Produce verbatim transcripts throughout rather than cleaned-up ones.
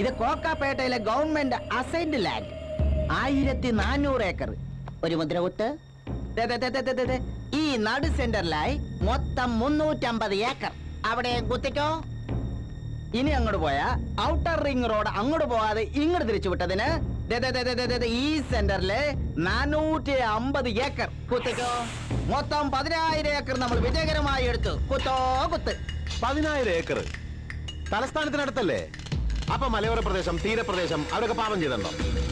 இது கோக்காப்பேட்டையில government assigned land ஆயிரத்தி നാനൂറ് ഏക്കർ. ഒരു മുദ്ര കൊട്ട്. ഈ നട് സെന്ററിലായി മൊത്തം മുന്നൂറ്റമ്പത് ഏക്കർ. അവിടെ കുത്തിക്കോ. ഇനി അങ്ങോട്ട് പോയാ ഔട്ടർ റിംഗ് റോഡ് അങ്ങോട്ട് പോവാതെ ഇങ്ങോട്ട് തിരിച്ചു വിട്ടതിന് ഈ സെന്ററില് നാനൂറ്റി അമ്പത് ഏക്കർ. കുത്തിക്കോ. മൊത്തം പതിനായിരം ഏക്കർ നമ്മൾ വിജയകരമായി എടുത്തു. കുത്തോ കുത്ത്. പതിനായിരം ഏക്കർ തലസ്ഥാനത്തിനടുത്തല്ലേ? അപ്പൊ മലയോര പ്രദേശം തീരപ്രദേശം അവരൊക്കെ പാപം ചെയ്തോ?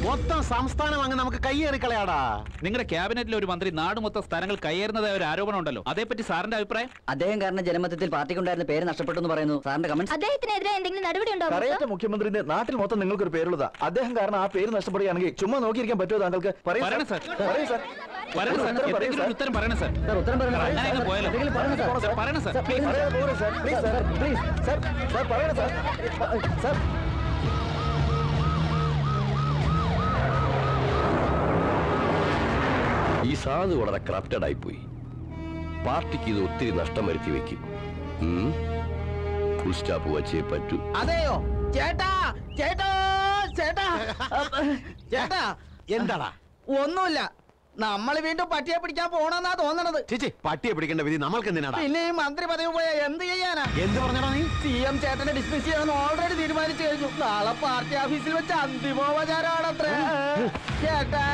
മൊത്തം സംസ്ഥാനം അങ്ങ് നമുക്ക് കയ്യേറി കളയാടാ. നിങ്ങളുടെ ക്യാബിനറ്റിലെ ഒരു മന്ത്രി നാട് മൊത്തം സ്ഥലങ്ങൾ കയ്യേറുന്നതായ ഒരു ആരോപണം ഉണ്ടല്ലോ, അതേപ്പറ്റി സാറിന്റെ അഭിപ്രായം? അദ്ദേഹം കാരണം ജനമതത്തിൽ പാർട്ടിക്കുണ്ടായിരുന്ന പേര് നഷ്ടപ്പെട്ടു എന്ന് പറയുന്നു. സാറിന്റെ കമന്റ്. അദ്ദേഹത്തിനെതിരെ എന്തെങ്കിലും നടപടി ഉണ്ടോ? കരയറ്റ മുഖ്യമന്ത്രിന്റെ നാട്ടിൽ മൊത്തം നിങ്ങൾക്ക് ഒരു പേരുള്ളതാ. അദ്ദേഹം കാരണം ആ പേര് നഷ്ടപ്പെടുകയാണെങ്കിൽ ചുമ്മാ നോക്കിയിരിക്കാൻ പറ്റുമോ താങ്കൾക്ക്? പറയണം സാർ. പറയൂ സാർ. ഉത്തരം പറയണം സാർ. പറയണം സാർ. സാർ ഈ സാധു വളരെ കറപ്റ്റഡ് ആയിപ്പോയി. പാർട്ടിക്ക് ഇത് ഒത്തിരി നഷ്ടം വരുത്തി വെക്കും. ഫുൾ സ്റ്റാപ്പ് വച്ചേ പറ്റൂ. അതെയോ ചേട്ടാ? ചേട്ടാ ചേട്ടാ ചേട്ടാ എന്താടാ? ഒന്നുമില്ല. നമ്മൾ വീണ്ടും പട്ടിയെ പിടിക്കാൻ പോണെന്നാ തോന്നണത്. ചേച്ചി പട്ടിയെ പിടിക്കേണ്ട വിധി നമ്മൾക്ക് എന്തിനാ? പിന്നെ ഈ മന്ത്രി പദവി പോയാ എന്ത് ചെയ്യാനാ? എന്ത് പറഞ്ഞാ നീ? സി എം ചേട്ടനെ ഡിസ്മിസ് ചെയ്യാൻ ഓൾറെഡി തീരുമാനിച്ചു കഴിഞ്ഞു. നാളെ പാർട്ടി ഓഫീസിൽ വെച്ച് അന്തിമോപചാരമാണത്രേ. ചേട്ടാ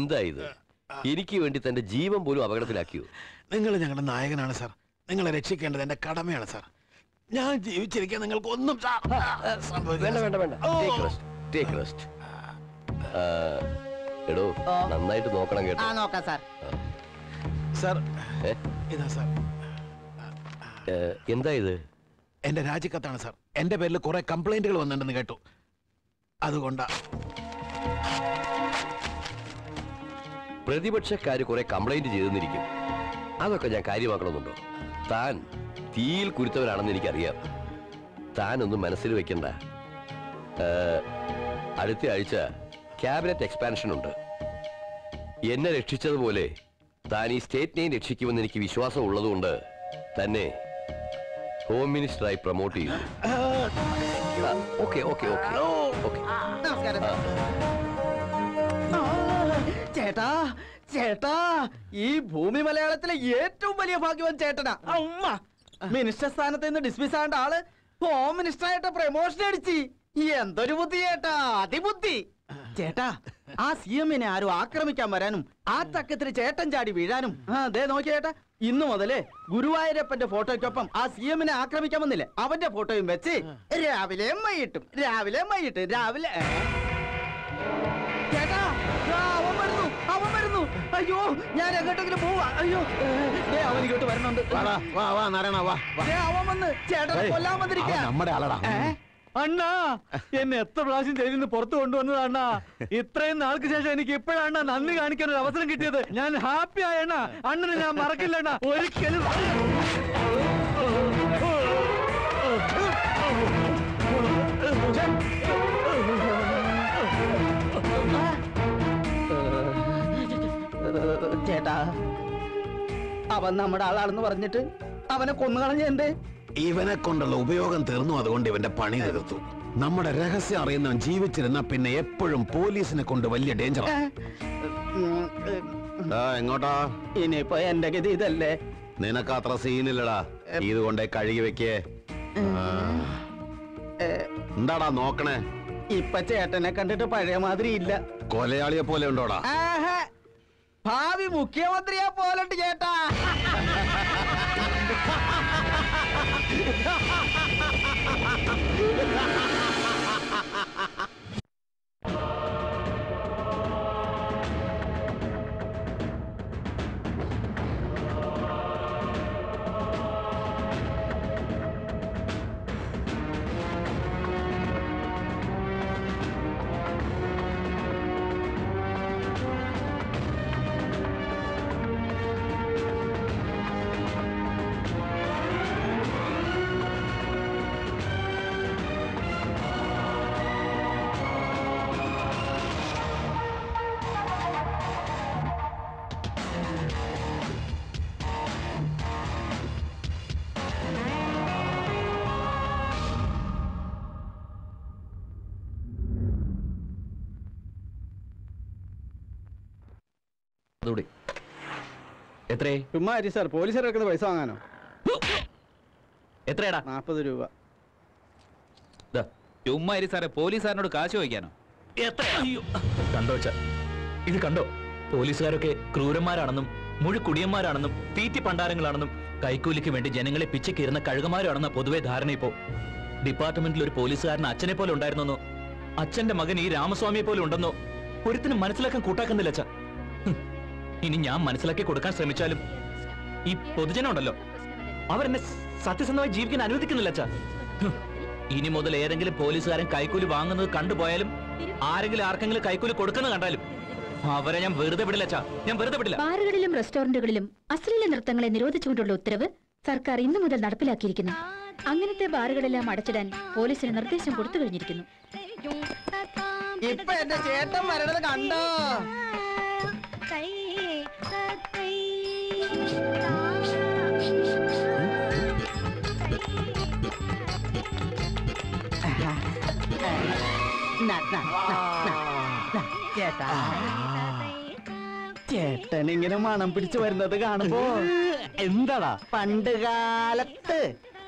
എന്താ ഇത്? എനിക്ക് വേണ്ടി തന്റെ ജീവൻ പോലും അപകടത്തിലാക്കിയോ? നിങ്ങൾ ഞങ്ങളുടെ നായകനാണ് സാർ. നിങ്ങളെ രക്ഷിക്കേണ്ടത് എന്റെ കടമയാണ് സാർ. ഞാൻ ജീവിച്ചിരിക്കാൻ നിങ്ങൾക്ക് ഒന്നും വേണ്ട. വേണ്ട വേണ്ട. Take rest. എടോ നന്നായിട്ട് നോക്കണം കേട്ടോ. ആ നോക്കാം സാർ. സാർ ഇതാ സാർ. എന്താ ഇത്? എന്റെ രാജിക്കത്താണ് സാർ. എന്റെ പേരിൽ കുറെ കംപ്ലൈന്റുകൾ വന്നിട്ടുണ്ടെന്ന് കേട്ടു. അതുകൊണ്ടാ. പ്രതിപക്ഷക്കാർ കുറെ കംപ്ലൈന്റ് ചെയ്തെന്നിരിക്കും. അതൊക്കെ ഞാൻ കാര്യമാക്കണമെന്നുണ്ടോ? താൻ തീയിൽ കുരുത്തവനാണെന്ന് എനിക്കറിയാം. താനൊന്നും മനസ്സിൽ വെക്കണ്ട. അടുത്ത ആഴ്ച ക്യാബിനറ്റ് എക്സ്പാൻഷൻ ഉണ്ട്. എന്നെ രക്ഷിച്ചതുപോലെ താൻ ഈ സ്റ്റേറ്റിനെയും രക്ഷിക്കുമെന്ന് എനിക്ക് വിശ്വാസം ഉള്ളതുകൊണ്ട് തന്നെ ഹോം മിനിസ്റ്ററായി പ്രൊമോട്ട് ചെയ്യും. Okay okay okay okay. ചേട്ടാ ചേട്ടാ ഈ ഭൂമി മലയാളത്തിലെ ഏറ്റവും വലിയ ഭാഗ്യവാൻ ചേട്ടനാ. അമ്മ മിനിസ്റ്റർ സ്ഥാനത്ത് നിന്ന് ഡിസ്മിസ് ആകേണ്ട ആള് ഹോം മിനിസ്റ്റർ ആയിട്ട് പ്രമോഷൻ അടിച്ചു. എന്തൊരു ബുദ്ധി ചേട്ടാ, അതിബുദ്ധി. ചേട്ടാ ആ സി എമ്മിനെ ആരും ആക്രമിക്കാൻ വരാനും ആ തക്കത്തിന് ചേട്ടൻ ചാടി വീഴാനും അതേ നോക്കി. ചേട്ടാ ഇന്നു മുതല് ഗുരുവായൂരപ്പന്റെ ഫോട്ടോയ്ക്കൊപ്പം ആ സി എമ്മിനെ ആക്രമിക്കാൻ വന്നില്ലേ അവന്റെ ഫോട്ടോയും വെച്ച് രാവിലെ വൈകിട്ടും രാവിലെ വൈകിട്ടും രാവിലെ. ചേട്ടാ അവൻ വരുന്നു. അയ്യോ ഞാൻ എങ്ങോട്ടെങ്കിലും പോവാ. അയ്യോ അവൻ ഇങ്ങോട്ട് വരണുണ്ട്. അവൻ വന്ന് ചേട്ടനെ കൊല്ലാൻ വന്നിരിക്കുക. അണ്ണാ, എന്നെ എത്ര പ്രാവശ്യം ജയിലിൽ നിന്ന് പുറത്തു കൊണ്ടുവന്നത് അണ്ണാ. ഇത്രയും നാൾക്ക് ശേഷം എനിക്ക് ഇപ്പോഴാണ് നന്ദി കാണിക്കാൻ ഒരു അവസരം കിട്ടിയത്. ഞാൻ ഹാപ്പി ആയണ, അണ്ണനെ ഞാൻ മറക്കില്ല അണ്ണാ, ഒരിക്കലും. ചേട്ടാ, അവൻ നമ്മുടെ ആളാണെന്ന് പറഞ്ഞിട്ട് അവനെ കൊന്നുകളഞ്ഞെന്തേ? ഇവനെ കൊണ്ടുള്ള ഉപയോഗം തീർന്നു, അതുകൊണ്ട് ഇവന്റെ പണി തീർത്തു. നമ്മുടെ രഹസ്യം അറിയുന്നവൻ ജീവിച്ചിരുന്ന പിന്നെ എപ്പോഴും പോലീസിനെ കൊണ്ട് വലിയ ഡേഞ്ചറാ. എങ്ങോട്ടാ ഇനിയിപ്പോ എന്റെ ഗതി ഇതല്ലേ? നിനക്ക് അത്ര സീനില്ലടാ, ഇതുകൊണ്ടേ കഴുകി വെക്കേ. എന്താടാ നോക്കണേ? ഇപ്പൊ ചേട്ടനെ കണ്ടിട്ട് പഴയ മാതിരി ഇല്ല. കൊലയാളിയെ പോലെ ഉണ്ടോടാ? ഭാവി മുഖ്യമന്ത്രിയെ പോലെ ചേട്ടാ. സാർ, പോലീസ് ഇറക്കുന്ന പൈസ വാങ്ങാനോ? എത്രയാടാ? നാപ്പത് രൂപ. ഉമ്മാരി സാറെ, പോലീസുകാരനോട് കാശ് ചോദിക്കാനോ? കണ്ടോ ഇത് കണ്ടോ, പോലീസുകാരൊക്കെ ക്രൂരന്മാരാണെന്നും മുഴുക്കുടിയന്മാരാണെന്നും തീറ്റി പണ്ടാരങ്ങളാണെന്നും കൈക്കൂലിക്ക് വേണ്ടി ജനങ്ങളെ പിച്ചക്കീറുന്ന കഴുകന്മാരാണെന്ന പൊതുവെ ധാരണ. ഇപ്പോ ഡിപ്പാർട്ട്മെന്റിൽ ഒരു പോലീസുകാരൻ അച്ഛനെ പോലെ ഉണ്ടായിരുന്നോ, അച്ഛന്റെ മകൻ ഈ രാമസ്വാമിയെ പോലെ ഉണ്ടെന്നോ ഒരുത്തിനും മനസ്സിലാക്കാൻ കൂട്ടാക്കുന്നില്ല അച്ഛ. ഇനി ഞാൻ മനസ്സിലാക്കി കൊടുക്കാൻ ശ്രമിച്ചാലും ഈ പൊതുജനം ഉണ്ടല്ലോ, അവരെന്നെ സത്യസന്ധമായി ജീവിക്കാൻ അനുവദിക്കുന്നില്ല അച്ഛാ. ഇനി മുതൽ ഏതെങ്കിലും പോലീസുകാരൻ കൈക്കൂലി വാങ്ങുന്നത് കണ്ടുപോയാലും ആരെങ്കിലും ആർക്കെങ്കിലും കൈക്കൂലി കൊടുക്കുന്നത് കണ്ടാലും അവരെ ഞാൻ വെറുതെ വിടില്ല അച്ഛാ, ഞാൻ വെറുതെ വിടില്ല. ബാറുകളിലും റെസ്റ്റോറന്റുകളിലും അശ്ലീല നൃത്തങ്ങളെ നിരോധിച്ചുകൊണ്ടുള്ള ഉത്തരവ് സർക്കാർ ഇന്നു മുതൽ നടപ്പിലാക്കിയിരിക്കുന്നു. അങ്ങനത്തെ ബാറുകളെല്ലാം അടച്ചിടാൻ പോലീസിന് നിർദ്ദേശം കൊടുത്തു കഴിഞ്ഞിരിക്കുന്നു. ചേട്ടൻ ഇങ്ങനെ മണം പിടിച്ചു വരുന്നത് കാണുമ്പോ എന്താടാ? പണ്ട് കാലത്ത്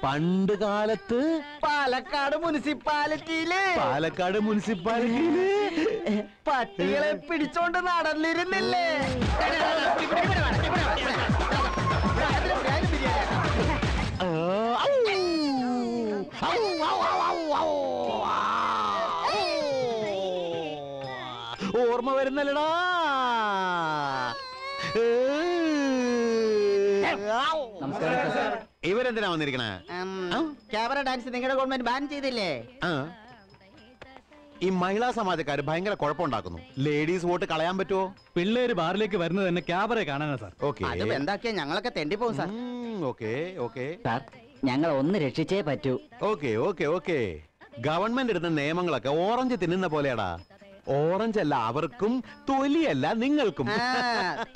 പണ്ട് കാലത്ത് പാലക്കാട് മുനിസിപ്പാലിറ്റിയില് പാലക്കാട് മുനിസിപ്പാലിറ്റിയില് പട്ടികളെ പിടിച്ചോണ്ട് നടന്നിരുന്നില്ലേ? ഓർമ്മ വരുന്നല്ലടാ. ഇവരെന്തിനാ വന്നിരിക്കണേ? ക്യാമറ ഡാൻസ് നിങ്ങളുടെ ഗവൺമെന്റ് ബാൻ ചെയ്തില്ലേ? ഈ മഹിളാ സമാജക്കാര് ഭയങ്കര കുഴപ്പമുണ്ടാക്കുന്നു. ലേഡീസ് വോട്ട് കളയാൻ പറ്റുമോ? പിള്ളേര് ബാറിലേക്ക് വരുന്നത് തന്നെ ക്യാമറ കാണാനാ സാർ. ഓക്കെ, എന്താക്കിയാ ഞങ്ങളൊക്കെ തെണ്ടിപ്പോകും സാർ. ഓക്കെ ഓക്കെ സാർ, ഞങ്ങൾ ഒന്ന് രക്ഷിച്ചേ പറ്റൂ. ഓക്കെ ഓക്കെ ഓക്കെ ഗവൺമെന്റ് എടുത്ത നിയമങ്ങളൊക്കെ ഓറഞ്ച് തിന്നുന്ന പോലെയാടാ. ഓറഞ്ച് അല്ല അവർക്കും, തൊലിയല്ല നിങ്ങൾക്കും.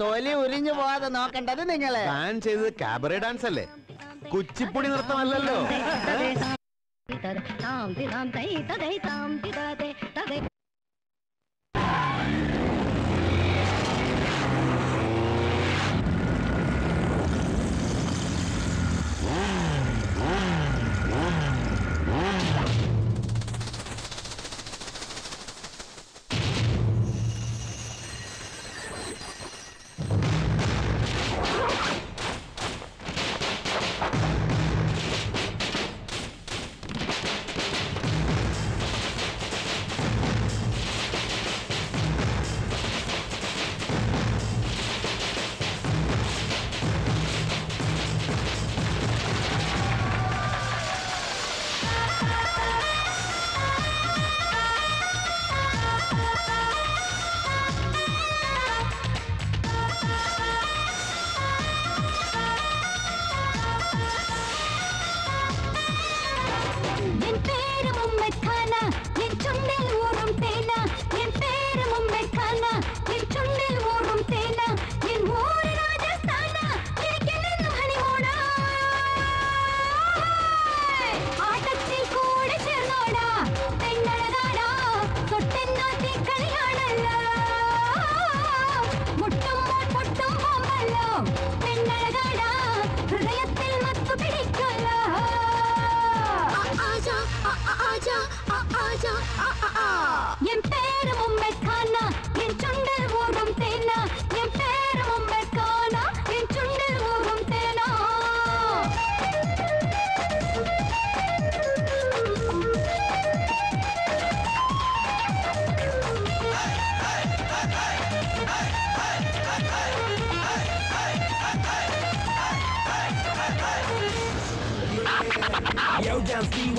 തൊലി ഉരിഞ്ഞു പോവാതെ നോക്കേണ്ടത് നിങ്ങളെ. ബാൻ ചെയ്തത് കാബറേ ഡാൻസ് അല്ലേ, Kuchipudi നൃത്തമല്ലല്ലോ.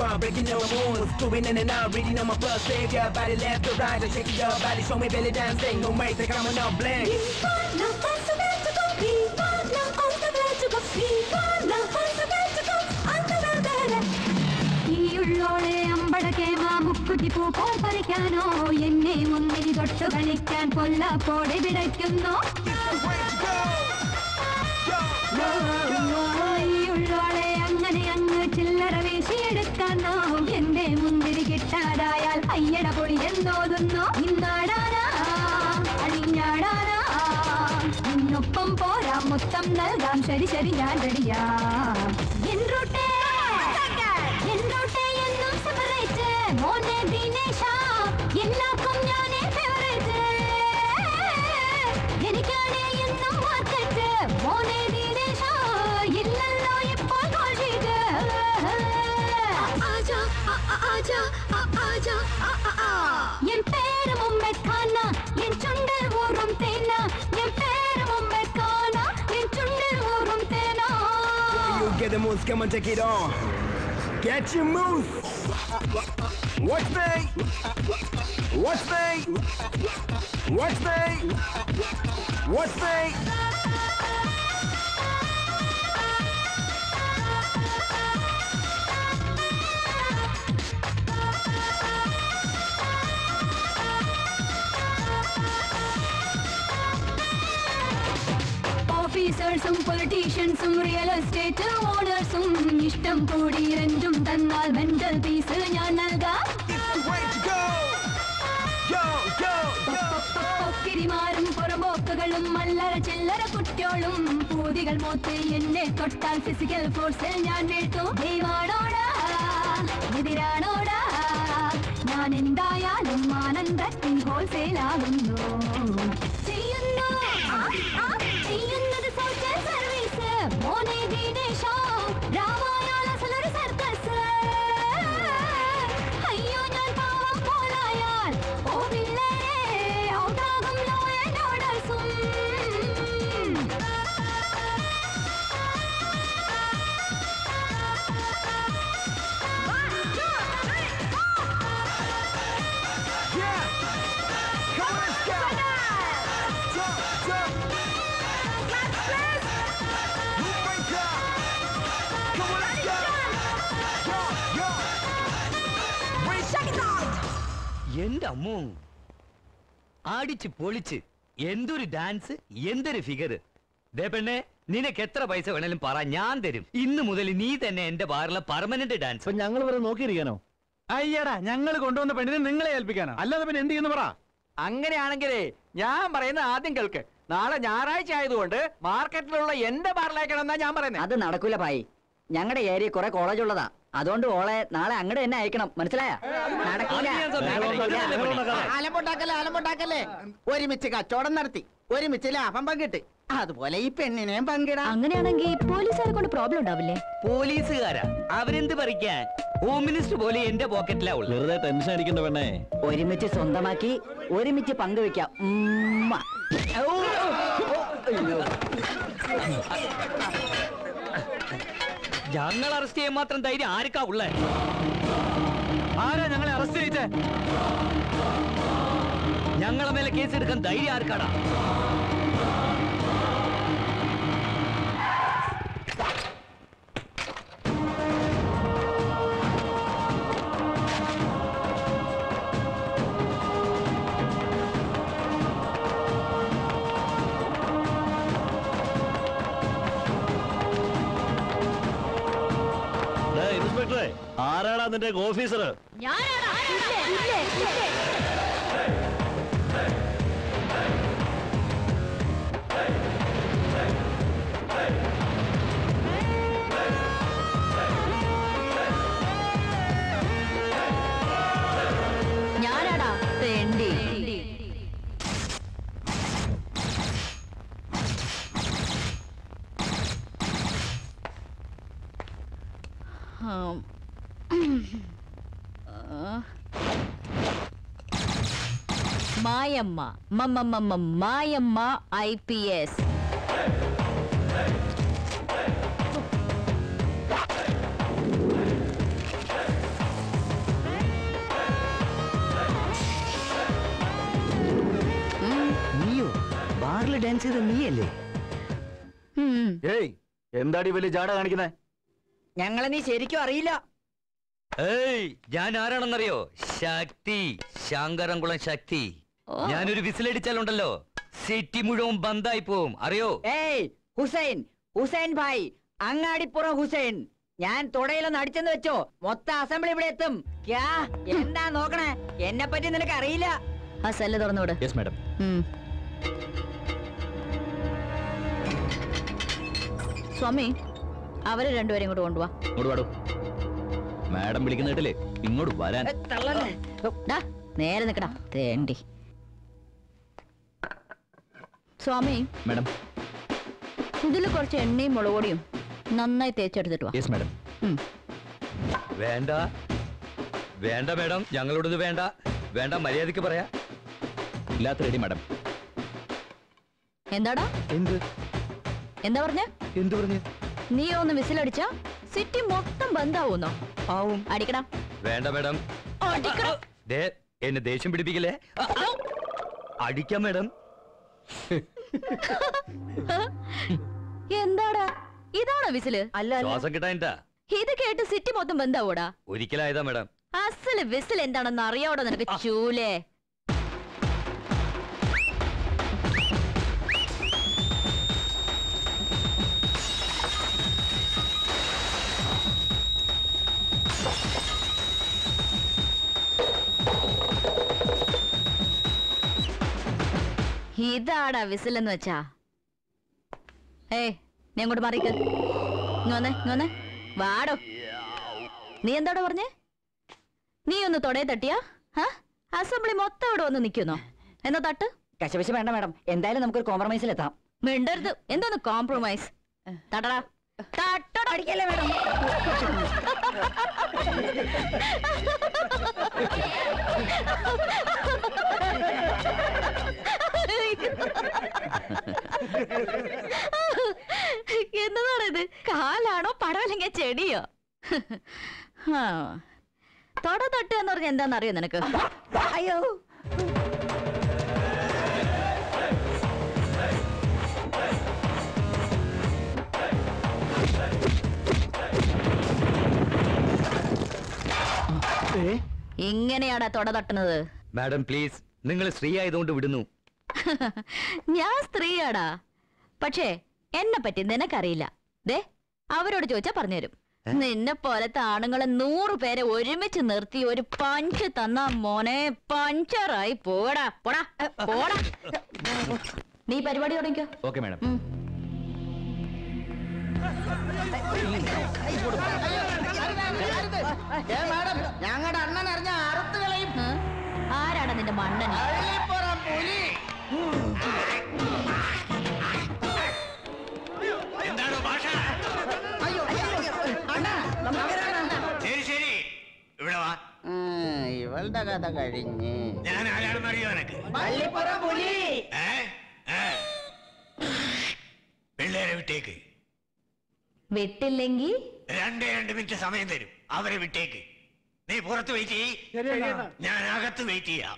I'm breaking down the moon, going in and out, reading on my first savior. Body left to right, I shake your body, show me belly dancing. No way, they coming up blank. மொத்தம் நல்காம் சரி சரி ஞான் ரெடியா என்றோட்டே என்றோட்டே என்னும் செபரேச்சே மோனே தினேஷா எல்லாக்கும் ஞானே ஃபேவரேச்சே எனக்கானே என்னும் மார்க்கேச்சே மோனே தினேஷா இல்லல்லோ இப்போ கோஷிச்சே ஆஜா ஆஜா ஆஜா ஆ என் பேரு மும்பை கானா என் சுண்டல் ஊரும் தேனா என் பேரு மும்பை கானா Get the moves, come and take it on. Get your moves. Watch me. Watch me. Watch me. Watch me. Officersum, politiciansum, real estate ownersum, ishtam kodi renjum thannal mental peace njan nalga. It's the way to go. Yo yo yo. Pokkirimaarum porambokkalum allara chellare kuttiyolum poodigal moothe enne kottal physical force njan veettu. Deevanoda, ediranoda, naan endayalum aanandathin wholesale aagunnu. Cheyyunnu, aa cheyyunnathu social service. Mone Dinesha, Ramayana solar circus. Ayyo naan paavam polayal, o villare, outragum law and order sum. எந்த அம்மு ஆடிச்சு பொழிச்சு எந்த ஒரு dance எந்த ஒரு figure ദേ പെണ്ണേ നിനക്ക് എത്ര പൈസ വേണേലും പറ ഞാൻ തരും ഇന്നു മുതൽ നീ തന്നെ എന്റെ ബാറിലെ പെർമനന്റ് ഡാൻസ് അപ്പോൾ ഞങ്ങൾ വരെ നോക്കിയിരിക്കാനോ അയ്യടാ ഞങ്ങൾ കൊണ്ടുവന്ന പെണ്ണിനെ നിങ്ങളെ ഏൽപ്പിക്കാനോ അല്ലാതെ പിന്നെ എന്ത് ചെയ്യുന്നു പറ അങ്ങനെയാണെങ്കിൽ ഞാൻ പറയുന്ന ആദ്യം കേൾക്ക് നാളെ ഞായറാഴ്ച ആയതുകൊണ്ട് മാർക്കറ്റിലുള്ള എന്റെ ബാറിലേക്കാണെന്നാ ഞാൻ പറയുന്നത് അത് നടക്കൂല ഭായി ഞങ്ങളുടെ ഏരിയ കുറെ കോളേജ് ഉള്ളതാ അതുകൊണ്ട് ഓളെ നാളെ അങ്ങോട്ട് തന്നെ അയക്കണം മനസ്സിലായോ അലമ്പൊട്ടാക്കല്ലേ അലമ്പൊട്ടാക്കല്ലേ ഒരുമിച്ച് കച്ചവടം നടത്തി ഒരുമിച്ച് ലാഭം പങ്കിട്ട് അതുപോലെ ഈ പെണ്ണിനെയും പങ്കിടാം അങ്ങനെയാണെങ്കിൽ പോലീസുകാരെ കൊണ്ട് പ്രോബ്ലം ഉണ്ടാവില്ലേ പോലീസുകാരാ അവരെന്ത് പറിക്കാൻ ഹോം മിനിസ്റ്റർ പോലെ എന്റെ പോക്കറ്റിലാ ഉള്ളു വെറുതെ ടെൻഷൻ അടിക്കണ്ട പെണ്ണേ ഒരുമിച്ച് സ്വന്തമാക്കി ഒരുമിച്ച് പങ്കുവെക്കാം ഞങ്ങൾ അറസ്റ്റ് ചെയ്യാൻ മാത്രം ധൈര്യം ആർക്കാ ഉള്ളേ ആരാ ഞങ്ങളെ അറസ്റ്റ് ചെയ്തേ ഞങ്ങളെ മേലെ കേസെടുക്കാൻ ധൈര്യം ആർക്കാടാ നിന്റെ ഓഫീസർ. மாயம்மா மம்மம்ம மாயம்மா ஐபிஎஸ். നീയോ ബാറിൽ ഡാൻസ് ചെയ്ത നീയല്ലേ? ഏയ് എന്താടി വലിയ ജാട കാണിക്കുന്നേ? ഞങ്ങളെ നീ ശരിക്കും അറിയില്ല. ഏയ് ഞാൻ ആരാണെന്നറിയോ? ശക്തി, ശങ്കരംകുളം ശക്തി. ഞാനൊരു വിസിലടിച്ചാലുണ്ടല്ലോ സിറ്റി മുഴുവൻ ബന്ധായി പോവും, അറിയോ? ഏയ് ഹുസൈൻ, ഹുസൈൻ ഭായ്, അങ്ങാടിപ്പുറം ഹുസൈൻ. ഞാൻ തുടയിലൊന്ന് അടിച്ചെന്ന് വെച്ചോ, മൊത്തം അസംബ്ലി ഇവിടെ എത്തും. എന്താ നോക്കണേ, എന്നെ പറ്റി നിനക്ക് അറിയില്ല. ആ സെല്ല് തുറന്നുവിട്. Yes madam. സ്വാമി, അവരെ രണ്ടുപേരും ഇങ്ങോട്ട് കൊണ്ടുവാ. മാഡം വിളിക്കുന്നിട്ടില്ലേ ഇങ്ങോട്ട് വരാൻ. നേരെ നിക്കടാ തേണ്ടി. സ്വാമി, മാഡം ഇതിൽ കുറച്ച് എണ്ണയും മുളകൊടിയും നന്നായി തേച്ചെടുത്തിട്ട് വാ. Yes madam. വേണ്ട വേണ്ട മാഡം, ഞങ്ങളോടത് വേണ്ട വേണ്ട, മര്യാദക്ക് പറയാ. ഇല്ലാത്ത റെഡി മാഡം. എന്താടാ എന്ത് എന്താ പറഞ്ഞേ? എന്ത് പറഞ്ഞു? നീ ഒന്ന് വിസിലടിച്ചാ സിറ്റി മൊത്തം ബന്ധാവൂന്നോ? ആവും. അടിക്കടാ. വേണ്ട മാഡം. ദേ എന്നെ ദേഷ്യം പിടിപ്പിക്കല്ലേ. അടിക്കാം മാഡം. എന്താടാ ഇതാണോ വിസില്? അല്ല, ശ്വാസം കിട്ടാ. ഇത് കേട്ട് സിറ്റി മൊത്തം ബന്ധാവൂടാ? ഒരിക്കലായതാ മാഡം. അസല് വിസിൽ എന്താണെന്ന് അറിയാവോടാ നിനക്ക് ചൂലേ? ഇതാടാ വിസിലെന്ന് വെച്ചാ? ഏയ് നീ അങ്ങോട്ട് മാറിക്ക്. ഇങ്ങോന്നെ ഇങ്ങോന്നെ വാടോ. നീ എന്താടാ പറഞ്ഞേ? നീ ഒന്ന് തൊടയെ തട്ടിയാ അസംബ്ലി മൊത്തം ഇവിടെ വന്ന് നിൽക്കുന്നോ? എന്നാ തട്ട്. കശപിശ വേണ്ട മാഡം, എന്തായാലും നമുക്കൊരു കോംപ്രമൈസിലെത്താം. മിണ്ടരുത്. എന്താന്ന് കോംപ്രമൈസ്? തട്ടടാ തട്ടടാ. അടിക്കല്ലേ മാഡം. എന്നതാണിത്? കാലാണോ പടവല്ലെങ്കിൽ ചെടിയോ? തൊട തൊട്ട് എന്ന് പറഞ്ഞ എന്താന്നറിയോ നിനക്ക്? അയ്യോ ഇങ്ങനെയാടാ തൊട തട്ടുന്നത്. മാഡം പ്ലീസ്, നിങ്ങൾ സ്ത്രീ ആയതുകൊണ്ട് വിടുന്നു. ഞാൻ സ്ത്രീയാടാ, പക്ഷേ എന്നെ പറ്റി നിനക്കറിയില്ല. ദേ അവരോട് ചോദിച്ചാ പറഞ്ഞുതരും. നിന്നെ പോലത്തെ ആണുങ്ങളെ നൂറു പേരെ ഒരുമിച്ച് നിർത്തി ഒരു പഞ്ച് തന്നാ മോനെ പഞ്ചറായി പോടാ. പോടാ പോടാ. നീ പരിപാടി തുടങ്ങിക്കോ. Okay madam. ഞങ്ങളുടെ അണ്ണൻ അറിഞ്ഞ അറുത്ത് കളയും. ആരാടാ നിന്റെ മണ്ണൻ? ഇവളുടെ കഥ കഴിഞ്ഞ് ഞാൻ ആരാണെന്ന് അറിയോ നിനക്ക്? പിള്ളേരെ വിട്ടേക്ക്. വിട്ടില്ലെങ്കിൽ രണ്ടേ രണ്ട് മിനിറ്റ് സമയം തരും, അവരെ വിട്ടേക്ക്. നീ പുറത്ത് വെയിറ്റ് ചെയ്യ, ഞാൻ അകത്ത് വെയിറ്റ് ചെയ്യാം.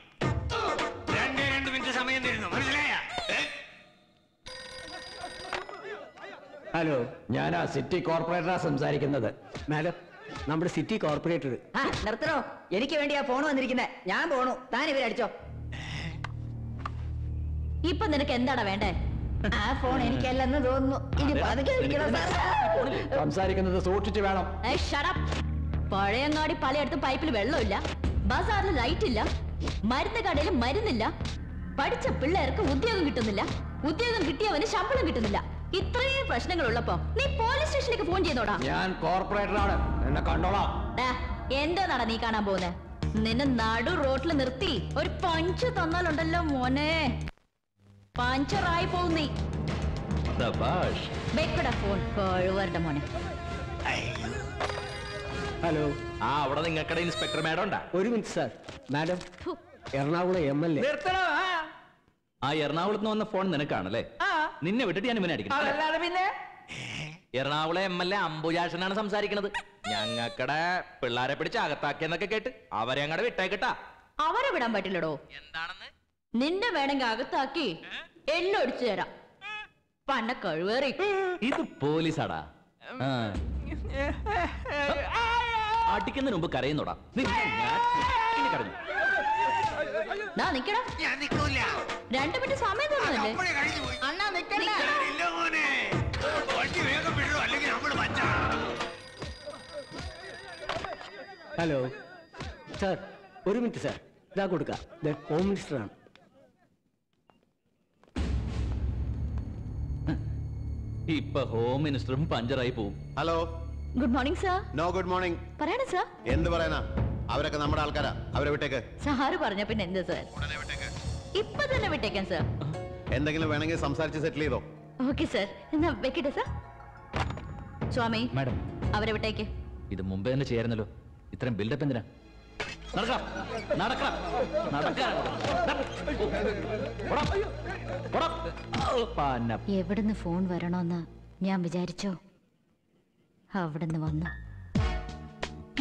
രണ്ടേ രണ്ട് മിനിറ്റ് സമയം തരുന്നു, മനസ്സിലായ? ഹലോ, ഞാനാ സിറ്റി കോർപ്പറേറ്ററാ സംസാരിക്കുന്നത്. മാഡം, നമ്മുടെ സിറ്റി കോർപ്പറേറ്റർ. നിർത്തണോ? എനിക്ക് വേണ്ടി ആ ഫോൺ വന്നിരിക്കുന്നേ. ഞാൻ പോണു, താൻ ഇവരെ അടിച്ചോ. ഇപ്പൊ നിനക്ക് എന്താടാ വേണ്ടേ? ആ ഫോൺ എനിക്കല്ലെന്ന് തോന്നുന്നു. സംസാരിക്കുന്നത് സൂക്ഷിച്ചു വേണം. പഴയങ്ങാടി പലയിടത്തും പൈപ്പിൽ വെള്ളമില്ല, ബസാറിൽ ലൈറ്റ് ഇല്ല, മരുന്ന് കടയിൽ മരുന്നില്ല, പഠിച്ച പിള്ളേർക്ക് ഉദ്യോഗം കിട്ടുന്നില്ല, ഉദ്യോഗം കിട്ടിയവന് ശമ്പളം കിട്ടുന്നില്ല. ഇത്രയും പ്രശ്നങ്ങൾ ഉള്ളപ്പോ നീ പോലീസ് സ്റ്റേഷനിലേക്ക് ഫോൺ ചെയ്തോടാ. ഞാൻ കോർപ്പറേറ്ററാണ്, എന്നെ കണ്ടോളാം. എന്താടാ നീ കാണാൻ പോകുന്നേ? നിന്നെ നടു റോട്ടിൽ നിർത്തി ഒരു പഞ്ച് തന്നാലുണ്ടല്ലോ മോനെ, പഞ്ചറായി പോകും നീ. ഹലോ, ആ അവിടെ നിങ്ങൾക്കടെ ഇൻസ്പെക്ടർ മാഡം ഉണ്ടാ? ഒരു minute sir. Madam Ernakulam M L A. ആ എറണാകുളത്ത് വന്ന ഫോൺ നിനക്കാണല്ലേ? നിന്നെ വിട്ടിട്ട് ഞാൻ ഇവനെ അടിക്കണം. പിന്നെ എറണാകുളം എം എൽ എ അംബുജാക്ഷനാണ് സംസാരിക്കുന്നത്. ഞങ്ങക്കടെ പിള്ളേരെ പിടിച്ച് അകത്താക്കിയെന്നൊക്കെ കേട്ട് അവരെ അങ്ങടെ വിട്ടേക്കട്ടാ. അവരെ വിടാൻ പറ്റില്ലടോ. എന്താണെന്ന്? നിന്നെ വേണമെങ്കിൽ അകത്താക്കി എല്ലാം ഒടിച്ചു തരാം. പണ്ട കഴിവേറി. ഇത് പോലീസാടാ. അടിക്കുന്നതിന് മുമ്പ് കരയുന്നോടാ. രണ്ടു മിനിറ്റ് സമയം തോന്നുന്നുണ്ട്. ഹലോ സാർ, ഒരു മിനിറ്റ് സാർ. ഇതാ കൊടുക്കാം, ഹോം മിനിസ്റ്ററാണ്. ഇപ്പൊ ഹോം മിനിസ്റ്ററും പഞ്ചറായി പോവും. Hello, good morning sir. No good morning പറയണ സാർ. എന്ത് പറയണ? അവരൊക്കെ നമ്മുടെ ആൾക്കാരാ, അവരെ വിട്ടേക്ക്. സാറ് പറഞ്ഞ പിന്നെ എന്ത് സാർ? ഇപ്പൊ തന്നെ വിട്ടേക്കാൻ സാർ. എന്തെങ്കിലും വേണമെങ്കിൽ സംസാരിച്ച് സെറ്റിൽ ചെയ്തോ. ഓക്കെ സാർ, എന്നാ വെക്കട്ടെ സാർ. സ്വാമി മാഡം, അവരെ വിട്ടേക്ക്. ഇത് മുമ്പേ തന്നെ ചേരുന്നല്ലോ, ഇത്രയും ബിൽഡപ്പ് എന്തിനാ? നടക്കാം നടക്കാം നടക്കാം. എവിടുന്ന് ഫോൺ വരണോന്ന് ഞാൻ വിചാരിച്ചോ, അവിടുന്ന് വന്നു.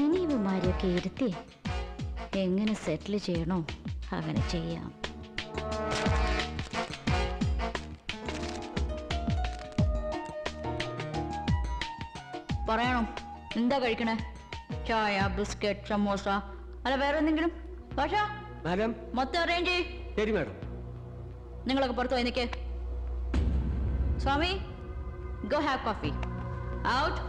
ഇനി ഇവന്മാരെയൊക്കെ ഇരുത്തി എങ്ങനെ സെറ്റിൽ ചെയ്യണോ അങ്ങനെ ചെയ്യാം. പറയണോ എന്താ കഴിക്കണേ? ചായ, ബിസ്ക്കറ്റ്, സമോസ, അല്ല വേറെ എന്തെങ്കിലും? ഭാഷ മാഡം മൊത്തം അറേഞ്ച് ചെയ്യ്. ശരി മാഡം. നിങ്ങളൊക്കെ പുറത്ത് പോയി നിൽക്കേ. Swami, go have coffee. Out.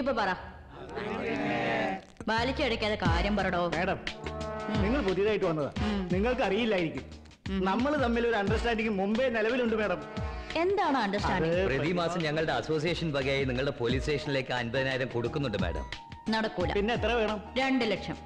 ഇപ്പൊ പറ, വലിച്ചെടുക്കാതെ കാര്യം പറടോ. മാഡം, നിങ്ങൾ പുതിയതായിട്ട് വന്നതാ, നിങ്ങൾക്ക് അറിയില്ലായിരിക്കും. നമ്മൾ തമ്മിൽ ഒരു അണ്ടർസ്റ്റാൻഡിംഗ് മുമ്പേ നിലവിലുണ്ട് മാഡം. എന്താണ് അണ്ടർസ്റ്റാൻഡിംഗ്? പ്രതിമാസം ഞങ്ങളുടെ അസോസിയേഷൻ വകയായി നിങ്ങളുടെ പോലീസ് സ്റ്റേഷനിലേക്ക് അൻപതിനായിരം കൊടുക്കുന്നുണ്ട് മാഡം. നടക്കൂല. പിന്നെ എത്ര വേണം? രണ്ട് ലക്ഷം.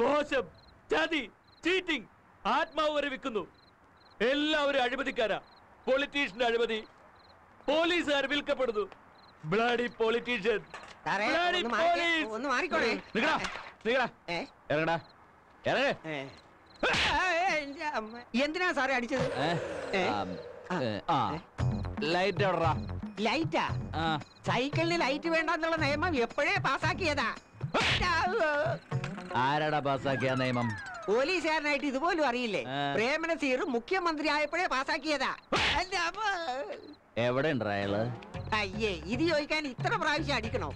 മോശം, ജാതി, ചീറ്റിംഗ്, ആത്മാവ് വരെ വിൽക്കുന്നു. എല്ലാവരും അഴിമതിക്കാരാ. പൊളിറ്റീഷ്യന്റെ അഴിമതി, പോലീസുകാർ വിൽക്കപ്പെടുന്നു. Bloody politician. എന്തിനാ സാറേ അടിച്ചത്? ലൈറ്റ് എവിടാ? ലൈറ്റാ? സൈക്കിളിന് ലൈറ്റ് വേണ്ടെന്നുള്ള നിയമം എപ്പോഴേ പാസ്സാക്കിയതാ. ആരാടാ പാസ്സാക്കിയ നിയമം? പോലീസുകാരനായിട്ട് ഇതുപോലും അറിയില്ലേ? പ്രേമനസീർ മുഖ്യമന്ത്രി ആയപ്പോഴേ പാസ്സാക്കിയതാ. എവിടെ ഉണ്ടായാള്? അയ്യേ, ഇത് ചോദിക്കാൻ ഇത്ര പ്രാവശ്യം അടിക്കണോ?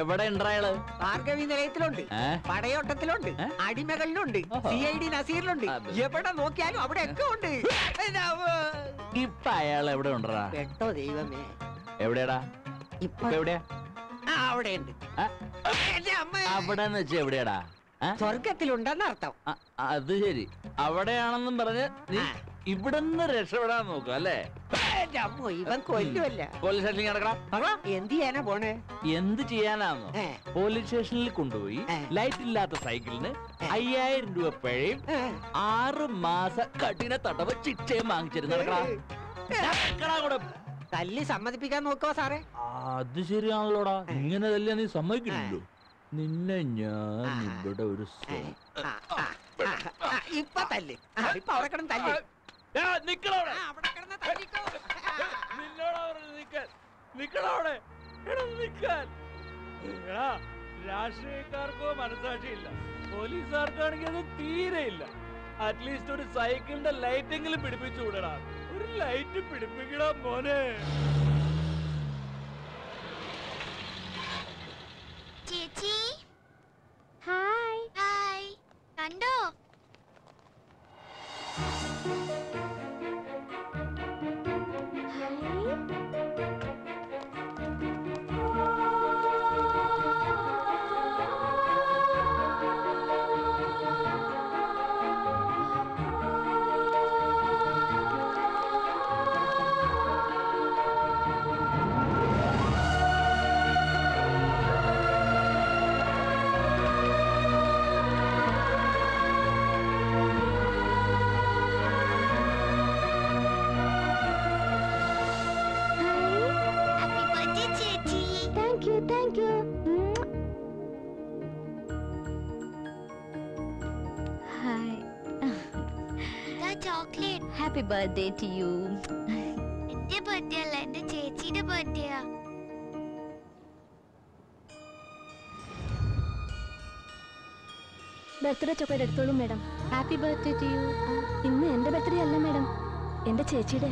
എവിടെ ഉണ്ടായാള്? ഭാർഗവി നിലയത്തിലുണ്ട്, പടയോട്ടത്തിലുണ്ട്, അടിമകളിലുണ്ട്, സി ഐ ഡി നസീറിലുണ്ട്, എവിടെ നോക്കിയാലും അവിടെ ഒക്കെ ഉണ്ട്. ഇപ്പൊ അയാൾ എവിടെ ഉണ്ടാ? കേട്ടോ ദൈവമേ, എവിടെയാടാ ഇപ്പൊ? എവിടെയാ? അവിടെയുണ്ട്. അവിടെ വെച്ച് എവിടെയാടാ? സ്വർഗത്തിലുണ്ടെന്ന് അർത്ഥം. അത് ശരി, അവിടെയാണെന്നും പറഞ്ഞ് നീ ഇവിടുന്ന് രക്ഷപ്പെടാൻ നോക്കാം അല്ലേ? പോലീസ് സ്റ്റേഷനിൽ നടക്കണം. എന്ത് ചെയ്യാനാ പോണേ? എന്ത് ചെയ്യാനാന്നോ? പോലീസ് സ്റ്റേഷനിൽ കൊണ്ടുപോയി ലൈറ്റ് ഇല്ലാത്ത സൈക്കിളിന് അയ്യായിരം രൂപ പിഴയും ആറ് മാസം കഠിന തടവ് ശിക്ഷയും വാങ്ങിച്ചിരുന്നു. നടക്കണം. തല്ലി സമ്മതിപ്പിക്കാൻ നോക്കോ സാറേ? അത് ശരിയാണല്ലോടാ. ഇങ്ങനെ തല്ലിയാ നീ സമ്മതിക്കില്ലല്ലോ. നിന്നെ ഞാൻ ഇവിടെ ഒരു ഇപ്പൊ തല്ല് ഇപ്പൊ അവിടെ കിടന്ന് തല്ല്. രാഷ്ട്രീയക്കാർക്കോ മനസാക്ഷിയില്ല, പോലീസുകാർക്കാണെങ്കിൽ അത് തീരെ ഇല്ല. അറ്റ്ലീസ്റ്റ് ഒരു സൈക്കിളിന്റെ ലൈറ്റെങ്കിലും പിടിപ്പിച്ചു വിടടാ. ഒരു ലൈറ്റ് പിടിപ്പിക്കടാ മോനെ. Happy birthday to you. Inde birthday alla inde Chechiide birthday ah. Birthday chocolate eduthollu madam. Happy birthday to you. Inne inde birthday alla madam. Inde Chechiide.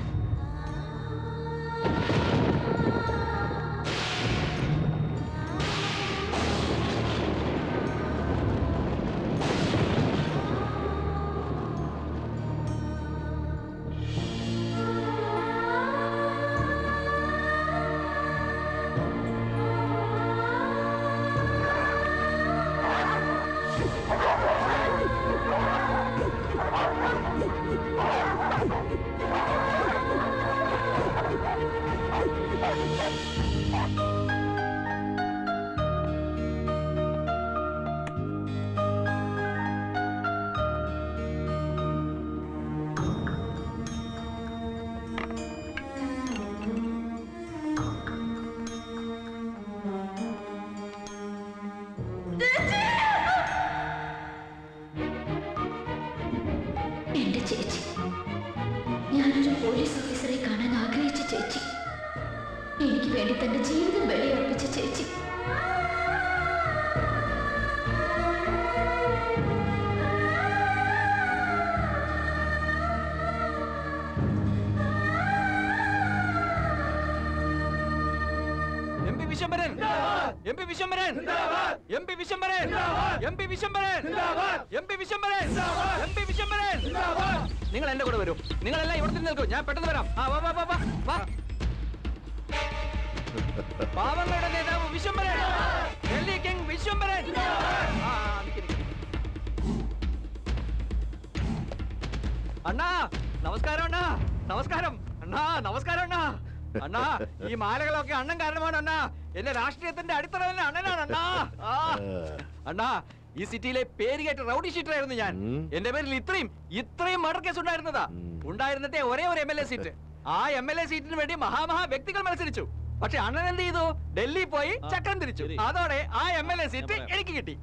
ഈ സിറ്റിയിലെ പേരുകേറ്റ റൗഡി ഷീറ്റർ ആയിരുന്നു ഞാൻ. എന്റെ പേരിൽ ഇത്രയും ഇത്രയും മർഡർ കേസ് ഉണ്ടായിരുന്നതാ. ഉണ്ടായിരുന്നിട്ടേ ഒരേ ഒരു എം എൽ എ സീറ്റ്. ആ എം എൽ എ സീറ്റിന് വേണ്ടി മഹാമഹാ വ്യക്തികൾ മത്സരിച്ചു. പക്ഷെ അണ്ണൻ എന്ത് ചെയ്തു? ഡൽഹി പോയി ചക്രം തിരിച്ചു. അതോടെ ആ എം എൽ എ സീറ്റ് എനിക്ക് കിട്ടി.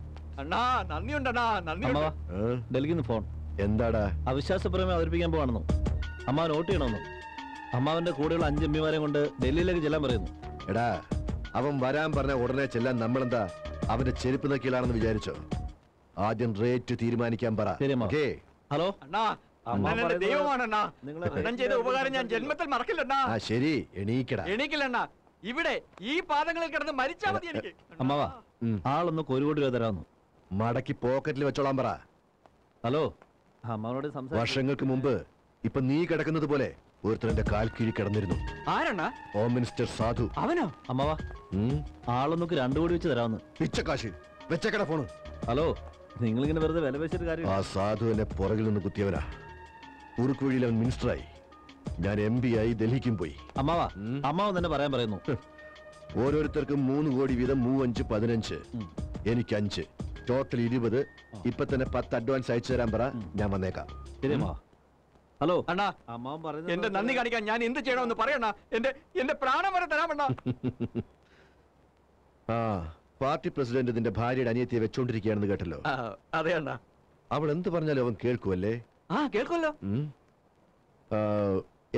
അണ്ണാ നന്ദിയുണ്ടണ്ണാ, നന്ദിയുണ്ട്. ഡൽഹിന്ന് ഫോൺ. എന്താടാ അവിശ്വാസ പ്രമേയം അവതരിപ്പിക്കാൻ പോവാണെന്നോ? അമ്മ നോട്ട് ചെയ്യണമെന്നോ? അമ്മാവന്റെ കൂടെയുള്ള അഞ്ച് എം പിമാരെയും കൊണ്ട് ഡൽഹിയിലേക്ക് ചെല്ലാൻ പറയുന്നു. എടാ അവൻ വരാൻ പറഞ്ഞ ഉടനെ ചെല്ലാൻ നമ്മളെന്താ അവന്റെ ചെരുപ്പ് നോക്കിയിലാണെന്ന് വിചാരിച്ചോ? ആദ്യം റേറ്റ് തീരുമാനിക്കാൻ പറ. ഹലോ ശരി, എണീക്കടാ. എണീക്കില്ലണ്ണാ, ഇവിടെ ഈ പാദങ്ങളിൽ കിടന്ന് മരിച്ചാൽ മതി എനിക്ക്. അമ്മാവാ, ആളൊന്ന് ഒരു കോടി രൂപ തരാമെന്നു. മടക്കി പോക്കറ്റിൽ വെച്ചോളാൻ പറ. ഹലോ, അമ്മാവനോട് സംസാരിച്ചു. വർഷങ്ങൾക്ക് മുമ്പ് ഇപ്പൊ നീ കിടക്കുന്നത് പോലെ ഒരുത്തരന്റെ കാൽ കീഴി കിടന്നിരുന്നു. ആരാണ്? ഹോം മിനിസ്റ്റർ സാധു. അവനോ? അമ്മാവാ, ആളൊന്നൊക്കെ രണ്ടു കോടി വെച്ച് തരാമെന്ന്. പിച്ചക്കാശി വെച്ചക്കട ഫോണ്. ഹലോ, നിങ്ങളിങ്ങനെ വെറുതെ വില വെച്ചിട്ട് കാര്യം. ആ സാധു എന്നെ പുറകിൽ നിന്ന് കുത്തിയവനാ. കുറുക്ക് വഴിയിൽ അവൻ മിനിസ്റ്ററായി, ഞാൻ എം പി ആയി, ഡൽഹിക്കും പോയി. അമ്മാവാ, അമ്മാവൻ തന്നെ പറയാൻ പറയുന്നു. ഓരോരുത്തർക്കും മൂന്ന് കോടി വീതം, മൂവഞ്ച് പതിനഞ്ച്, എനിക്ക് അഞ്ച്, ടോട്ടൽ ഇരുപത്. ഇപ്പൊ തന്നെ പത്ത് അഡ്വാൻസ് അയച്ചു തരാൻ പറ, ഞാൻ വന്നേക്കാം. ശരിയമ്മാവാ. ഹലോ അണ്ണാ, അമ്മാവൻ പറയുന്നത് എന്റെ നന്ദി കാണിക്കാൻ ഞാൻ എന്ത് ചെയ്യണമെന്ന് പറയണ. എന്റെ എന്റെ പ്രാണം വരെ തരാമണ്ണ. ആ പാർട്ടി പ്രസിഡന്റ് നിന്റെ ഭാര്യയുടെ അനിയത്തിയെ വെച്ചോണ്ടിരിക്കുകയാണെന്ന് കേട്ടല്ലോ? അതെ അണ്ണാ. അവൾ എന്ത് പറഞ്ഞാലും അവൻ കേൾക്കുമല്ലേ? ആ കേൾക്കുമല്ലോ.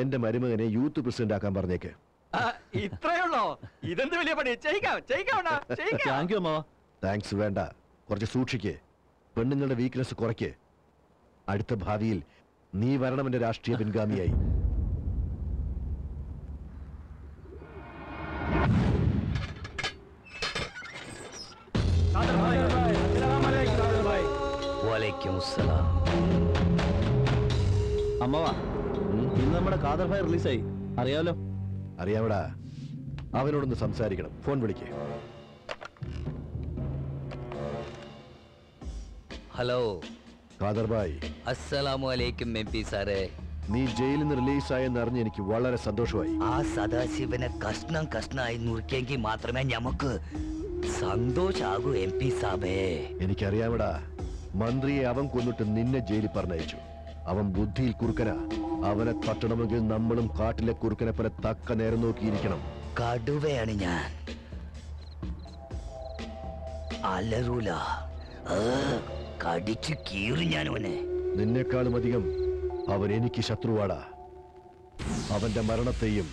എന്റെ മരുമകനെ യൂത്ത് പ്രസിഡന്റ് ആക്കാൻ പറഞ്ഞേക്ക്. ഇത്രയുള്ളോ? ഇതെന്ത് വലിയ പണി. താങ്ക്സ് വേണ്ട, കുറച്ച് സൂക്ഷിക്ക്. പെണ്ണുങ്ങളുടെ വീക്ക്നെസ് കുറയ്ക്ക്. അടുത്ത ഭാവിയിൽ നീ വരണം എന്റെ രാഷ്ട്രീയ പിൻഗാമിയായി. വലൈക്കും സലാം. അമ്മവാ, ഇന്ന് നമ്മുടെ കാതർ ഫയർ റിലീസായി, അറിയാമല്ലോ. അറിയാമടാ, അവനോടൊന്ന് സംസാരിക്കണം, ഫോൺ വിളിക്കേ. ഹലോ കാദർ ഭായ്. അസ്സലാമു അലൈക്കും എം പി സാറേ. നീ ജയിലിൽ നിന്ന് റിലീസായെന്ന് അറിഞ്ഞ് എനിക്ക് വളരെ സന്തോഷമായി. ആ സദാശിവനെ കഷ്ണം കഷ്ണമായി നുറുക്കിയെങ്കിൽ മാത്രമേ ഞമ്മക്ക് സന്തോഷാകൂ എം പി സാബേ. എനിക്കറിയാമടാ, മന്ത്രിയെ അവൻ കൊന്നിട്ട് നിന്നെ ജയിലിൽ പറഞ്ഞയച്ചു. അവൻ ബുദ്ധിയിൽ കുറുക്കനാ. അവനെ തട്ടണമെങ്കിൽ നമ്മളും കാട്ടിലെ കുറുക്കനെ പോലെ തക്ക നേരം നോക്കിയിരിക്കണം. കടുവയാണ് ഞാൻ, അലറൂല, കടിച്ചു കീറി ഞാൻ അവനെ. നിന്നെക്കാളും അധികം അവൻ എനിക്ക് ശത്രുവാടാ. അവന്റെ മരണത്തെയും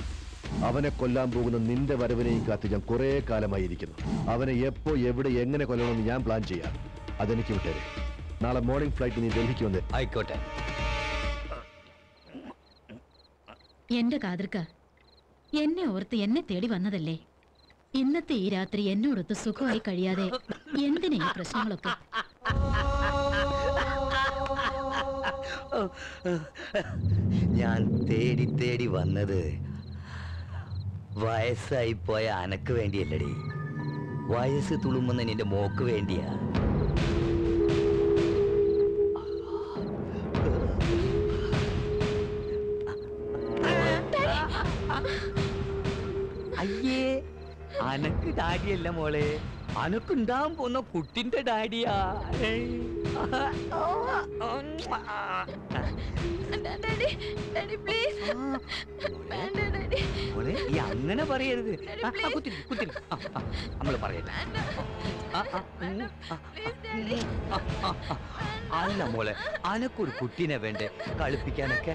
അവനെ കൊല്ലാൻ പോകുന്ന നിന്റെ വരവിനെയും കാത്ത് ഞാൻ കുറെ കാലമായിരിക്കുന്നു. അവനെ എപ്പോ എവിടെ എങ്ങനെ കൊല്ലണമെന്ന് ഞാൻ പ്ലാൻ ചെയ്യാം. അതെനിക്ക് വിട്ടേരെ. നാളെ മോർണിംഗ് ഫ്ലൈറ്റ് നീ ഡൽഹിക്ക് വന്നേ. ആയിക്കോട്ടെ. എന്റെ കാതൃക്ക, എന്നെ ഓർത്ത് എന്നെ തേടി വന്നതല്ലേ? ഇന്നത്തെ ഈ രാത്രി എന്നോടൊത്ത് സുഖമായി കഴിയാതെ എന്തിനാ ഈ പ്രശ്നങ്ങളൊക്കെ? ഞാൻ തേടി തേടി വന്നത് വയസ്സായി പോയ അനക്ക് വേണ്ടിയല്ലടി, വയസ്സ് തുളുമ്പുന്ന നിന്റെ മോക്ക് വേണ്ടിയാ. അയ്യേ, അനക്ക് ഡാഡിയല്ല മോളെ, അനക്കുണ്ടാവാൻ പോന്ന കുട്ടിന്റെ ഡാഡിയാ. അങ്ങനെ പറയരുത്, നമ്മള് പറയരുത്. അല്ല മോളെ, അനക്കൊരു കുട്ടീനെ വേണ്ടേ കളിപ്പിക്കാനൊക്കെ?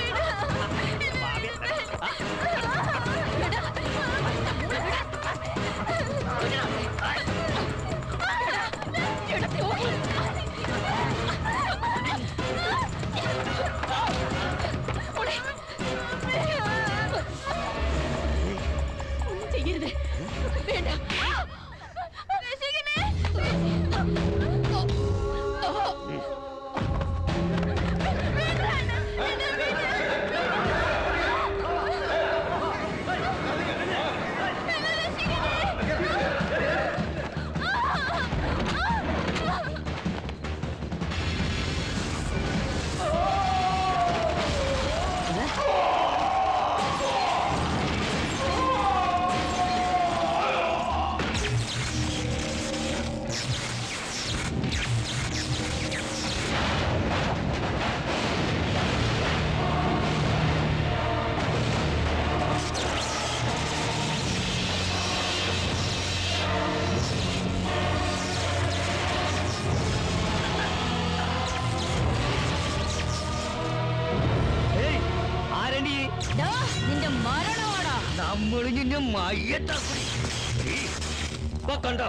കണ്ടോ,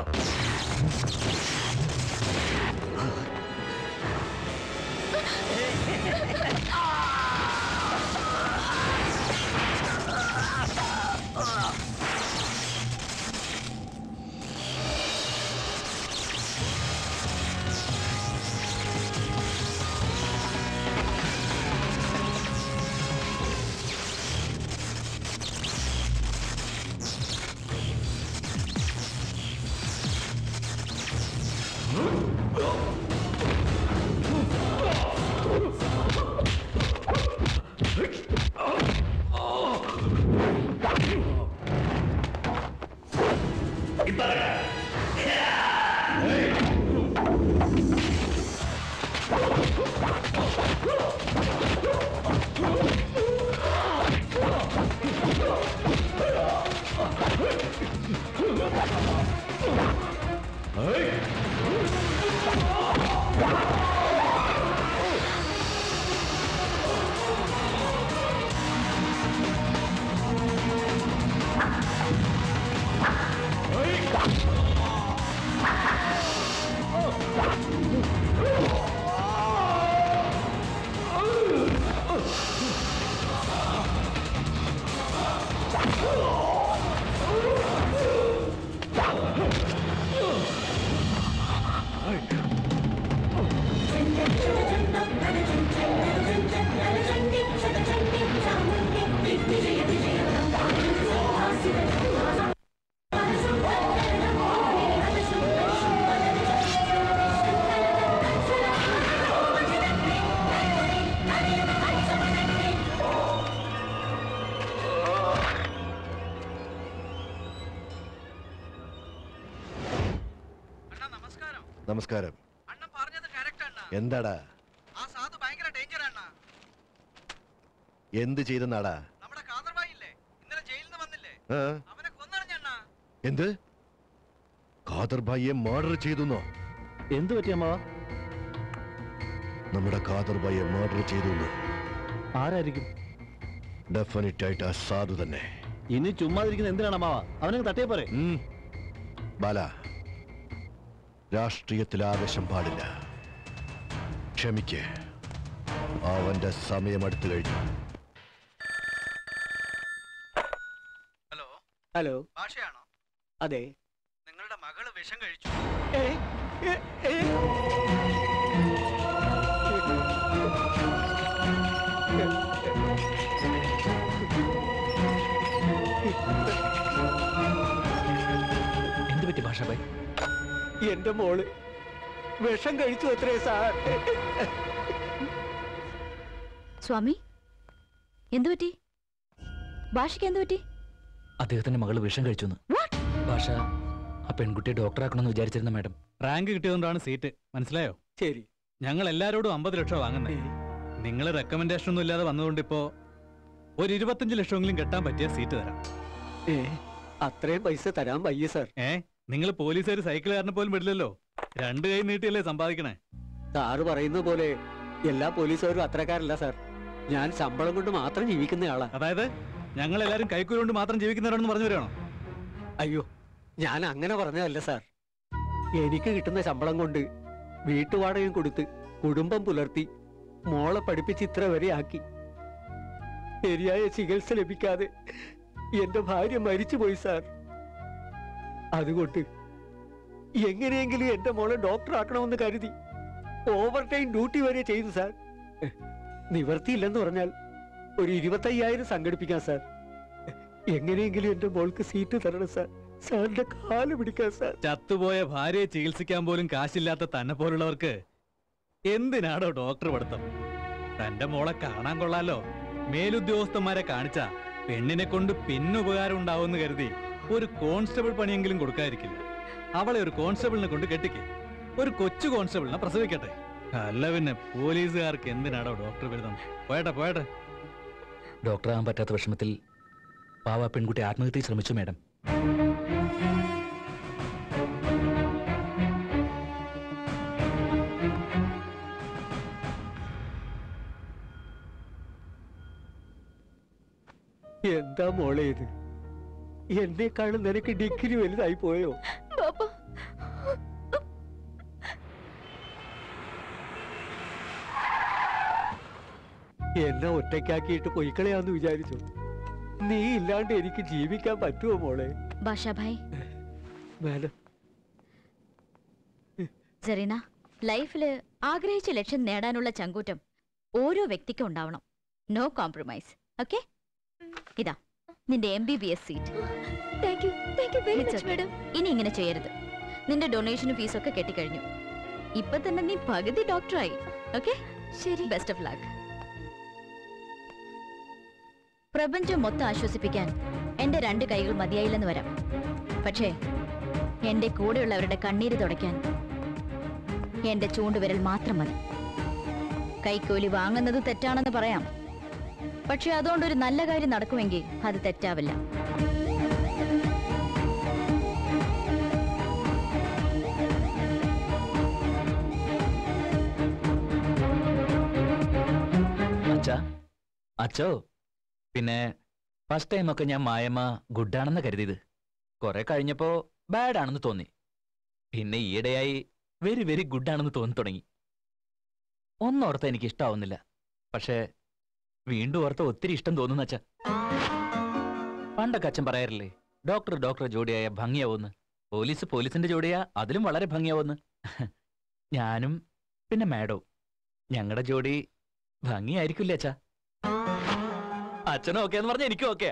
Hey! നമസ്കാരം. എന്താടാ എന്ത് ചെയ്തെന്നാടാ? എന്ത് ഖാദർഭായിയെ മർഡർ ചെയ്തുന്നോ? എന്ത് പറ്റിയ അമ്മ? നമ്മുടെ ഖാദർഭായിയെ മർഡർ ചെയ്തു. ആരായിരിക്കും? ഡെഫിനിറ്റ് ആയിട്ട് ആ സാധു തന്നെ. ഇനി ചുമ്മാതിരിക്കുന്നത് എന്തിനാണ് അമ്മാവ? അവനെ തട്ടിയ പോരെ. ബാല, രാഷ്ട്രീയത്തിൽ ആവേശം പാടില്ല. ക്ഷമിക്ക്, അവന്റെ സമയം അടുത്തു കഴിഞ്ഞു. ഹലോ ഹലോ, ഭാഷയാണോ? അതെ. നിങ്ങളുടെ മകള് വിഷം കഴിച്ചു. എന്ത് പറ്റി ഭാഷ ഭായി? എന്റെ മോള് വിഷം കഴിച്ചു അത്രേ സാർ. സ്വാമി, എന്തു പറ്റി? ഭാഷയ്ക്ക് എന്തു പറ്റി? അദ്ദേഹത്തിന്റെ മകള് വിഷം കഴിച്ചു. ഭാഷ, ആ പെൺകുട്ടിയെ ഡോക്ടറാക്കണമെന്ന് വിചാരിച്ചിരുന്ന മാഡം. റാങ്ക് കിട്ടിയതുകൊണ്ടാണ് സീറ്റ്, മനസ്സിലായോ? ശരി. ഞങ്ങൾ എല്ലാരോടും അമ്പത് ലക്ഷം വാങ്ങുന്നേ. നിങ്ങള് റെക്കമെൻഡേഷൻ ഒന്നും ഇല്ലാതെ വന്നതുകൊണ്ട് ഇപ്പോ ഒരു ഇരുപത്തഞ്ച് ലക്ഷമെങ്കിലും കെട്ടാൻ പറ്റിയ സീറ്റ് തരാം. ഏ, അത്രയും പൈസ തരാൻ വയ്യ സാർ. ഏ, നിങ്ങൾ പോലീസുകാർ സൈക്കിളുകാരനെ പോലും വിടില്ലല്ലോ. രണ്ടു കൈ നീട്ടിയല്ലേ സമ്പാദിക്കണേ. സാറ് പറയുന്ന പോലെ എല്ലാ പോലീസുകാരും അത്രക്കാരല്ല സാർ. ഞാൻ ശമ്പളം കൊണ്ട് മാത്രം ജീവിക്കുന്നയാളാ. അതായത് ഞങ്ങൾ എല്ലാരും കൈക്കൂലി കൊണ്ട് മാത്രം ജീവിക്കുന്നവരാണെന്ന് പറഞ്ഞു വരാണോ? അയ്യോ, ഞാൻ അങ്ങനെ പറഞ്ഞതല്ല സാർ. എനിക്ക് കിട്ടുന്ന ശമ്പളം കൊണ്ട് വീട്ടുവാടകയും കൊടുത്ത് കുടുംബം പുലർത്തി മോളെ പഠിപ്പിച്ച് ഇത്ര വരെ ആക്കി. ശരിയായ ചികിത്സ ലഭിക്കാതെ എന്റെ ഭാര്യ മരിച്ചുപോയി സാർ. അതുകൊണ്ട് എങ്ങനെയെങ്കിലും എന്റെ മോളെ ഡോക്ടർ ആക്കണമെന്ന് കരുതി ഓവർ ടൈം ഡ്യൂട്ടി വരെ ചെയ്തു സാർ. നിവർത്തിയില്ലെന്ന് പറഞ്ഞാൽ ഒരു ഇരുപത്തയ്യായിരം സംഘടിപ്പിക്കാം സാർ. എങ്ങനെയെങ്കിലും എന്റെ മോൾക്ക് സീറ്റ് തരണം സാർ. സാറിന്റെ കാല് പിടിക്കാം സാർ. ചത്തുപോയ ഭാര്യയെ ചികിത്സിക്കാൻ പോലും കാശില്ലാത്ത തന്നെ പോലുള്ളവർക്ക് എന്തിനാണോ ഡോക്ടർ പഠിത്തം? തന്റെ മോളെ കാണാൻ കൊള്ളാലോ. മേലുദ്യോഗസ്ഥന്മാരെ കാണിച്ച പെണ്ണിനെ കൊണ്ട് പിന്നുപകാരം ഉണ്ടാവുമെന്ന് കരുതി ഒരു കോൺസ്റ്റബിൾ പണിയെങ്കിലും കൊടുക്കാതിരിക്കില്ല. അവളെ ഒരു കോൺസ്റ്റബിളിനെ കൊണ്ട് കെട്ടിക്ക്. ഒരു കൊച്ചു കോൺസ്റ്റബിളിനെ പ്രസവിക്കട്ടെ. അല്ല പിന്നെ പോലീസുകാർക്ക് എന്തിനാടോ ഡോക്ടർ ബിരുദം? പോയട്ടെ പോയട്ടെ. ഡോക്ടർ ആകാൻ പറ്റാത്ത വിഷമത്തിൽ പാവ പെൺകുട്ടി ആത്മഹത്യ ശ്രമിച്ചു മാഡം. എന്താ മോളെ ഇത്? എന്നെക്കാളും നിനക്ക് ഡിഗ്രി വലുതായി പോയോ? എന്നെ ഒറ്റയ്ക്കാക്കിയിട്ട് പൊയ്ക്കളയാന്ന് വിചാരിച്ചു. നീ ഇല്ലാണ്ട് എനിക്ക് ജീവിക്കാൻ പറ്റുമോ മോളെ? ഭാഷാഭായ്, മാഡം, സെറീന, ലൈഫില് ആഗ്രഹിച്ച ലക്ഷ്യം നേടാനുള്ള ചങ്കൂറ്റം ഓരോ വ്യക്തിക്കും ഉണ്ടാവണം. No compromise, okay? ഇതാ നിന്റെ M B B S seat. Thank you, thank you very much madam. ഇനി ഇങ്ങനെ ചെയ്യരുത്. നിന്റെ ഡൊണേഷനും ഫീസൊക്കെ കെട്ടിക്കഴിഞ്ഞു. ഇപ്പൊ തന്നെ നീ പകുതി ഡോക്ടറായി, ഓക്കെ? ശരി, ബെസ്റ്റ് ഓഫ് ലക്ക്. പ്രപഞ്ചം മൊത്തം ആശ്വസിപ്പിക്കാൻ എന്റെ രണ്ട് കൈകൾ മതിയായില്ലെന്ന് വരാം, പക്ഷേ എന്റെ കൂടെയുള്ളവരുടെ കണ്ണീര് തുടയ്ക്കാൻ എന്റെ ചൂണ്ടുവിരൽ മാത്രം മതി. കൈക്കൂലി വാങ്ങുന്നത് തെറ്റാണെന്ന് പറയാം, പക്ഷെ അതുകൊണ്ടൊരു നല്ല കാര്യം നടക്കുമെങ്കിൽ അത് തെറ്റാവില്ല. അച്ചോ, പിന്നെ ഫസ്റ്റ് ടൈമൊക്കെ ഞാൻ മായമ്മ ഗുഡാണെന്ന് കരുതിയത് കുറെ കഴിഞ്ഞപ്പോ ബാഡ് ആണെന്ന് തോന്നി. പിന്നെ ഈയിടെയായി വെരി വെരി ഗുഡാണെന്ന് തോന്നി തുടങ്ങി. ഒന്നോർത്ത എനിക്ക് ഇഷ്ടാവുന്നില്ല, പക്ഷേ വീണ്ടും ഓർത്ത ഒത്തിരി ഇഷ്ടം തോന്നുന്നു അച്ഛ. പണ്ടൊക്കെ അച്ഛൻ പറയാറില്ലേ ഡോക്ടർ ഡോക്ടർ ജോഡിയായ ഭംഗിയാവുമെന്ന്, പോലീസ് പോലീസിന്റെ ജോഡിയാ അതിലും വളരെ ഭംഗിയാവുമെന്ന്. ഞാനും പിന്നെ മാഡവും ഞങ്ങളുടെ ജോഡി ഭംഗിയായിരിക്കില്ലേ അച്ഛാ? അച്ഛനും ഓക്കെ എന്ന് പറഞ്ഞാൽ എനിക്കും ഓക്കെ.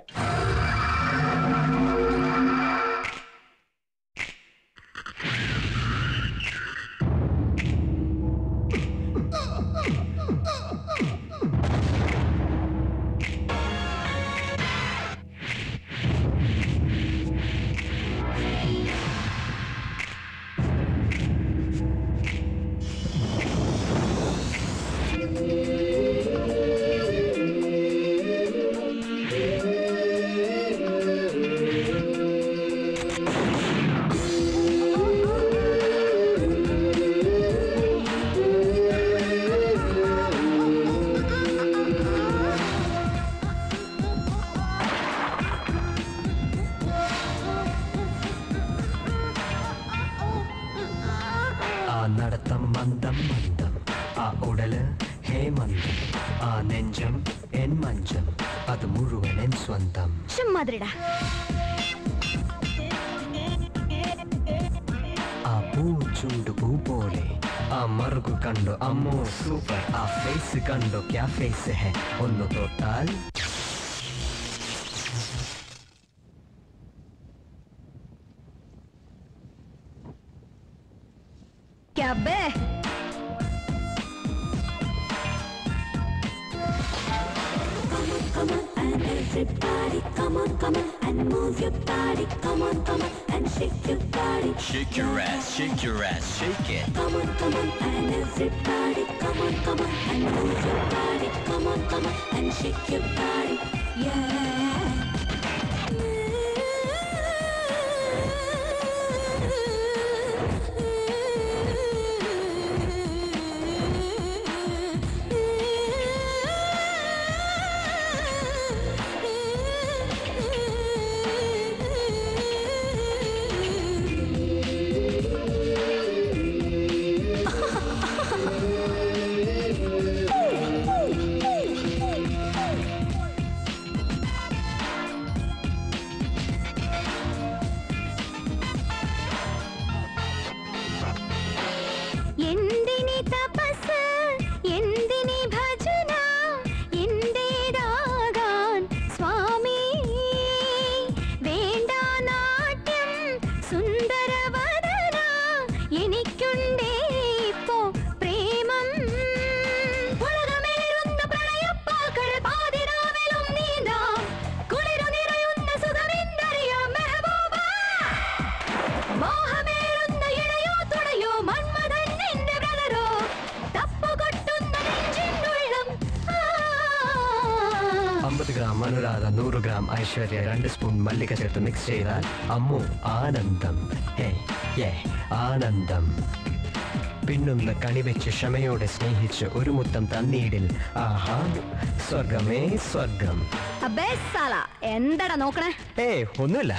രണ്ട് സ്പൂൺ മല്ലിക ചേർത്ത് മിക്സ് ചെയ്താൽ അമ്മു ആനന്ദം, ആനന്ദം. പിന്നൊന്ന് കണിവെച്ച് ക്ഷമയോടെ സ്നേഹിച്ച് ഒരു മുത്തം തന്നീടിൽ ആഹാ സ്വർഗമേ സ്വർഗം. എന്താടാ നോക്കണേ? ഏ ഒന്നുമില്ല.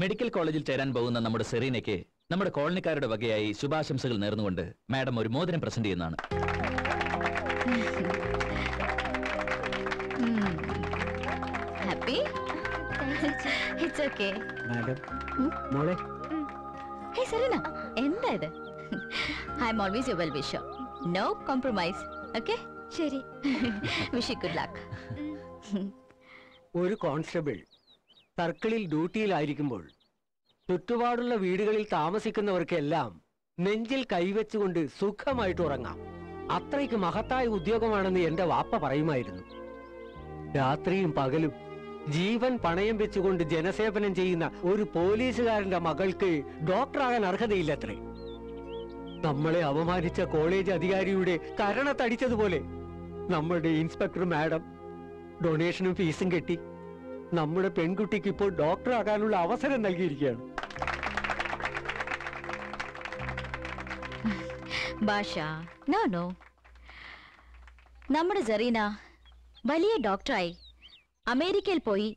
മെഡിക്കൽ കോളേജിൽ ചേരാൻ പോകുന്ന നമ്മുടെ സെറീനയ്ക്ക് നമ്മുടെ കോളനിക്കാരുടെ വകയായി ശുഭാശംസകൾ നേർന്നുകൊണ്ട് മാഡം ഒരു മോതിരം പ്രസന്റ് ചെയ്യുന്നതാണ്. ഒരു കോൺസ്റ്റബിൾ സർക്കിളിൽ ഡ്യൂട്ടിയിലായിരിക്കുമ്പോൾ ചുറ്റുപാടുള്ള വീടുകളിൽ താമസിക്കുന്നവർക്കെല്ലാം നെഞ്ചിൽ കൈവച്ചുകൊണ്ട് സുഖമായിട്ട് ഉറങ്ങാം. അത്രയ്ക്ക് മഹത്തായ ഉദ്യോഗമാണെന്ന് എന്റെ വാപ്പ പറയുമായിരുന്നു. രാത്രിയും പകലും ജീവൻ പണയം വെച്ചുകൊണ്ട് ജനസേവനം ചെയ്യുന്ന ഒരു പോലീസുകാരന്റെ മകൾക്ക് ഡോക്ടറാകാൻ അർഹതയില്ലത്രേ. നമ്മളെ അവമാനിച്ച കോളേജ് അധികാരിയുടെ കരണത്തടിച്ചതുപോലെ നമ്മുടെ ഇൻസ്പെക്ടർ മാഡം ഡൊണേഷനും ഫീസും കെട്ടി നമ്മുടെ പെൺകുട്ടിക്ക് ഇപ്പോൾ ഡോക്ടറാകാനുള്ള അവസരം നൽകിയിരിക്കുകയാണ്. ഭാഷ നോ നോ നമ്മുടെ സെറീന വലിയ ഡോക്ടറായി അമേരിക്കയിൽ പോയി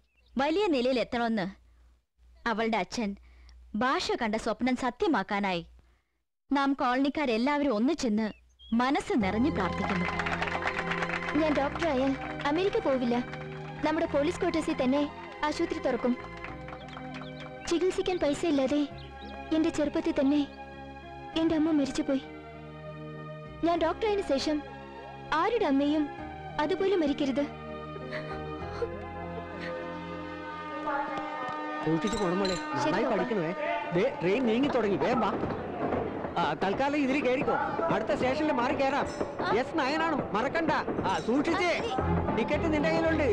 വലിയ നിലയിൽ എത്തണമെന്ന് അവളുടെ അച്ഛൻ ഭാഷ കണ്ട സ്വപ്നം സത്യമാക്കാനായി നാം കോളനിക്കാരെല്ലാവരും ഒന്നിച്ചെന്ന് മനസ്സ് നിറഞ്ഞു പ്രാർത്ഥിക്കുന്നു. ഞാൻ ഡോക്ടറായാൽ അമേരിക്ക പോവില്ല, നമ്മുടെ പോലീസ് ക്വാർട്ടേഴ്സിൽ തന്നെ ആശുപത്രി തുറക്കും. ചികിത്സിക്കാൻ പൈസയില്ലാതെ എന്റെ ചെറുപ്പത്തിൽ തന്നെ എന്റെ അമ്മ മരിച്ചുപോയി. ഞാൻ ഡോക്ടറായതിനു ശേഷം ആരുടെ അമ്മയും അതുപോലെ മരിക്കരുത്. തൽക്കാലം ഇതിൽ കയറിക്കോ, അടുത്ത സ്റ്റേഷനിൽ മാറി കയറാം. എസ് നയനാണ്, മറക്കണ്ട. സൂക്ഷിച്ച്, ടിക്കറ്റ് നിന്റെ കയ്യിലുണ്ട്.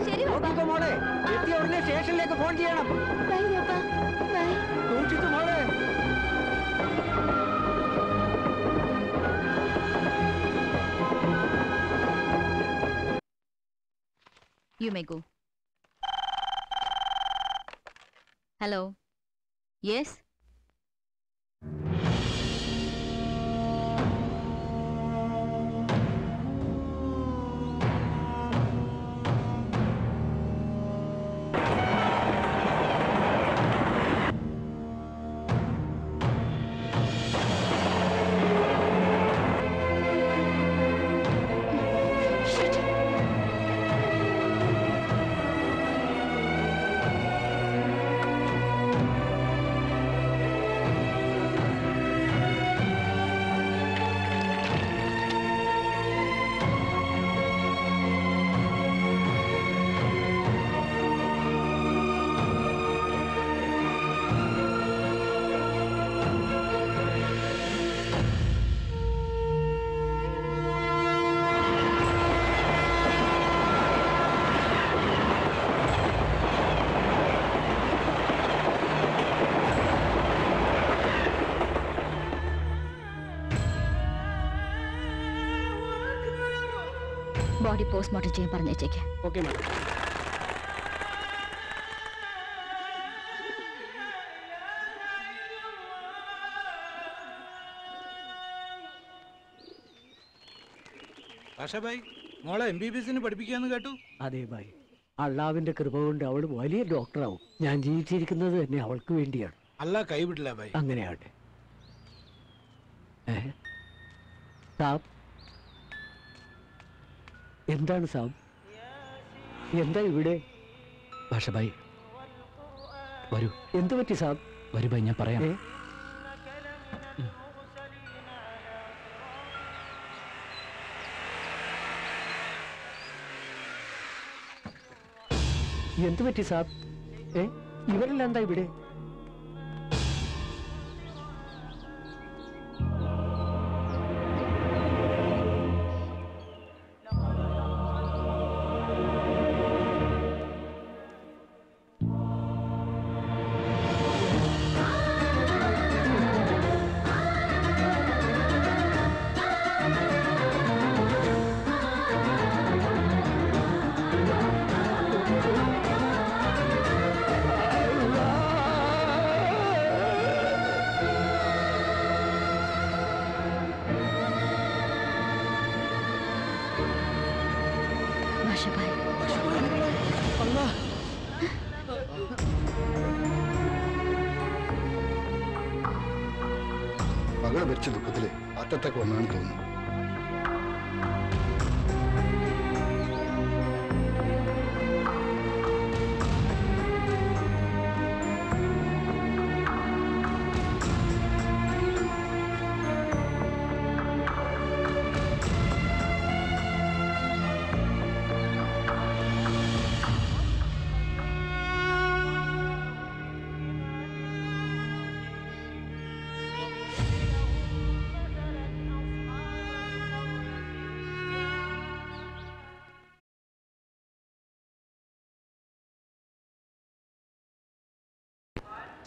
മോളെ എത്തിയ ഉടനെ സ്റ്റേഷനിലേക്ക് ഫോൺ ചെയ്യണം. സൂക്ഷിച്ചു മോളെ. You may go. Hello. Yes. Postmortem ചെയ്യാൻ പറഞ്ഞേച്ചേക്ക്. Okay madam. പക്ഷേ ഭായ്, മോളെ എം ബി ബി എസിന് പഠിപ്പിക്കാന്ന് കേട്ടു. അതെ ഭായ്, അള്ളാവിന്റെ കൃപ കൊണ്ട് അവൾ വലിയ ഡോക്ടറാവും. ഞാൻ ജീവിച്ചിരിക്കുന്നത് തന്നെ അവൾക്ക് വേണ്ടിയാണ്. അള്ളാഹ് കൈവിടില്ല ഭായ്. അങ്ങനെയാവട്ടെ. സാബ് എന്താണ് സാബ്, എന്താ ഇവിടെ? ഭാഷ ഭായ് വരൂ. എന്ത് പറ്റി സാബ്? വരൂ ഭായ്, ഞാൻ പറയാം. എന്ത് പറ്റി സാബ്? ഏ ഇവരെല്ലാം എന്താ ഇവിടെ? மகளை வச்ச துக்கத்திலே அத்தத்தை கொண்டான்னு தோணும்.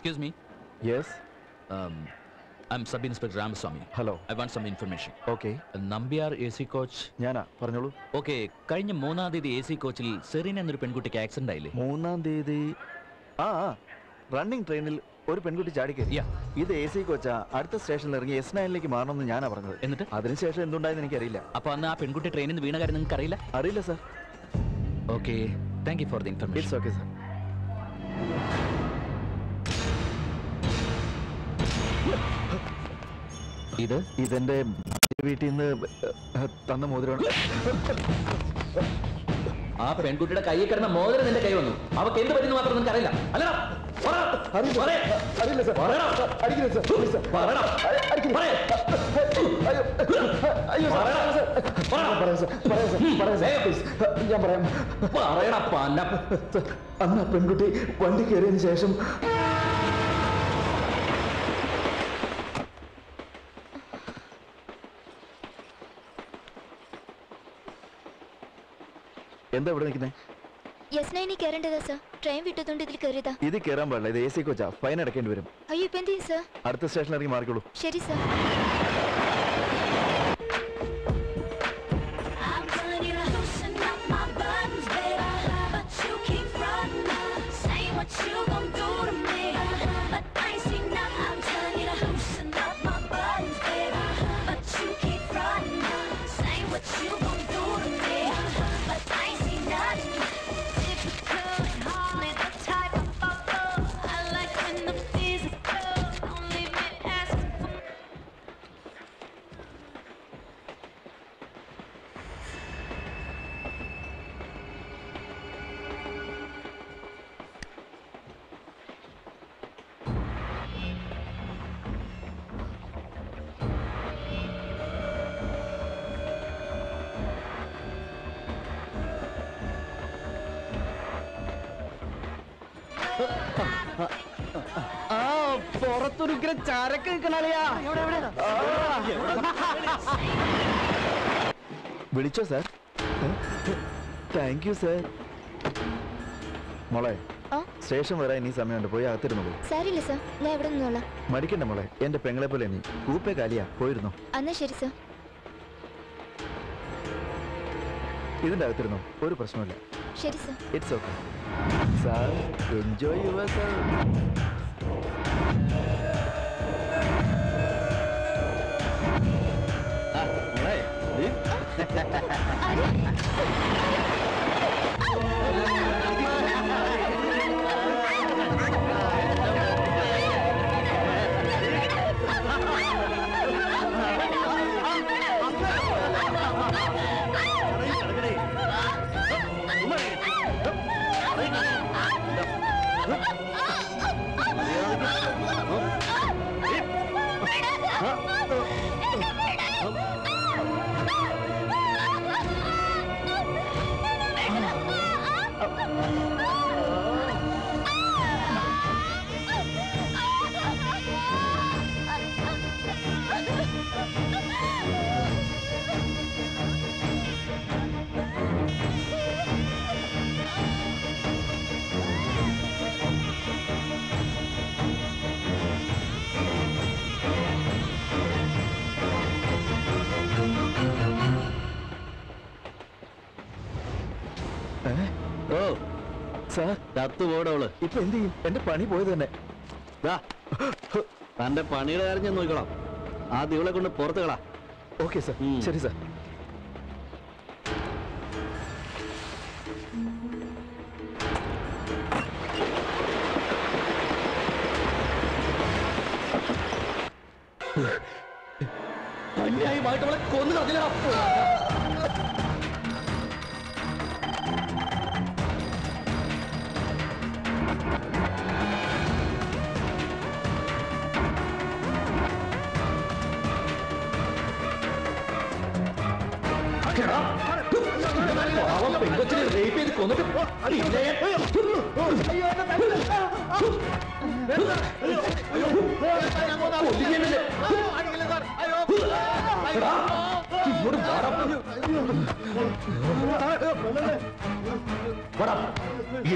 Excuse me. Yes. Um, I'm Sub Inspector Ramaswamy. Hello. I want some information. Okay. Nambiar A C coach. Yana. Parnolu. Okay. Karinja Mona de the A C coach il Serene and Penguti accident daily. Mona de the ah running trainil or Penguti Jadiki. Yeah. Either A C coacha at the station or yes nine like Marno and Yana Parnel. In the other station don't die in Karila. Upon a Penguti train in the Vinagar and Karila? Arila, sir. Okay. Thank you for the information. It's okay, sir. ഇത് ഇതെന്റെ വീട്ടിൽ നിന്ന് തന്ന മോതിരമാണ്. ആ പെൺകുട്ടിയുടെ കൈയിൽ കിടന്ന മോതിരം നിന്റെ കൈ വന്നു. അവക്ക് എന്ത് പറ്റിയെന്ന് മാത്രം നിനക്ക് അറിയില്ല. അന്ന് ആ പെൺകുട്ടി വണ്ടി കയറിയതിനു ശേഷം എന്താ ഇവിടെ നിൽക്കുന്നേ? യെസ് നൈനി കേറണ്ടതാ സർ. ട്രെയിൻ വിട്ടതുകൊണ്ട് ഇതിൽ കേറിയതാ. ഇത് കേറാൻ പാടില്ല. ഇത് എസി കോച്ചാ. ഫൈൻ അടക്കേണ്ടി വരും. അയ്യോ ഇപ്പോ എന്ത് ചെയ്യും സർ? അടുത്ത സ്റ്റേഷനിൽ ഇറങ്ങി മാറിക്കോളൂ. ശരി സർ. പുറത്തൊരുക്കിന് ചരക്ക് നിൽക്കണാളിയാ. വിളിച്ചോ സാർ? Thank you sir. മോളെ സ്റ്റേഷൻ വരാൻ ഇനി സമയമുണ്ട്. പോയി അകത്തിരുന്നു. സാരില്ല സാർ, ഞാൻ എവിടെ നിന്നോളാം. മടിക്കണ്ട മോളെ, എന്റെ പെങ്ങളെ പോലെ നീ. കൂപ്പേ കാലിയാ, പോയിരുന്നു. എന്നാ ശരി സാർ. ഇതിന്റെ അകത്തിരുന്നു, ഒരു പ്രശ്നമില്ല. ശരി sir. It's okay sir. Enjoy your sir. ഇപ്പൊ എന്ത് ചെയ്യും? എന്റെ പണി പോയത് തന്നെ. തന്റെ പണിയുടെ കാര്യം ഞാൻ നോക്കിക്കോളാം. ആ ദിവളെ കൊണ്ട് പുറത്തുകളാ. Okay sir. ശരി സാർ. അന്യായമായിട്ടവളെ കൊന്നു കളഞ്ഞില്ല.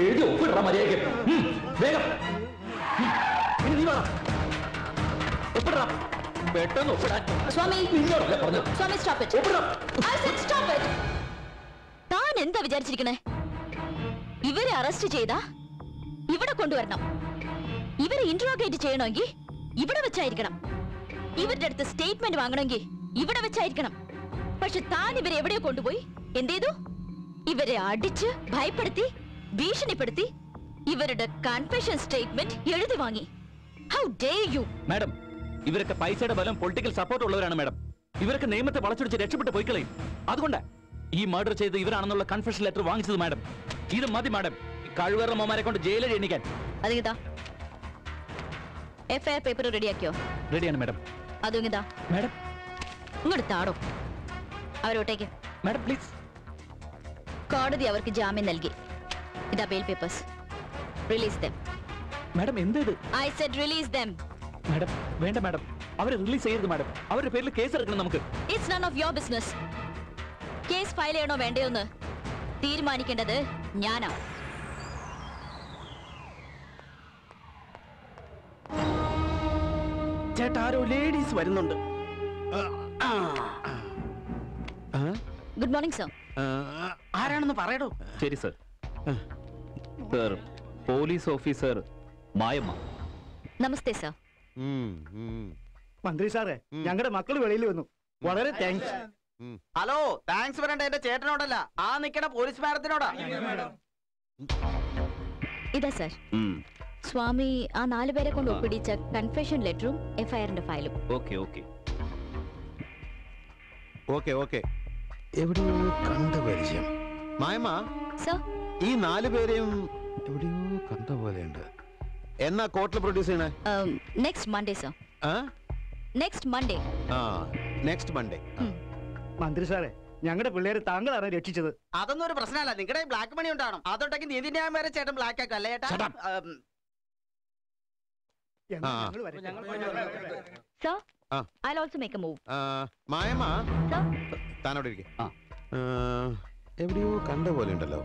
ഏഴ് ഒപ്പിടാ മര്യാദ വേഗം നീ വേണം ഒപ്പിടാ പെട്ടെന്ന് ഒപ്പിടാൻ പറഞ്ഞു. താൻ എന്താ വിചാരിച്ചിരിക്കണേ? ഇവരെ അറസ്റ്റ് ചെയ്താ ഇവിടെ കൊണ്ടുവരണം, ഇവരെ ഇന്ററോഗേറ്റ് ചെയ്യണമെങ്കിൽ ഇവിടെ വെച്ചായിരിക്കണം, ഇവരുടെ അടുത്ത് സ്റ്റേറ്റ്മെന്റ് വാങ്ങണമെങ്കിൽ ഇവിടെ വെച്ചായിരിക്കണം. പക്ഷെ താൻ ഇവരെ എവിടെയോ കൊണ്ടുപോയി എന്ത് ചെയ്തു? ഇവരെ അടിച്ച് ഭയപ്പെടുത്തി ഭീഷണിപ്പെടുത്തി ഇവരുടെ കൺഫെഷൻ സ്റ്റേറ്റ്മെന്റ് എഴുതി വാങ്ങി. How dare you madam! ഇവരൊക്കെ പൈസയുടെ ബലം പൊളിറ്റിക്കൽ സപ്പോർട്ട് ഉള്ളവരാണ് മാഡം. ഇവരൊക്കെ നിയമത്തെ വളച്ചൊടിച്ച് രക്ഷപ്പെട്ട് പോയി കളയും. അതുകൊണ്ട് ഈ മർഡർ ചെയ്ത് ഇവരാണെന്നുള്ള കൺഫെഷൻ ലെറ്റർ വാങ്ങിച്ചത് മാഡം. ഇത് മതി മാഡം, കഴിവുകാരുടെ മോമാരെ കൊണ്ട് ജയിലിൽ എണ്ണിക്കാൻ. അതിങ്ങതാ എഫ്ഐആർ പേപ്പർ റെഡിയാക്കിയോ? റെഡിയാണ് മാഡം. അതുങ്ങതാ മാഡം ഇങ്ങോട്ട് താടോ അവരോട്ടേക്ക്. Madam please. കോടതി അവർക്ക് ജാമ്യം നൽകി. ഇതാ bail papers. Release them. Madam എന്തേത്? I said release them. Madam വേണ്ട മാഡം, അവരെ റിലീസ് ചെയ്യരുത് മാഡം. അവരുടെ പേരിൽ കേസ് എടുക്കണം നമുക്ക്. It's none of your business. Case file ചെയ്യണോ വേണ്ടയോ എന്ന് തീരുമാനിക്കേണ്ടത് ഞാനാ. ചേട്ടാ ആരോ ലേഡീസ് വരുന്നുണ്ട്. Good morning sir. ആരാണെന്ന് പറയടോ. ശരി sir. Sir, police officer Mayamma. നമസ്തേ സർ. മന്ത്രി സാറേ, ഞങ്ങളുടെ മക്കള് വെളിയിൽ വന്നു. വളരെ താങ്ക്സ്. ഹലോ, താങ്ക്സ് പറയണ്ട എന്റെ ചേട്ടനോടല്ല, ആ നിക്കണ പോലീസ് മാഡത്തിനോടാ. ഇതാ സർ സ്വാമി, ആ നാലുപേരെ കൊണ്ട് ഒപ്പിടിച്ച കൺഫെഷൻ ലെറ്ററും എഫ്ഐആറിന്റെ ഫയലും. ഓക്കെ ഓക്കെ ഓക്കെ ഓക്കെ എവിടെയോ കണ്ട പരിചയം. മായമ്മ സർ, ഈ നാല് പേരെയും എവിടെയോ കണ്ട പോലെയുണ്ട്. എന്നാ കോർട്ടിൽ പ്രൊഡ്യൂസ് ചെയ്യണേ? Next Monday sir. Next Monday. ആ നെക്സ്റ്റ് മൺഡേ. മന്ത്രി സാറേ, ഞങ്ങളുടെ പിള്ളേരെ താങ്കളാണ് രക്ഷിച്ചത്. അതൊന്നും ഒരു പ്രശ്നമല്ല, നിങ്ങളുടെ ബ്ലാക്ക് മണി ഉണ്ടാവണം. അതോട്ടേക്ക് നീതി ന്യായം വരെ ചേട്ടൻ ബ്ലാക്ക് ആക്കും അല്ലേ ചേട്ടാ? Sir, I'll also make a move. Mayamma താനോടെ ഇരിക്കേ. എവിടെയോ കണ്ട പോലെ ഉണ്ടല്ലോ.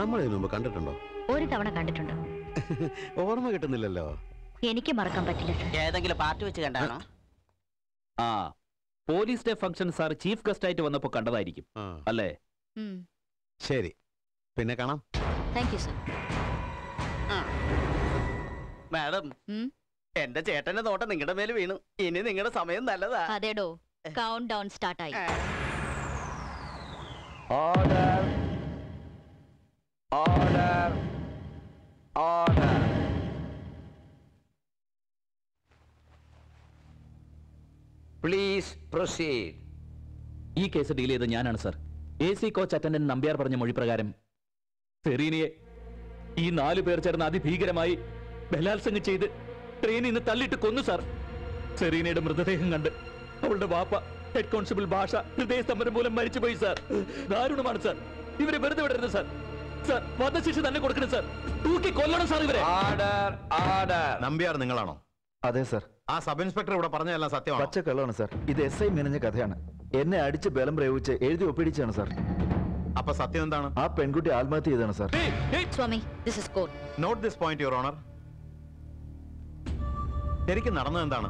നമ്മൾ ഇതിനു മുമ്പ് കണ്ടിട്ടുണ്ടോ? ഒരു തവണ കണ്ടിട്ടുണ്ട്. ഓർമ്മ കിട്ടുന്നില്ലല്ലോ. എനിക്ക് മറക്കാൻ പറ്റില്ല സർ. ഏതെങ്കിലും പാർട്ടി വെച്ച് കണ്ടാണോ? ആ police day function sir chief guest ആയിട്ട് വന്നപ്പോ കണ്ടതായിരിക്കും അല്ലേ? ശരി, പിന്നെ കാണാം. Thank you sir. മാഡം, എന്റെ ചേട്ടന്റെ തോട്ടം നിങ്ങളുടെ മേലെ വീണു. ഇനി നിങ്ങളുടെ സമയം നല്ലതാ. അതേടോ, കൗണ്ട് ഡൗൺ സ്റ്റാർട്ട് ആയി. Order order order. Please proceed. ഈ കേസ് ഡീൽ ചെയ്ത് ഞാനാണ് sir. A C coach attendant Nambiar പറഞ്ഞ മൊഴി പ്രകാരം സെറീനയെ ഈ നാലു പേർ ചേർന്ന് അതിഭീകരമായി ബലാത്സംഗം ചെയ്ത് ട്രെയിനിൽ നിന്ന് തള്ളിയിട്ട് കൊന്നു സാർ. സെറീനയുടെ മൃതദേഹം കണ്ട് അവളുടെ വാപ്പ ഹെഡ് കോൺസ്റ്റബിൾ ഭാഷ ഹൃദയസ്തംഭനം മൂലം മരിച്ചുപോയി സാർ. ദാരുണമാണ് സാർ. ഇവരെ വെറുതെ വിടരുത് സാർ. സാർ വധശിക്ഷ തന്നെ കൊടുക്കണം സാർ. തൂക്കി കൊല്ലണം സാർ ഇവരെ. നമ്പ്യാർ നിങ്ങളാണോ? അതെ സാർ. ആ സബ് ഇൻസ്പെക്ടർ ഇവിടെ പറഞ്ഞതെല്ലാം സത്യമാണ്. പച്ച കള്ളമാണ് സാർ. ഇത് എസ് ഐ മെനഞ്ഞ കഥയാണ്. എന്നെ അടിച്ച് ബലം പ്രയോഗിച്ച് എഴുതി ഒപ്പിടിച്ചാണ് സാർ. അപ്പൊ സത്യം എന്താണ്? ആ പെൺകുട്ടി ആത്മഹത്യ ചെയ്താണ് sir. Swami, this is court. Not this point your honour. ശരിക്കും നടന്നത് എന്താണ്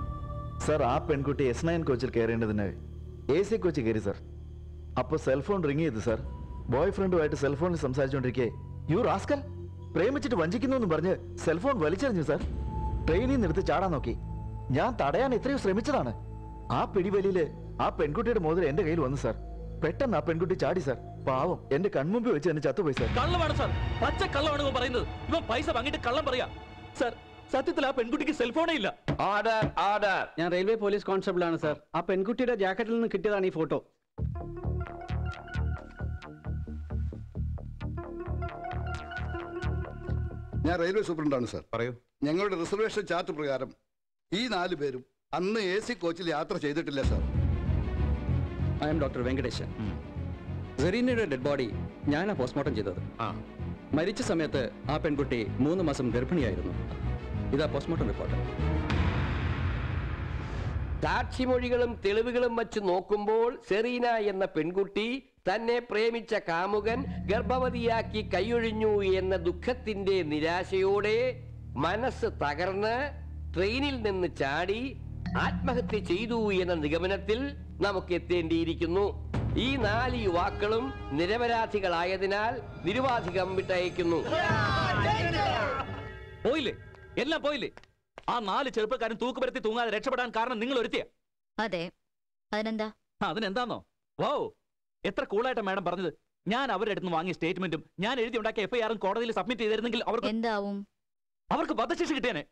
സാർ? ആ പെൺകുട്ടി എസ് നയൻ കോച്ചിൽ കയറേണ്ടതിന് എ സി കോച്ച് കയറി സാർ. അപ്പോൾ സെൽഫോൺ റിങ് ചെയ്തു സാർ. ബോയ് ഫ്രണ്ടുമായിട്ട് സെൽഫോണിൽ സംസാരിച്ചുകൊണ്ടിരിക്കെ യു റാസ്കൽ പ്രേമിച്ചിട്ട് വഞ്ചിക്കുന്നു എന്ന് പറഞ്ഞ് സെൽഫോൺ വലിച്ചെറിഞ്ഞു സാർ. ട്രെയിനിൽ നിർത്തി ചാടാൻ നോക്കി. ഞാൻ തടയാൻ എത്രയോ ശ്രമിച്ചതാണ്. ആ പിടിവലിയില് ആ പെൺകുട്ടിയുടെ മോതിരം എന്റെ കയ്യിൽ വന്നു സാർ. പെട്ടെന്ന് ആ പെൺകുട്ടി ചാടി സാർ. പാവം, എന്റെ കൺമുമ്പിൽ വെച്ച് എന്നെ ചത്തുപോയി സാർ. കള്ളമാണ് സാർ, പച്ച കള്ളമാണ് പറയുന്നത്. ഇവൻ പൈസ വാങ്ങിയിട്ട് കള്ളം പറയാ സാർ. സത്യത്തിൽ ആ പെൺകുട്ടിക്ക് സെൽഫോണേ ഇല്ല. Order order. ഞാൻ റെയിൽവേ പോലീസ് കോൺസ്റ്റബിൾ ആണ് സാർ. ആ പെൺകുട്ടിയുടെ ജാക്കറ്റിൽ നിന്ന് കിട്ടിയതാണ് ഈ ഫോട്ടോ. ഞാൻ റെയിൽവേ സൂപ്രണ്ടാണ് സാർ. പറയൂ. ഞങ്ങളുടെ റിസർവേഷൻ ചാർട്ട് പ്രകാരം ഈ നാല് പേരും അന്ന് എ സി കോച്ചിൽ യാത്ര ചെയ്തിട്ടില്ല sir. I am doctor Venkatesan. സെറീനയുടെ ഡെഡ് ബോഡി ഞാനാ പോസ്റ്റ്മോർട്ടം ചെയ്തത്. മരിച്ച സമയത്ത് ആ പെൺകുട്ടി മൂന്ന് മാസം ഗർഭിണിയായിരുന്നു. ഇതാ പോസ്റ്റ്മോർട്ടം റിപ്പോർട്ട്. സാക്ഷിമൊഴികളും തെളിവുകളും വച്ച് നോക്കുമ്പോൾ സെറീന എന്ന പെൺകുട്ടി തന്നെ പ്രേമിച്ച കാമുകൻ ഗർഭവതിയാക്കി കൈയൊഴിഞ്ഞു എന്ന ദുഃഖത്തിന്റെ നിരാശയോടെ മനസ്സ് തകർന്ന് ട്രെയിനിൽ നിന്ന് ചാടി ആത്മഹത്യ ചെയ്തു എന്ന നിഗമനത്തിൽ നമുക്ക് എത്തേണ്ടിയിരിക്കുന്നു. ഈ നാല് യുവാക്കളും നിരപരാധികളായതിനാൽ നിരുപാധികം വിട്ടയക്കുന്നു. പോയില്ലേ, എല്ലാം പോയില്ലേ? ആ നാല് ചെറുപ്പക്കാരൻ തൂക്കുപരത്തി തൂങ്ങാതെ രക്ഷപ്പെടാൻ കാരണം നിങ്ങൾ ഒരുത്തിയ? അതെ. അതിനെന്താ? അതിനെന്താന്നോ? വൗ, എത്ര കൂളായിട്ടാണ് മാഡം പറഞ്ഞത്. ഞാൻ അവരുടെ അടുത്ത് വാങ്ങിയ സ്റ്റേറ്റ്മെന്റും ഞാൻ എഴുതി ഉണ്ടാക്കിയ എഫ്ഐആറും കോടതിയിൽ സബ്മിറ്റ് ചെയ്തിരുന്നെങ്കിൽ അവർക്ക് എന്താവും? അവർക്ക് വധശിക്ഷ കിട്ടിയാനെ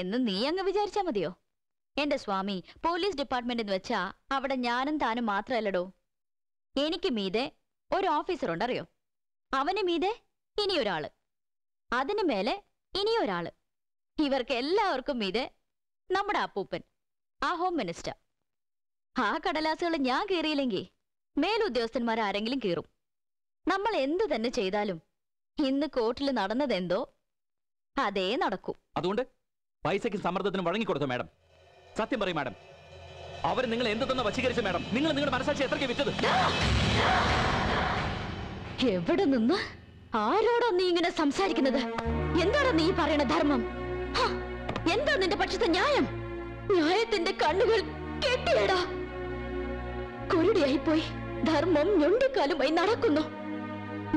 എന്ന് നീ അങ്ങ് വിചാരിച്ചാ മതിയോ? എന്റെ സ്വാമി, പോലീസ് ഡിപ്പാർട്ട്മെന്റ് എന്ന് വെച്ചാ അവിടെ ഞാനും താനും മാത്രമല്ലടോ. എനിക്ക് മീതെ ഒരു ഓഫീസർ ഉണ്ടറിയോ, അവന് മീതെ ഇനിയൊരാള്, അതിനു മേലെ ഇനിയൊരാള്, ഇവർക്ക് എല്ലാവർക്കും മീതെ നമ്മുടെ അപ്പൂപ്പൻ, ആ ഹോം മിനിസ്റ്റർ. ആ കടലാസുകൾ ഞാൻ കീറിയില്ലെങ്കിൽ മേലുദ്യോഗസ്ഥന്മാരാരെങ്കിലും കീറും. നമ്മൾ എന്തു തന്നെ ചെയ്താലും ഇന്ന് കോർട്ടിൽ നടന്നതെന്തോ അതേ നടക്കും. അതുകൊണ്ട് പൈസയ്ക്കും സമ്മർദ്ദത്തിനും വഴങ്ങിക്കൊടുത്തു മാഡം. സത്യം പറയും മാഡം, അവർ നിങ്ങൾ എന്ത് തന്നെ വശീകരിച്ചു മാഡം? നിങ്ങൾ നിങ്ങളുടെ മനസാക്ഷി എത്രയ്ക്ക് വിറ്റത്? എവിടെ നിന്ന് ആരോടാ നീ ഇങ്ങനെ സംസാരിക്കുന്നത്? എന്താണ് നീ പറയണ ധർമ്മം? എന്താ നിന്റെ പക്ഷത്തെ ന്യായം? ന്യായത്തിന്റെ കണ്ണുകൾ കെട്ടിയടാ, കുരുടിയായി പോയി. ധർമ്മം ഞൊണ്ടിക്കാലുമായി നടക്കുന്നു,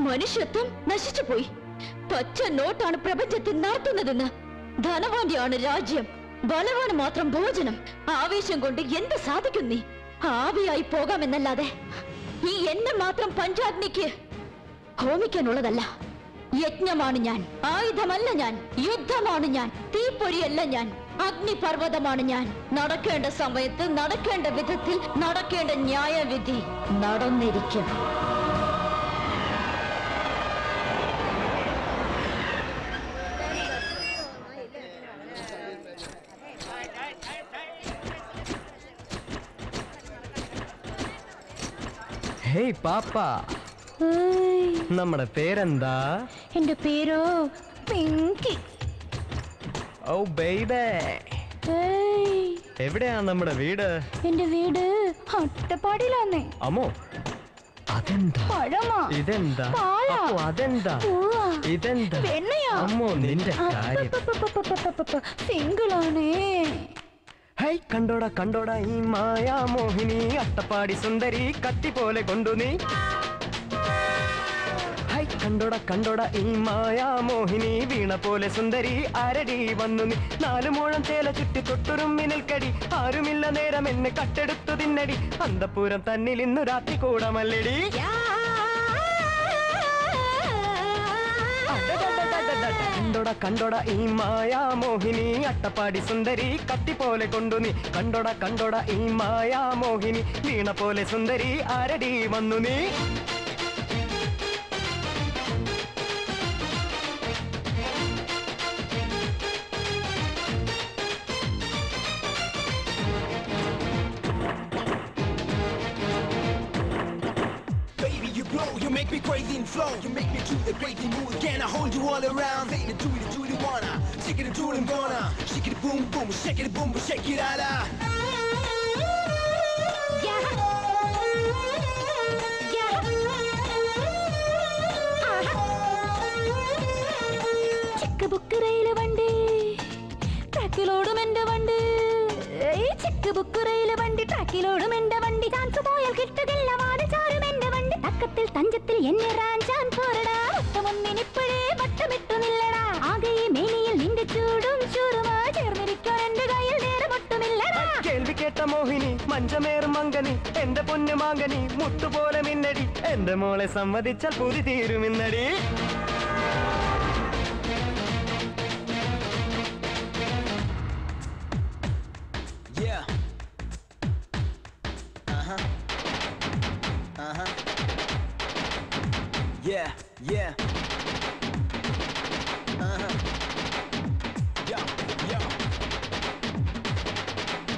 മനുഷ്യത്വം നശിച്ചു പോയി. പച്ച നോട്ടാണ് പ്രപഞ്ചത്തിൽ നടത്തുന്നതെന്ന്. ധനവാന്റെയാണ് രാജ്യം, ബലവാന് മാത്രം ഭോജനം. ആവേശം കൊണ്ട് എന്ത് സാധിക്കും നീ? ആവിയായി പോകാമെന്നല്ലാതെ ഈ എന്നെ മാത്രം പഞ്ചാഗ്നിക്ക് ഹോമിക്കാനുള്ളതല്ല. യജ്ഞമാണ് ഞാൻ, ആയുധമല്ല ഞാൻ, യുദ്ധമാണ് ഞാൻ, തീപ്പൊരിയല്ല ഞാൻ, അഗ്നിപർവ്വതമാണ് ഞാൻ. നടക്കേണ്ട സമയത്ത് നടക്കേണ്ട വിധത്തിൽ നടക്കേണ്ട ന്യായവിധി നടന്നിരിക്കും. ഹേയ് പാപ്പ, നമ്മുടെ പേരെന്താ? എന്റെ പേരോ പിങ്കി. ഓ ബേബി, എവിടെയാ നമ്മുടെ വീട്? എന്റെ വീട് അട്ടപ്പാടിയിലാണേ. അമ്മോ, അതെന്താ? പഴമാ. ഇതെന്താ? അപ്പോ അതെന്താ? ഇതെന്താ? വെണ്ണയാ. അമ്മോ നിന്റെ കാര്യം സിംഗിളാണേ. ഹൈ കണ്ടോടാ കണ്ടോടാ ഈ മായാ മോഹിനി, അട്ടപ്പാടി സുന്ദരി, കത്തി പോലെ കൊണ്ടു നീ. ഹൈ കണ്ടോടാ കണ്ടോടാ ഈ മായാ മോഹിനി, വീണ പോലെ സുന്ദരി, ആരടി വന്നു നീ. നാലു മോഴം തേല ചുറ്റി തൊട്ടുരുമ്മിനിൽ കടി, ആരുമില്ല നേരം എന്നെ കട്ടെടുത്തു തിന്നടി, അന്തപൂരം തന്നിൽ ഇന്നു രാത്രി കൂടമല്ലടി. കണ്ടോട കണ്ടോട ഈ മായാ മോഹിനി, അട്ടപ്പാടി സുന്ദരി, കത്തി പോലെ കൊണ്ടു നീ. കണ്ടോട കണ്ടോട ഈ മായാ മോഹിനി, വീണ പോലെ സുന്ദരി, ആരടി വന്നു നീ. Make me crazy and flow, you make me do the crazy move again. I hold you all around, say the do it, do it, wanna shake it, do it, I'm gonna shake it, boom, boom, shake it, boom, boom, shake it, la la. Yeah, yeah, ah. Chikka bukka rail vandi, trackilodum enda vandi. Hey, chikka bukka rail vandi, trackilodum enda vandi. Dance boyal kittadilla vaadu charum enda vandi. Takkathil tanjathil enniran chan porada. Ottamonni nippade vattamiddu nillada. Aage meeniyil ninde choodum churuma chermirikkan ende kayil nere mottum illada. Kelvi ketta mohini, manjamerum mangani, ende ponnu mangani, muttu pole minnadi, ende mole sammadichal puri theerum innadi. Yeah. Uh-huh. Uh-huh. Yeah, yeah. Uh-huh. Yo, yo.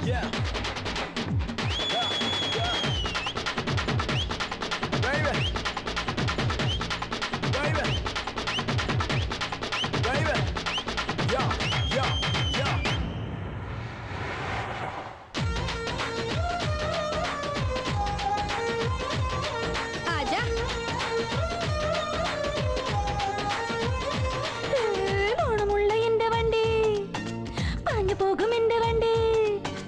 Yeah. Yeah, yeah. Baby. Baby. Baby. Yo, yo, yo. Allá. ഓണമുള്ള എന്റെ വണ്ടി പാഞ്ഞു പോകും, എന്റെ വണ്ടി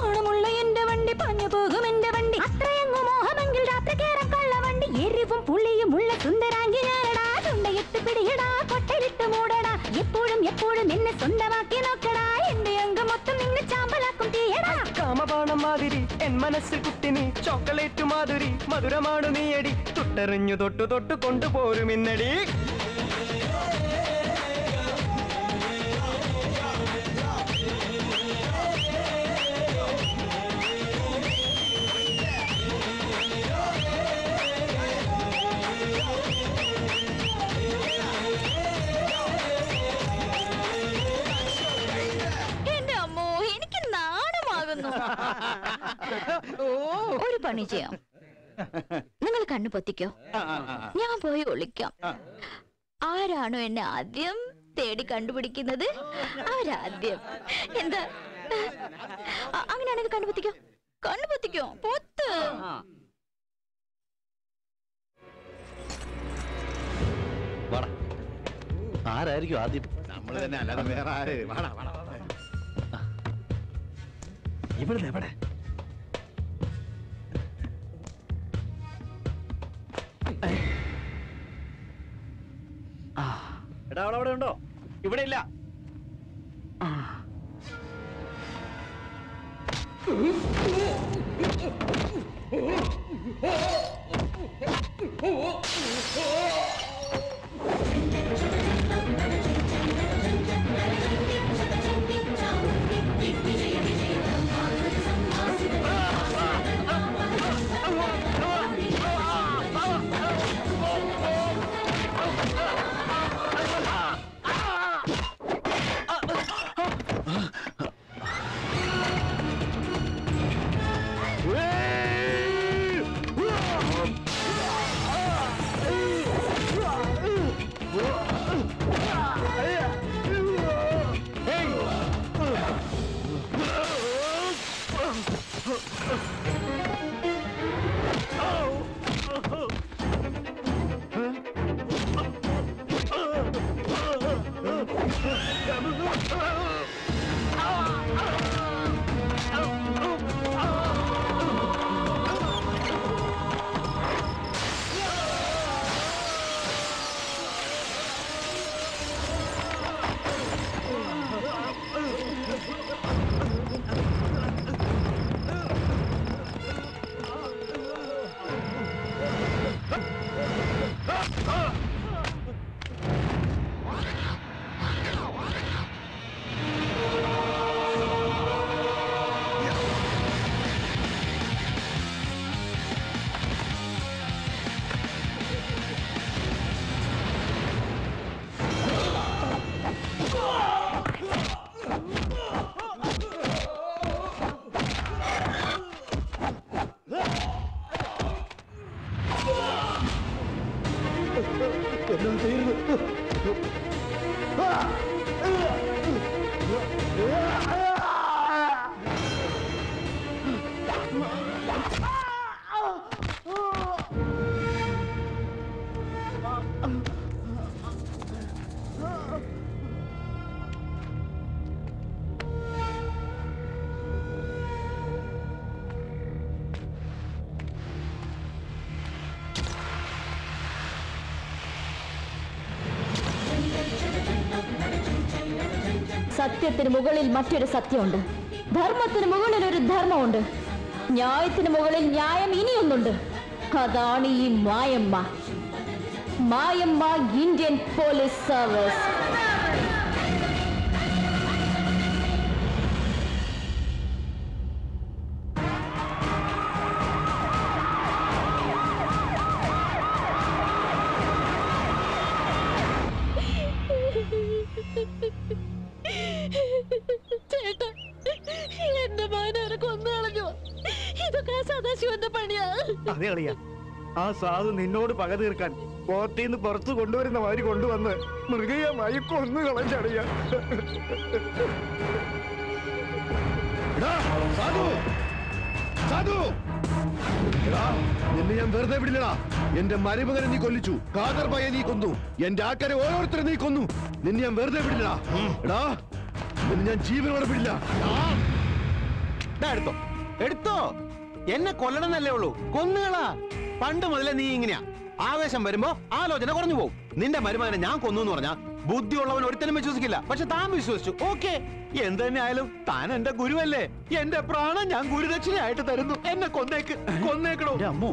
ഓണമുള്ള എന്റെ വണ്ടി പാഞ്ഞു പോകും, എന്റെ വണ്ടി അത്രയങ്ങു മോഹമെങ്കിൽ രാത്രി കേറാൻ കള്ള വണ്ടി. എരിവും പുളിയും ഉള്ള സുന്ദരാങ്കി ഞാനടാ, ചുണ്ടയിട്ട് പിടിയടാ, കൊട്ടലിട്ട് മൂടടാ, എപ്പോഴും എപ്പോഴും എന്നെ സ്വന്തമാക്കി നോക്കടാ, എന്റെ അംഗം മൊത്തം നിന്നെ ചാമ്പലാക്കും തീയടാ. കാമബാണം മാതിരി എൻ മനസ്സിൽ കുത്തിനി ചോക്ലേറ്റ് മാധുരി, മധുരമാണു നീയടി, തൊട്ടെറിഞ്ഞു തൊട്ടു തൊട്ടു കൊണ്ടുപോരും ഇന്നടി. ഒരു പണി ചെയ്യാം, നിങ്ങൾ കണ്ണു പൊത്തിക്കോ, ഞാൻ പോയി ഒളിക്കാം. ആരാണോ എന്നെ ആദ്യം തേടി കണ്ടുപിടിക്കുന്നത് അവരാദ്യം. എന്താ അങ്ങനെയാണെങ്കിൽ കണ്ണുപൊത്തിക്കോ, കണ്ണുപൊത്തിക്കോ, പൊത്ത്. ആരായിരിക്കും ആദ്യം? നമ്മൾ തന്നെ, അല്ലാതെ വേറെ ആര്? ഇവിടുന്ന് എവിടെ? എടാ, അവിടെ ഉണ്ടോ? ഇവിടെ ഇല്ല. സത്യത്തിന് മുകളിൽ മറ്റൊരു സത്യമുണ്ട്, ധർമ്മത്തിന് മുകളിൽ ഒരു ധർമ്മമുണ്ട്, ന്യായത്തിന് മുകളിൽ ന്യായം ഇനിയൊന്നുണ്ട്. അതാണ് ഈ Mayamma. Mayamma Indian police service. മകനെ കൊന്നു കളഞ്ഞു. ഇതൊക്കെ ആ സദാശിവന്റെ പണിയാ. അതെ കളിയാ, ആ സാധു നിന്നോട് പക തീർക്കാൻ കോട്ടീന്ന് പുറത്തു കൊണ്ടുവരുന്ന മാതിരി കൊണ്ടുവന്ന് മൃഗീയമായി കൊന്നു കളഞ്ഞടിയാ. നിന്നെ ഞാൻ വെറുതെ വിടില്ലടാ. എന്റെ മരുമകനെ നീ കൊല്ലിച്ചു, കാദർ ഭായെ നീ കൊന്നു, എന്റെ ആൾക്കാരെ ഓരോരുത്തരെ നീ കൊന്നു. നിന്നെ ഞാൻ വെറുതെ വിടില്ലടാ. എടാ നിന്നെ ഞാൻ ജീവനോടെ വിടില്ല. എടുത്തോ എടുത്തോ, എന്നെ കൊല്ലണമെന്നല്ലേ ഉള്ളൂ, കൊന്നുകളാ. പണ്ട് മുതലേ നീ ഇങ്ങനെയാ, ആവേശം വരുമ്പോ ആലോചന കുറഞ്ഞു പോകും. നിന്റെ മരുമകനെ ഞാൻ കൊന്നു എന്ന് പറഞ്ഞാൽ ബുദ്ധിയുള്ളവൻ ഒരിക്കലും വിശ്വസിക്കില്ല, പക്ഷെ താൻ വിശ്വസിച്ചു. ഓക്കെ, എന്ത് തന്നെ ആയാലും താൻ എന്റെ ഗുരുവല്ലേ, എന്റെ പ്രാണൻ ഞാൻ ഗുരുദക്ഷിണയായിട്ട് തരുന്നു, എന്നെ കൊന്നേക്ക്, കൊന്നേക്കണോ. അമ്മു,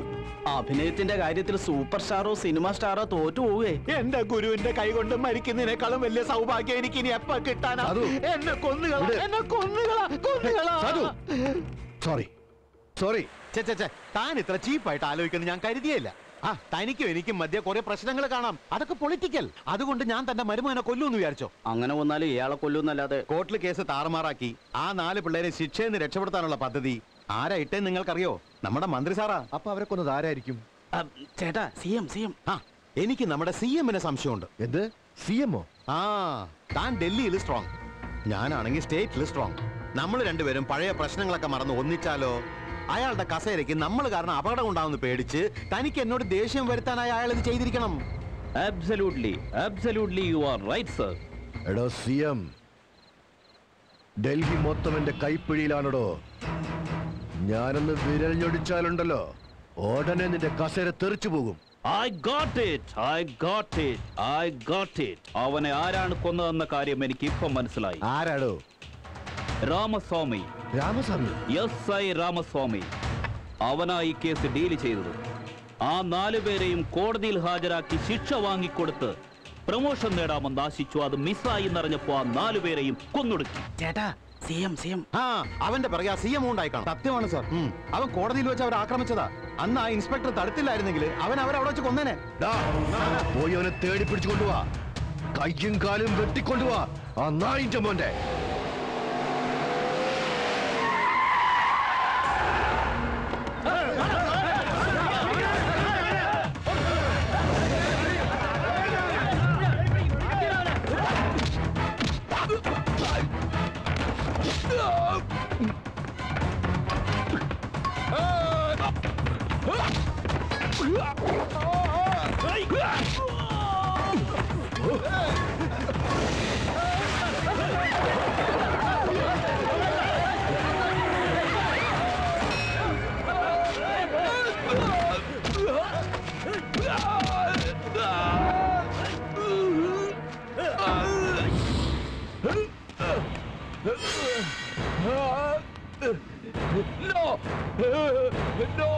അഭിനയത്തിന്റെ കാര്യത്തിൽ സൂപ്പർ സ്റ്റാറോ സിനിമ സ്റ്റാറോ തോറ്റു പോവേ. എന്റെ ഗുരുവിന്റെ കൈകൊണ്ട് മരിക്കുന്നതിനേക്കാളും വലിയ സൗഭാഗ്യം എനിക്ക് ഇനി എപ്പ കിട്ടാനാ. എന്നെ കൊന്നുകളാ, എന്നെ കൊന്നുകളാ, കൊന്നുകളാ. Sorry sorry. താൻ ഇത്ര ചീപ്പായിട്ട് ആലോചിക്കുന്നത് ഞാൻ കരുതിയല്ല. ആ തനിക്കും എനിക്കും മധ്യ കുറെ പ്രശ്നങ്ങൾ കാണാം, അതൊക്കെ പൊളിറ്റിക്കൽ. അതുകൊണ്ട് ഞാൻ തന്റെ മരുമകനെ കൊല്ലൂന്ന് വിചാരിച്ചോ? അങ്ങനെ വന്നാലും ഇയാളെ കൊല്ലൂന്നല്ലാതെ. കോർട്ടിൽ കേസ് താറുമാറാക്കി ആ നാല് പിള്ളേരെ ശിക്ഷയിൽ നിന്ന് രക്ഷപ്പെടുത്താനുള്ള പദ്ധതി ആരായിട്ടേ നിങ്ങൾക്കറിയോ? നമ്മുടെ മന്ത്രി സാറാ. അപ്പൊ അവരെ കൊന്നത് ആരായിരിക്കും? ചേട്ടാ, സി എം. C M? ആ, എനിക്ക് നമ്മുടെ സി എമ്മിന് സംശയമുണ്ട്. എന്ത് സി എമ്മോ? ആ, താൻ ഡൽഹിയിൽ സ്ട്രോങ്, ഞാനാണെങ്കിൽ സ്റ്റേറ്റിൽ സ്ട്രോങ്. നമ്മൾ രണ്ടുപേരും പഴയ പ്രശ്നങ്ങളൊക്കെ മറന്ന് ഒന്നിച്ചാലോ? അയാളുടെ കസേരയ്ക്ക് നമ്മൾ കാരണം അപകടം ഉണ്ടാവുമെന്ന് പേടിച്ച് തനിക്ക് എന്നോട് ദേഷ്യം വരുത്താനായി അയാൾ ഇത് ചെയ്തിരിക്കണം. Absolutely, absolutely you are right, sir. എടോ സിഎം, ഡൽഹി മൊത്തം എന്റെ കൈപ്പിടിയിലാണോ? ഞാനൊന്ന് വിരൽ ഞൊടിച്ചാലുണ്ടല്ലോ ഉടനെ നിന്റെ കസേര തെറിച്ചു പോകും. I got it, I got it, I got it. അവനെ ആരാണ് കൊന്നതെന്ന കാര്യം എനിക്ക് ഇപ്പം മനസ്സിലായി. ആരാണോ? രാമസ്വാമി. രാമസ്വാമി? Yes, I Ramaswamy. അവനായി കേസ് ഡീൽ ചെയ്തത്. ആ നാലുപേരെയും കോടതിയിൽ ഹാജരാക്കി ശിക്ഷ വാങ്ങിക്കൊടുത്ത് പ്രമോഷൻ നേടാമെന്ന് ആശിച്ചു. അത് മിസ്സായി എന്നറിഞ്ഞപ്പോ ആ നാലുപേരെയും കൊന്നൊടുക്കി. ചേട്ടാ, അവന്റെ പിറകെ സി എം ഉണ്ടായിക്കാണോ? സത്യമാണ് സാർ, അവൻ കോടതിയിൽ വെച്ച് അവർ ആക്രമിച്ചതാ. അന്ന് ആ ഇൻസ്പെക്ടർ തടുത്തില്ലായിരുന്നെങ്കിൽ അവൻ അവരവിടെ വെച്ച് കൊന്നേനെ. പോയി അവനെ തേടി പിടിച്ചു കൊണ്ടുപോവാ, കയ്യും കാലും വെട്ടിക്കൊണ്ടുപോവാ ആ നായിന്റെ മോന്റെ. No! No! No!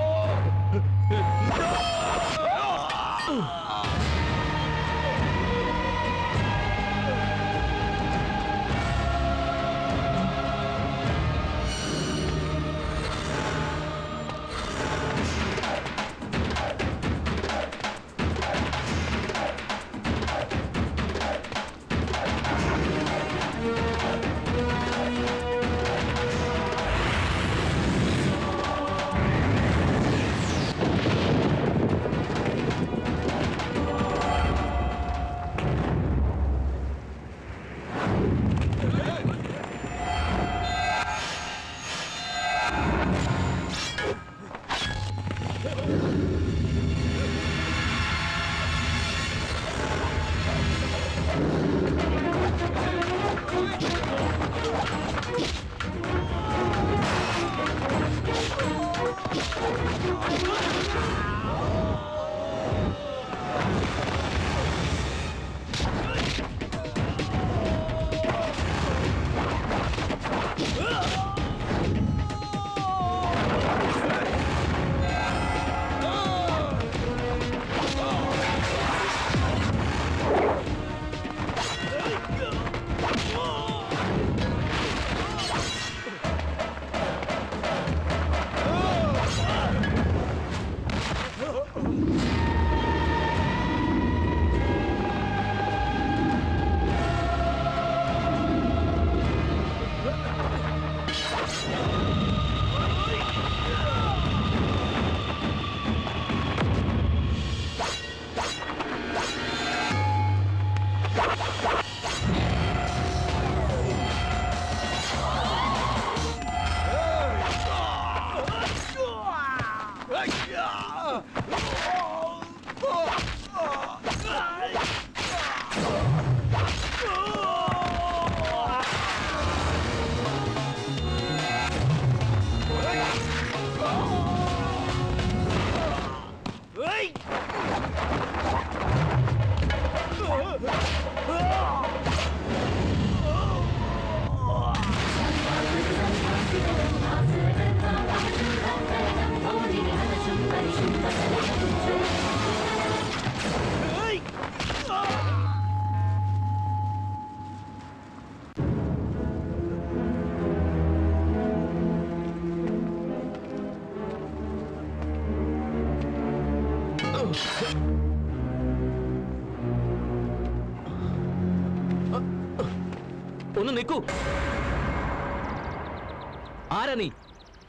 ആരാ നീ?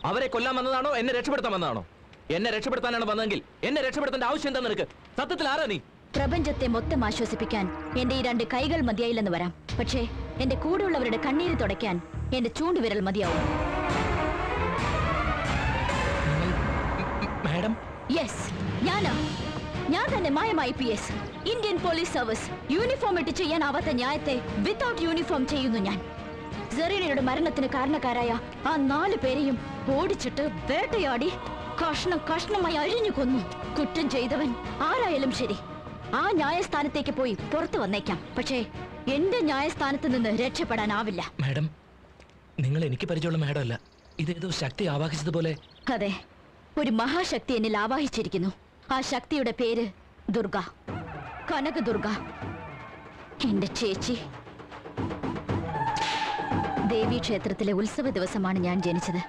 അവരെ കൊല്ലാൻ വന്നതാണോ എന്നെ രക്ഷപ്പെടുത്താൻ വന്നതാണോ? എന്നെ രക്ഷപ്പെടുത്താനാണ് വന്നതെങ്കിൽ എന്നെ രക്ഷപ്പെടുത്തേണ്ട ആവശ്യം എന്താ നിനക്ക്? സത്യത്തിൽ ആരാ നീ? പ്രപഞ്ചത്തെ മൊത്തം ആശ്വസിപ്പിക്കാൻ എന്റെ ഈ രണ്ട് കൈകൾ മതിയായില്ലെന്ന് വരാം, പക്ഷേ എന്റെ കൂടെയുള്ളവരുടെ കണ്ണീര് തുടയ്ക്കാൻ എന്റെ ചൂണ്ടുവിരൽ മതിയാവും. മാഡം, യെസ് ഞാനാ. ഞാൻ തന്നെ Maya I P S. Indian police service uniform ഇട്ട് ചെയ്യാനാവാത്ത ന്യായത്തെ വിത്തൗട്ട് യൂണിഫോം ചെയ്യുന്നു ഞാൻ. സെറീനയുടെ മരണത്തിന് കാരണക്കാരായ ആ നാല് പേരെയും ഓടിച്ചിട്ട് വേട്ടയാടി കഷ്ണം കഷ്ണമായി അഴിഞ്ഞു കൊന്നു. കുറ്റം ചെയ്തവൻ ആരായാലും ശരി, ആ ന്യായസ്ഥാനത്തേക്ക് പോയി പുറത്തു വന്നേക്കാം, പക്ഷേ എന്റെ ന്യായസ്ഥാനത്ത് നിന്ന് രക്ഷപ്പെടാനാവില്ല. മാഡം, നിങ്ങൾ എനിക്ക് പരിചയമുള്ള മാഡം അല്ല. ഇതേതോ ശക്തി ആവാഹിച്ചതുപോലെ. അതെ, ഒരു മഹാശക്തി എന്നിൽ ആവാഹിച്ചിരിക്കുന്നു. ആ ശക്തിയുടെ പേര് ദുർഗ, കനക ദുർഗ, എന്റെ ചേച്ചി. ദേവി ക്ഷേത്രത്തിലെ ഉത്സവ ദിവസമാണ് ഞാൻ ജനിച്ചത്.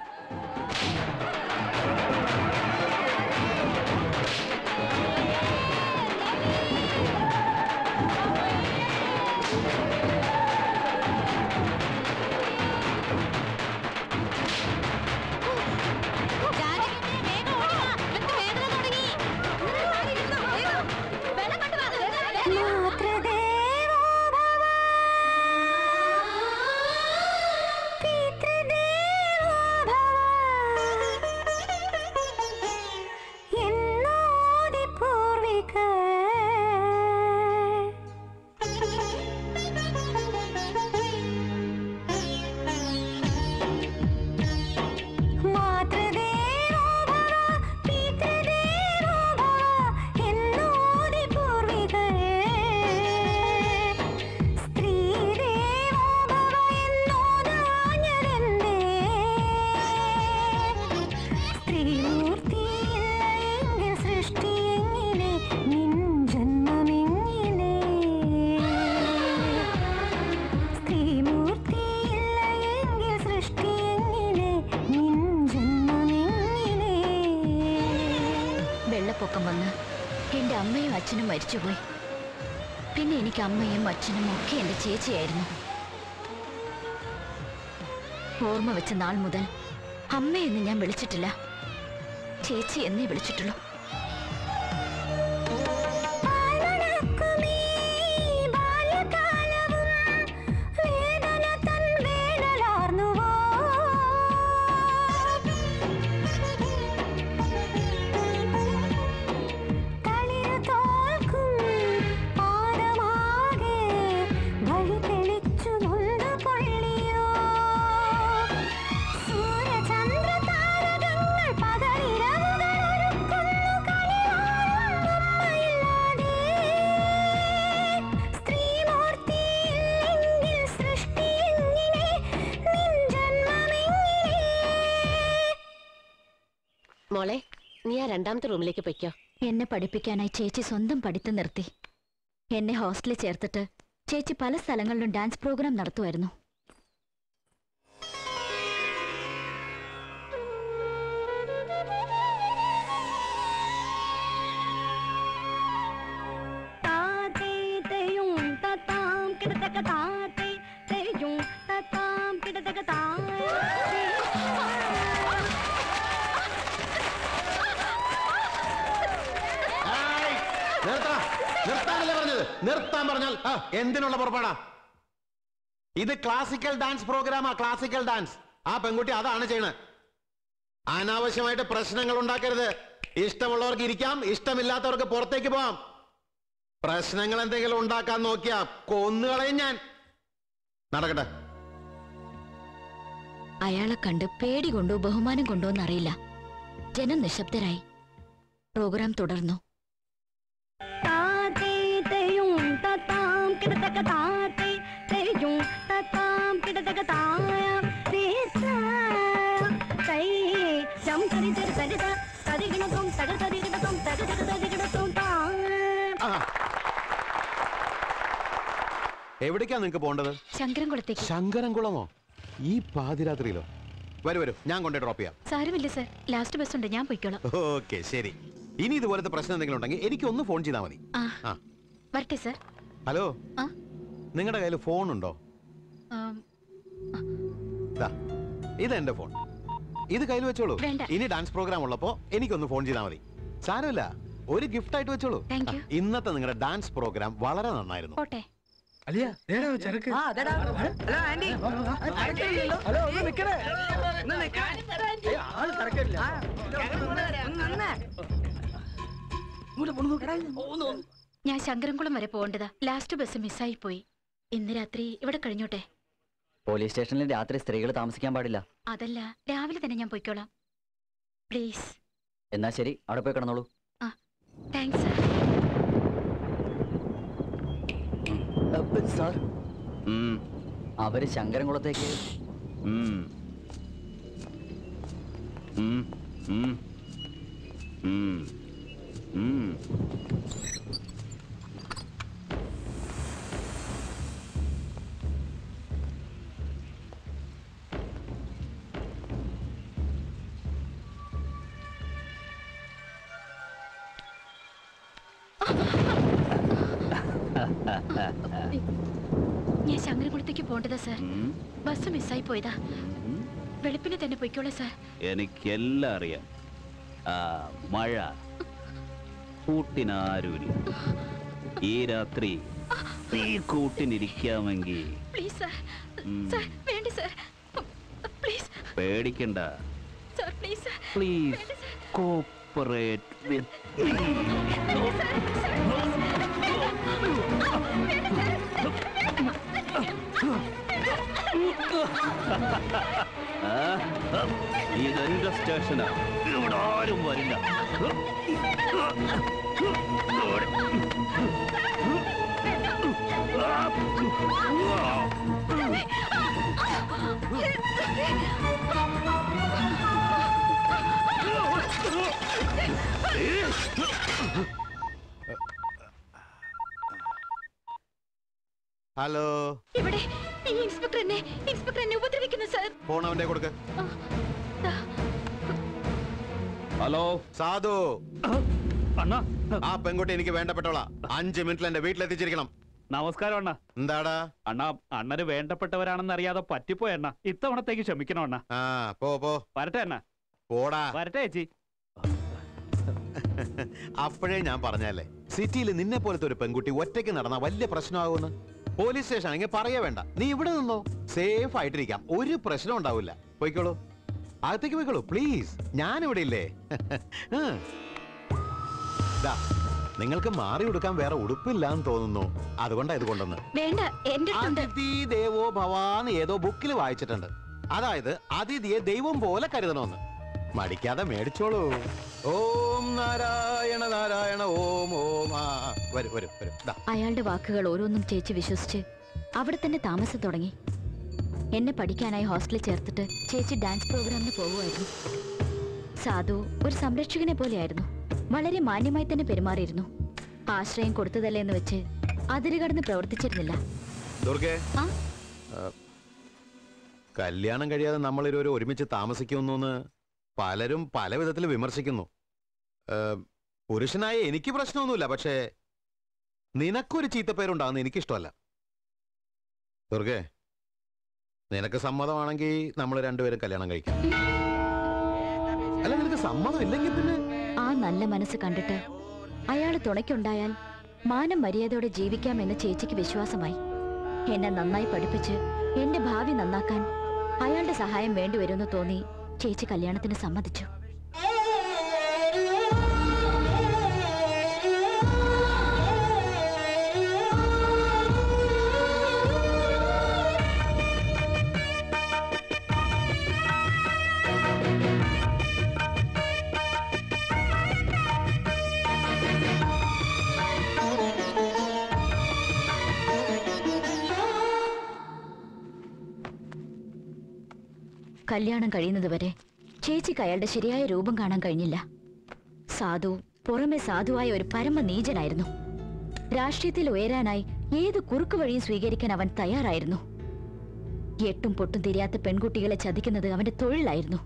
അച്ഛനും മരിച്ചുപോയി. പിന്നെ എനിക്ക് അമ്മയും അച്ഛനും ഒക്കെ എന്റെ ചേച്ചിയായിരുന്നു. ഓർമ്മ വെച്ച നാൾ മുതൽ അമ്മയെന്ന് ഞാൻ വിളിച്ചിട്ടില്ല, ചേച്ചി എന്നേ വിളിച്ചിട്ടുള്ളൂ. മോളെ, നീ ആ രണ്ടാമത്തെ റൂമിലേക്ക് പൊയ്ക്കോ. എന്നെ പഠിപ്പിക്കാനായി ചേച്ചി സ്വന്തം പഠിത്തം നിർത്തി. എന്നെ ഹോസ്റ്റലിൽ ചേർത്തിട്ട് ചേച്ചി പല സ്ഥലങ്ങളിലും ഡാൻസ് പ്രോഗ്രാം നടത്തുമായിരുന്നു. നിർത്താൻ പറഞ്ഞാൽ എന്തിനുള്ള പുറപ്പാടാ? ഇത് ക്ലാസിക്കൽ ഡാൻസ് പ്രോഗ്രാമാ, ക്ലാസിക്കൽ ഡാൻസ്. ആ പെൺകുട്ടി അതാണ് ചെയ്യണേ. അനാവശ്യമായിട്ട് പ്രശ്നങ്ങൾ ഉണ്ടാക്കരുത്. ഇഷ്ടമുള്ളവർക്ക് ഇരിക്കാം, ഇഷ്ടമില്ലാത്തവർക്ക് പുറത്തേക്ക് പോവാം. പ്രശ്നങ്ങൾ എന്തെങ്കിലും ഉണ്ടാക്കാൻ നോക്കിയാ കൊന്നുകളയും ഞാൻ. നടക്കട്ടെ. അയാളെ കണ്ട് പേടി കൊണ്ടോ ബഹുമാനം കൊണ്ടോ എന്നറിയില്ല, ജനം നിശബ്ദരായി. പ്രോഗ്രാം തുടർന്നു. എവിടേക്കാ നിങ്ങക്ക് പോകേണ്ടത്? ശങ്കരൻകുളത്തേക്ക്. ശങ്കരൻകുളമോ? ഈ പാതിരാത്രിയിലോ? വരൂ വരൂ, ഞാൻ കൊണ്ടേ ഡ്രോപ്പ് ചെയ്യാം. സാരമില്ല സർ, ലാസ്റ്റ് ബസ് ഉണ്ട്, ഞാൻ പോയിക്കോളാം. ഓക്കെ ശരി. ഇനി ഇതുപോലത്തെ പ്രശ്നം എന്തെങ്കിലും ഉണ്ടെങ്കിൽ എനിക്ക് ഒന്ന് ഫോൺ ചെയ്താൽ മതി. വരട്ടെ സർ. ഹലോ, നിങ്ങളുടെ കയ്യിൽ ഫോൺ ഉണ്ടോ? ഇതെന്റെ ഫോൺ, ഇത് കയ്യിൽ വെച്ചോളൂ. ഇനി ഡാൻസ് പ്രോഗ്രാം ഉള്ളപ്പോ എനിക്കൊന്ന് ഫോൺ ചെയ്താൽ മതി. സാരമില്ല, ഒരു ഗിഫ്റ്റ് ആയിട്ട് വെച്ചോളൂ. ഇന്നത്തെ നിങ്ങളുടെ ഡാൻസ് പ്രോഗ്രാം വളരെ നന്നായിരുന്നു. അലിയ, നേരെ ചരക്ക്. ആ അതെടാ. Hello aunty. ഹലോ ഒന്ന് നിക്കണേ. ഒന്ന് നിക്ക്. അയ്യ ആള് ചരക്കില്ല. ആ ഒന്ന് മൂല പോണോ കടായി. ഒന്ന് ഞാൻ ശങ്കരൻകുളം വരെ പോകേണ്ടതാ. ലാസ്റ്റ് ബസ് മിസ്സായി പോയി. ഇന്ന് രാത്രി ഇവിടെ കഴിഞ്ഞോട്ടെ. പോലീസ് സ്റ്റേഷനിൽ രാത്രി സ്ത്രീകൾ താമസിക്കാൻ പാടില്ല. അതല്ല, രാവിലെ തന്നെ ഞാൻ പോയിക്കോളാം. പ്ലീസ്. എന്നാ ശരി, അവിടെ പോയി കിടന്നോളൂ. ആ താങ്ക്സ് സർ. സാർ, അവര് ശങ്കരൻകുളത്തേക്ക്. ഞാൻ ശങ്കരൻകുളത്തേക്ക് പോകേണ്ടതാ സാർ. ബസ് മിസ്സായി പോയതാ. വെളുപ്പിനെ തന്നെ പോയിക്കോളെ സാർ. എനിക്കെല്ലാം അറിയാം. മഴ കൂട്ടിനാരൂരി ഈ രാത്രി തീ കൂട്ടിനിരിക്കാമെങ്കിൽ പ്ലീസ് സാർ. സാർ വേണ്ട സാർ, പ്ലീസ്. പേടിക്കണ്ട sir, please sir, please cooperate with me. ഇതെന്റെ സ്റ്റേഷനാ, ഇവിടെ ആരും വരില്ല. ഹലോ, ഇവിടെ ഇൻസ്പെക്ടർ എന്നെ ഇൻസ്പെക്ടർ എന്നെ ഉപദ്രവിക്കുന്നു സർ. ഫോൺ അവന്റെ കൊടുക്ക്. ഹലോ സാധു അണ്ണാ, ആ പെൺകുട്ടി എനിക്ക് വേണ്ടപ്പെട്ടോളാ. അഞ്ച് മിനിറ്റിൽ എന്റെ വീട്ടിലെത്തിച്ചിരിക്കണം. നമസ്കാരം അണ്ണാ. എന്താടാ അണ്ണാ, അണ്ണന് വേണ്ടപ്പെട്ടവരാണെന്ന് അറിയാതെ പറ്റിപ്പോയ അണ്ണാ. ഇത്തവണത്തേക്ക് ക്ഷമിക്കണം അണ്ണാ. ആ പോ പോ. വരട്ടെ അണ്ണാ. പോടാ. വരട്ടെ ചേച്ചി. അപ്പോഴേ ഞാൻ പറഞ്ഞല്ലേ, സിറ്റിയിൽ നിന്നെ പോലത്തെ ഒരു പെൺകുട്ടി ഒറ്റയ്ക്ക് നടന്നാ വലിയ പ്രശ്നമാകുമെന്ന്. പോലീസ് സ്റ്റേഷൻ ആണെങ്കിൽ പറയാ വേണ്ട. നീ ഇവിടെ നിന്നോ, സേഫ് ആയിട്ടിരിക്കാം, ഒരു പ്രശ്നം ഉണ്ടാവില്ല. പോയിക്കോളൂ, അകത്തേക്ക് പോയിക്കോളൂ പ്ലീസ്. ഞാനിവിടെ ഇല്ലേ. നിങ്ങൾക്ക് മാറി കൊടുക്കാൻ വേറെ ഉടുപ്പില്ലാന്ന് തോന്നുന്നു, അതുകൊണ്ടാ ഇത് കൊണ്ടുവന്ന്. ഏതോ ബുക്കിൽ വായിച്ചിട്ടുണ്ട്, അതായത് അതിഥിയെ ദൈവം പോലെ കരുതണമെന്ന്. മടിക്കാതെ മേടിച്ചോളൂ. ഓം നാരായണ നാരായണ ഓം ഓം. അയാളുടെ വാക്കുകൾ ഓരോന്നും ചേച്ചി വിശ്വസിച്ച് അവിടെ തന്നെ താമസം തുടങ്ങി. എന്നെ പഠിക്കാനായി ഹോസ്റ്റലിൽ ചേർത്തിട്ട് ചേച്ചി ഡാൻസ് പ്രോഗ്രാമിന് പോകുമായിരുന്നു. സാധു ഒരു സംരക്ഷകനെ പോലെയായിരുന്നു. വളരെ മാന്യമായി തന്നെ പെരുമാറിയിരുന്നു. ആശ്രയം കൊടുത്തതല്ലേ എന്ന് വെച്ച് അതിരുകടന്ന് പ്രവർത്തിച്ചിരുന്നില്ല. കല്യാണം കഴിയാതെ നമ്മൾ ഇരുവരും ഒരുമിച്ച് താമസിക്കുന്നു, പലരും പല വിധത്തിൽ വിമർശിക്കുന്നു. പുരുഷനായ എനിക്ക് പ്രശ്നമൊന്നുമില്ല, പക്ഷേ നിനക്കൊരു ചീത്തപ്പേരുണ്ടാകുന്ന എനിക്കിഷ്ടമല്ല. ദുർഗേ, നിനക്ക് സമ്മതമാണെങ്കിൽ നമ്മൾ രണ്ടുപേരും കല്യാണം കഴിക്കാം. അല്ല, നിനക്ക് സമ്മതമില്ലെങ്കിൽ പിന്നെ. ആ നല്ല മനസ്സ് കണ്ടിട്ട് അയാൾ തുണയ്ക്കുണ്ടായാൽ മാനം മര്യാദയോടെ ജീവിക്കാമെന്ന ചേച്ചിക്ക് വിശ്വാസമായി. എന്നെ നന്നായി പഠിപ്പിച്ച് എന്റെ ഭാവി നന്നാക്കാൻ അയാളുടെ സഹായം വേണ്ടിവരുമെന്ന് തോന്നി ചേച്ചി കല്യാണത്തിന് സമ്മതിച്ചു. കല്യാണം കഴിയുന്നതുവരെ ചേച്ചിക്ക് അയാളുടെ ശരിയായ രൂപം കാണാൻ കഴിഞ്ഞില്ല. സാധു, പുറമെ സാധുവായ ഒരു പരമനീചനായിരുന്നു. രാഷ്ട്രീയത്തിൽ ഉയരാനായി ഏത് കുറുക്കു വഴിയും സ്വീകരിക്കാൻ അവൻ തയ്യാറായിരുന്നു. എട്ടും പൊട്ടും തിരിയാത്ത പെൺകുട്ടികളെ ചതിക്കുന്നത് അവന്റെ തൊഴിലായിരുന്നു.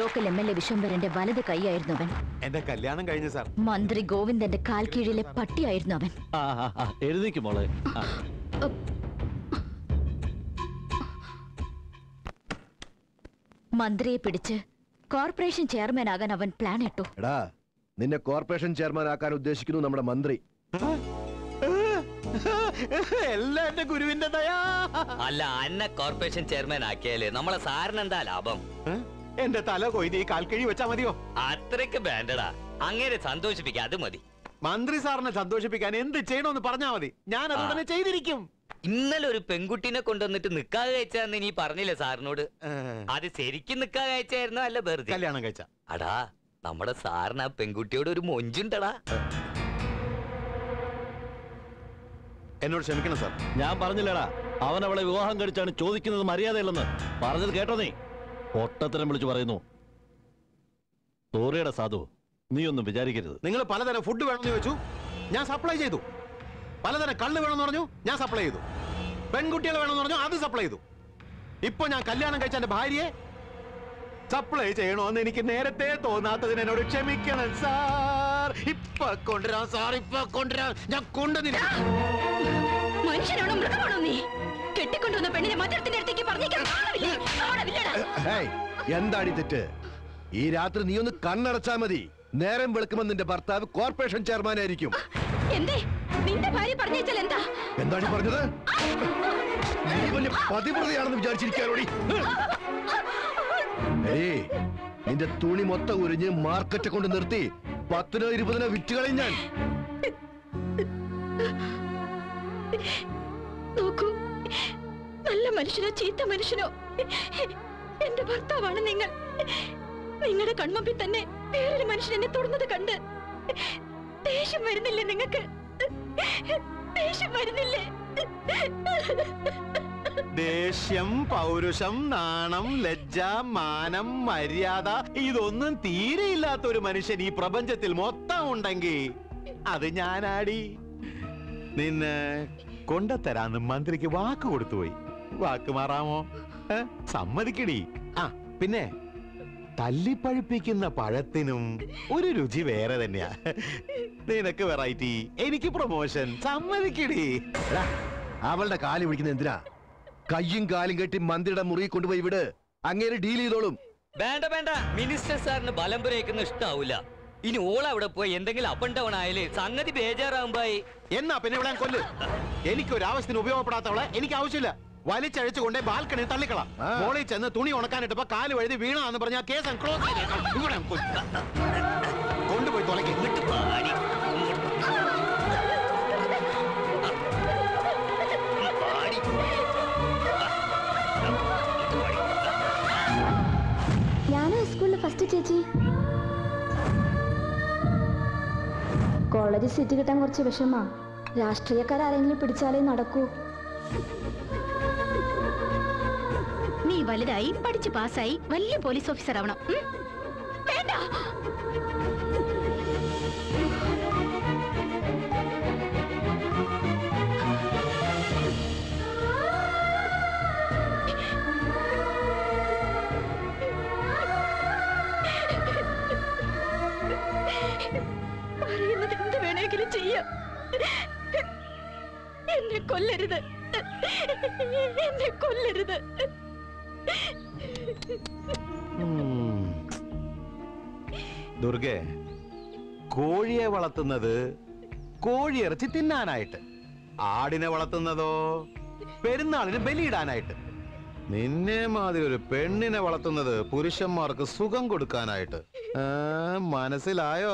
ലോക്കൽ എം എൽ എ വിശ്വംഭരന്റെ വലത് കൈയായിരുന്നു അവൻ. എന്റെ കല്യാണം കഴിഞ്ഞു സാർ. മന്ത്രി ഗോവിന്ദന്റെ കാൽക്കീഴിലെ പട്ടിയായിരുന്നു അവൻ. മന്ത്രിയെ പിടിച്ച് കോർപ്പറേഷൻ ചെയർമാൻ ആകാൻ അവൻ പ്ലാൻ ഇട്ടു. എടാ, നിന്നെ കോർപ്പറേഷൻ ചെയർമാൻ ആക്കാൻ ഉദ്ദേശിക്കുന്നു നമ്മുടെ മന്ത്രി. എല്ലാം എന്റെ ഗുരുവിന്റെ ദയാ. അല്ല, അന്നെ കോർപ്പറേഷൻ ചെയർമാൻ ആക്കിയാലേ നമ്മളെ സാറിന് എന്താ ലാഭം? എന്റെ തല കൊയ്തി കാൽക്കഴി വെച്ചാ മതിയോ? അത്രയ്ക്ക് ബാൻഡടാ. അങ്ങനെ സന്തോഷിപ്പിക്കാൻ അത് മതി. മന്ത്രി സാറിനെ സന്തോഷിപ്പിക്കാൻ എന്ത് ചെയ്യണമെന്ന് പറഞ്ഞാ മതി, ഞാൻ അതുടനെ ചെയ്തിരിക്കും. ഇന്നലെ ഒരു പെൺകുട്ടീനെ കൊണ്ടുവന്നിട്ട് നിക്കാ കഴിച്ചാന്ന് നീ പറഞ്ഞില്ലേ സാറിനോട്? അത് ശരിക്കും നിക്കാ കഴിച്ചായിരുന്നോ അല്ല വെറുതെ കല്യാണം കഴിച്ച? അടാ, നമ്മുടെ സാറിന് ആ പെൺകുട്ടിയോട് ഒരു മൊഞ്ചുണ്ടടാ. എന്നോട് ക്ഷമിക്കണം സാർ, ഞാൻ പറഞ്ഞില്ലടാ അവൻ അവളെ വിവാഹം കഴിച്ചാണ് ചോദിക്കുന്നത്, മര്യാദയില്ലെന്ന് പറഞ്ഞത് കേട്ടോ നീ? പൊട്ടത്തരം വിളിച്ചു പറയുന്നു. സോറിയടാ സാധു, നീ ഒന്നും വിചാരിക്കരുത്. നിങ്ങൾ പലതരം ഫുഡ് വേണമെന്ന് ചോദിച്ചു, ഞാൻ സപ്ലൈ ചെയ്തു. പലതരം കള്ള് വേണമെന്ന് പറഞ്ഞു, ഞാൻ സപ്ലൈ ചെയ്തു. പെൺകുട്ടികൾ വേണമെന്ന് പറഞ്ഞു, അത് സപ്ലൈ ചെയ്തു. ഇപ്പൊ ഞാൻ കല്യാണം കഴിച്ച എന്റെ ഭാര്യയെ സപ്ലൈ ചെയ്യണോന്ന് എനിക്ക് നേരത്തെ തോന്നാത്തതിന് എന്നോട് ക്ഷമിക്കണം സാർ. ഇപ്പൊ കൊണ്ടുവരാം സാർ, ഇപ്പൊ കൊണ്ടുവരാം. ഞാൻ കൊണ്ടുവന്നില്ല. മനുഷ്യനാണോ മൃഗമാണോ നീ? കെട്ടിക്കൊണ്ടുവന്ന പെണ്ണിനെ മറ്റൊരുത്തിന്റെ അടുത്തേക്ക് പറഞ്ഞേക്കാൻ എന്താടി തെറ്റ്? ഈ രാത്രി നീ ഒന്ന് കണ്ണടച്ചാ മതി. നേരം വെളുക്കുമ്പോൾ നിന്റെ ഭർത്താവ് കോർപ്പറേഷൻ ചെയർമാൻ ആയിരിക്കും. എന്തേ നിന്റെ ഭാര്യ പറഞ്ഞേച്ചാൽ എന്താ? എന്താണ് പറഞ്ഞത്? നീ വലിയ പതിവ്രതയാണെന്ന് വിചാരിച്ചിരിക്കാനോടി? ഏയ്, നിന്റെ തുണി മൊത്തം ഉരിഞ്ഞ് മാർക്കറ്റ് കൊണ്ട് നിർത്തി പത്തിനോ ഇരുപതിനോ വിറ്റുകളെ ഞാൻ. നോക്കൂ, നല്ല മനുഷ്യനോ ചീത്ത മനുഷ്യനോ എന്റെ ഭർത്താവാണ് നിങ്ങൾ. നിങ്ങളുടെ കൺമുമ്പിൽ തന്നെ വേറൊരു മനുഷ്യൻ എന്നെ തൊടുന്നത് കണ്ട് ദേഷ്യം വരുന്നില്ലേ നിങ്ങൾക്ക്? ദേഷ്യം, പൗരുഷം, നാണം, ലജ്ജ, മാനം, മര്യാദ ഇതൊന്നും തീരെ ഇല്ലാത്തൊരു മനുഷ്യൻ ഈ പ്രപഞ്ചത്തിൽ മൊത്തം ഉണ്ടെങ്കിൽ അത് ഞാനാടി. നിന്നെ കൊണ്ടുതരാന്ന് മന്ത്രിക്ക് വാക്ക് കൊടുത്തുപോയി. വാക്ക് മാറാമോ? സമ്മതിക്കടി. ആ പിന്നെ തല്ലിപ്പഴിപ്പിക്കുന്ന പഴത്തിനും ഒരു രുചി വേറെ തന്നെയാ. നിനക്ക് വെറൈറ്റി, എനിക്ക് പ്രൊമോഷൻ. സമ്മതിക്കടി. അവളുടെ കാലി പിടിക്കുന്ന എന്തിനാ? കയ്യും കാലും കെട്ടി മന്ത്രിയുടെ മുറി കൊണ്ടുപോയി വിട്. അങ്ങനെ ഡീൽ ചെയ്തോളും. വേണ്ട വേണ്ട, മിനിസ്റ്റർ സാറിന് ബലം പുരയ്ക്കുന്ന ഇഷ്ടാവൂല. ഇനി ഓൾ അവിടെ പോയി എന്തെങ്കിലും അപ്പ് ഡൗൺ ആയാലേ സംഗതി ബേജാറാവുമ്പായി. എന്നാ പിന്നെ ഇവിടെ കൊല്ല്. എനിക്കൊരാവശ്യത്തിന് ഉപയോഗപ്പെടാത്തവളെ എനിക്ക് ആവശ്യമില്ല. വലിച്ചഴിച്ചുകൊണ്ട് ബാൽക്കണി തള്ളിക്കളാം. മോളിൽ ചെന്ന് തുണി ഉണക്കാനിട്ടപ്പോ കാല് വഴുതി വീണാന്ന് പറഞ്ഞാൽ കേസ് ക്ലോസ്. ഇവിടെ കൊണ്ടുപോയി തുളയ്ക്ക്. ഞാനാ സ്കൂളിലെ ഫസ്റ്റ് ചേച്ചി. കോളേജിൽ സീറ്റ് കിട്ടാൻ കുറച്ച് വിഷമാ. രാഷ്ട്രീയക്കാരെങ്കിലും പിടിച്ചാലേ നടക്കൂ. നീ വലുതായി പഠിച്ച് പാസ്സായി വലിയ പോലീസ് ഓഫീസർ ആവണം. വേണ്ട, പറയുന്നത് എന്ത് വേണമെങ്കിലും ചെയ്യാം. എന്നെ കൊല്ലരുത്, എന്നെ കൊല്ലരുത്. ദുർഗേ, കോഴിയെ വളർത്തുന്നത് കോഴി ഇറച്ചി തിന്നാനായിട്ട്, ആടിനെ വളർത്തുന്നതോ പെരുന്നാളിന് ബലിയിടാനായിട്ട്. നിന്നെ മാതിരി ഒരു പെണ്ണിനെ വളർത്തുന്നത് പുരുഷന്മാർക്ക് സുഖം കൊടുക്കാനായിട്ട്. മനസ്സിലായോ?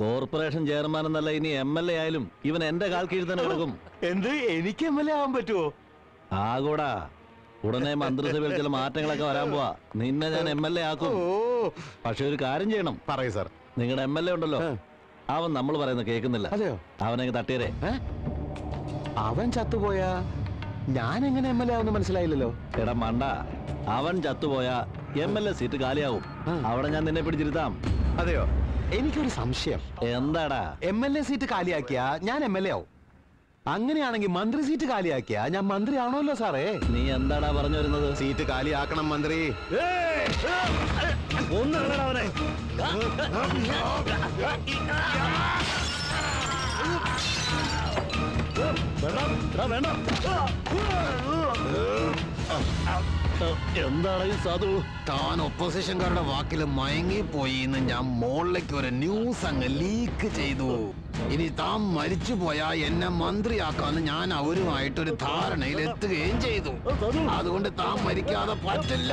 കോർപ്പറേഷൻ ചെയർമാൻ എന്നല്ല, ഇനി എം എൽ എ ആയാലും ഇവൻ എന്റെ കാൽ കീഴിൽ തന്നെ കിടക്കും. എന്ത്, എനിക്ക് എം എൽ എ ആവാൻ പറ്റുമോ? ആകൂടാ. ഉടനെ മന്ത്രിസഭയിൽ ചില മാറ്റങ്ങളൊക്കെ വരാൻ പോവാ. നിന്നെ ഞാൻ എം എൽ എ ആക്കും. പക്ഷെ ഒരു കാര്യം ചെയ്യണം. പറയൂ സാർ. നിങ്ങളുടെ എം എൽ എ ഉണ്ടല്ലോ, അവൻ നമ്മൾ പറയുന്നത് കേൾക്കുന്നില്ല. അവനെ തട്ടിയരെ. അവൻ ചത്തുപോയാ ഞാൻ എങ്ങനെ എം എൽ എ ആവുമെന്ന് മനസ്സിലായില്ലല്ലോ. എടാ മണ്ട, അവൻ ചത്തുപോയാ എം എൽ എ സീറ്റ് കാലിയാവും. അവിടെ ഞാൻ നിന്നെ പിടിച്ചിരുത്താം. അതെയോ? എനിക്കൊരു സംശയം. എന്താടാ? എം എൽ എ സീറ്റ് കാലിയാക്കിയാ ഞാൻ എം എൽ എ ആവും. അങ്ങനെയാണെങ്കിൽ മന്ത്രി സീറ്റ് കാലിയാക്കിയാ ഞാൻ മന്ത്രി ആണല്ലോ സാറേ. നീ എന്താടാ പറഞ്ഞു വരുന്നത്? സീറ്റ് കാലിയാക്കണം മന്ത്രി. എന്താണ് ഈ സാധു? താൻ ഓപ്പോസിഷൻകാരുടെ വാക്കിൽ മയങ്ങിപ്പോയി എന്ന് ഞാൻ മോളിലേക്ക് ഒരു ന്യൂസ് അങ്ങ് ലീക്ക് ചെയ്തു. ഇനി താൻ മരിച്ചു പോയാ എന്നെ മന്ത്രിയാക്കാന്ന് ഞാൻ അവരുമായിട്ടൊരു ധാരണയിൽ എത്തുകയും ചെയ്തു. അതുകൊണ്ട് താൻ മരിക്കാതെ പറ്റില്ല.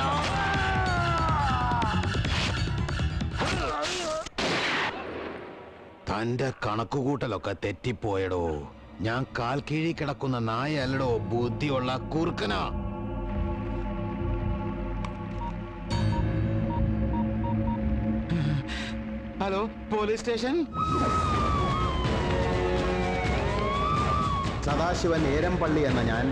തന്റെ കണക്കുകൂട്ടലൊക്കെ തെറ്റിപ്പോയടോ. ഞാൻ കാൽ കീഴി കിടക്കുന്ന നായല്ലടോ, ബുദ്ധിയുള്ള കുറുക്കനാ. Hello, police station. Sadasivan Erampally എന്ന ഞാൻ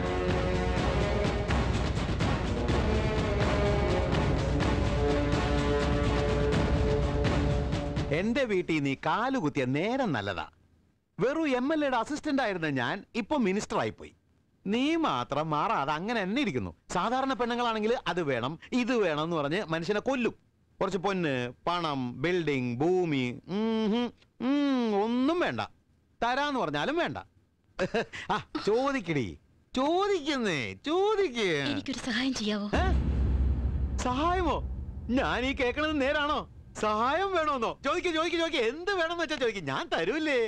എന്റെ വീട്ടിൽ നീ കാലുകുത്തിയ നേരം നല്ലതാ. വെറും എം എൽ എയുടെ അസിസ്റ്റന്റ് ആയിരുന്ന ഞാൻ ഇപ്പൊ മിനിസ്റ്റർ ആയിപ്പോയി. നീ മാത്രം മാറാതെ അങ്ങനെ തന്നെ ഇരിക്കുന്നു. സാധാരണ പെണ്ണുങ്ങളാണെങ്കിൽ അത് വേണം ഇത് വേണം എന്ന് പറഞ്ഞ് മനുഷ്യനെ കൊല്ലും. കുറച്ച് പൊന്ന്, പണം, ബിൽഡിംഗ്, ഭൂമി ഒന്നും വേണ്ട. തരാന്ന് പറഞ്ഞാലും വേണ്ട. ആ ചോദിക്കടി, ചോദിക്കുന്നേ, ചോദിക്കേ. എനിക്കൊരു സഹായം ചെയ്യാവോ? സഹായമോ? ഞാൻ ഈ കേൾക്കണത് നേരാണോ? സഹായം വേണമെന്നോ? ചോദിക്കേ, ചോദിക്കേ, ചോദിക്കേ. എന്ത് വേണമെന്ന് വെച്ചാ ചോദിക്കേ. ഞാൻ തരൂല്ലേ.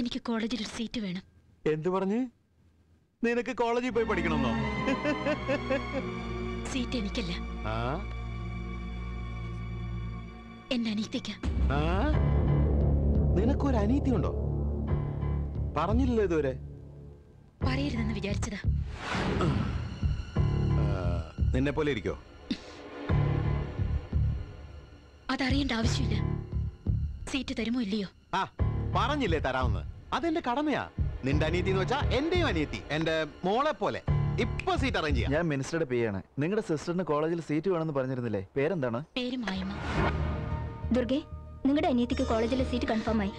എനിക്ക് കോളേജിൽ ഒരു സീറ്റ് വേണം. എന്ത് പറഞ്ഞു? നിനക്ക് കോളേജിൽ പോയി പഠിക്കണമെന്നോ? സീറ്റ് എനിക്കല്ല, എന്റെ അനീതിക്ക. നിനക്കൊരു അനീതി ഉണ്ടോ? പറഞ്ഞില്ലല്ലോ ഇതുവരെ. പറയരുതെന്ന് വിചാരിച്ചതാ. നിന്നെ പോലെ ഇരിക്കോ? അതറിയേണ്ട ആവശ്യമില്ല. സീറ്റ് തരുമോ ഇല്ലയോ? ആ പറഞ്ഞില്ലേ തരാമെന്ന്, അതെന്റെ കടമയാ. നിന്റെ അനിയത്തി എന്ന് വെച്ചാ എന്റെയും അനിയത്തി, എന്റെ മോളെ പോലെ. ഇപ്പൊ സീറ്റ് അറേഞ്ച് ചെയ്യാം. ഞാൻ മിനിസ്റ്ററുടെ പേയാണ്. നിങ്ങളുടെ സിസ്റ്ററിന് കോളേജിൽ സീറ്റ് വേണമെന്ന് പറഞ്ഞിരുന്നില്ലേ, പേരെന്താണ്? പേര് മായമ്മ. ദുർഗേ, നിങ്ങളുടെ അനിയത്തിക്ക് കോളേജിലെ സീറ്റ് കൺഫേം ആയി.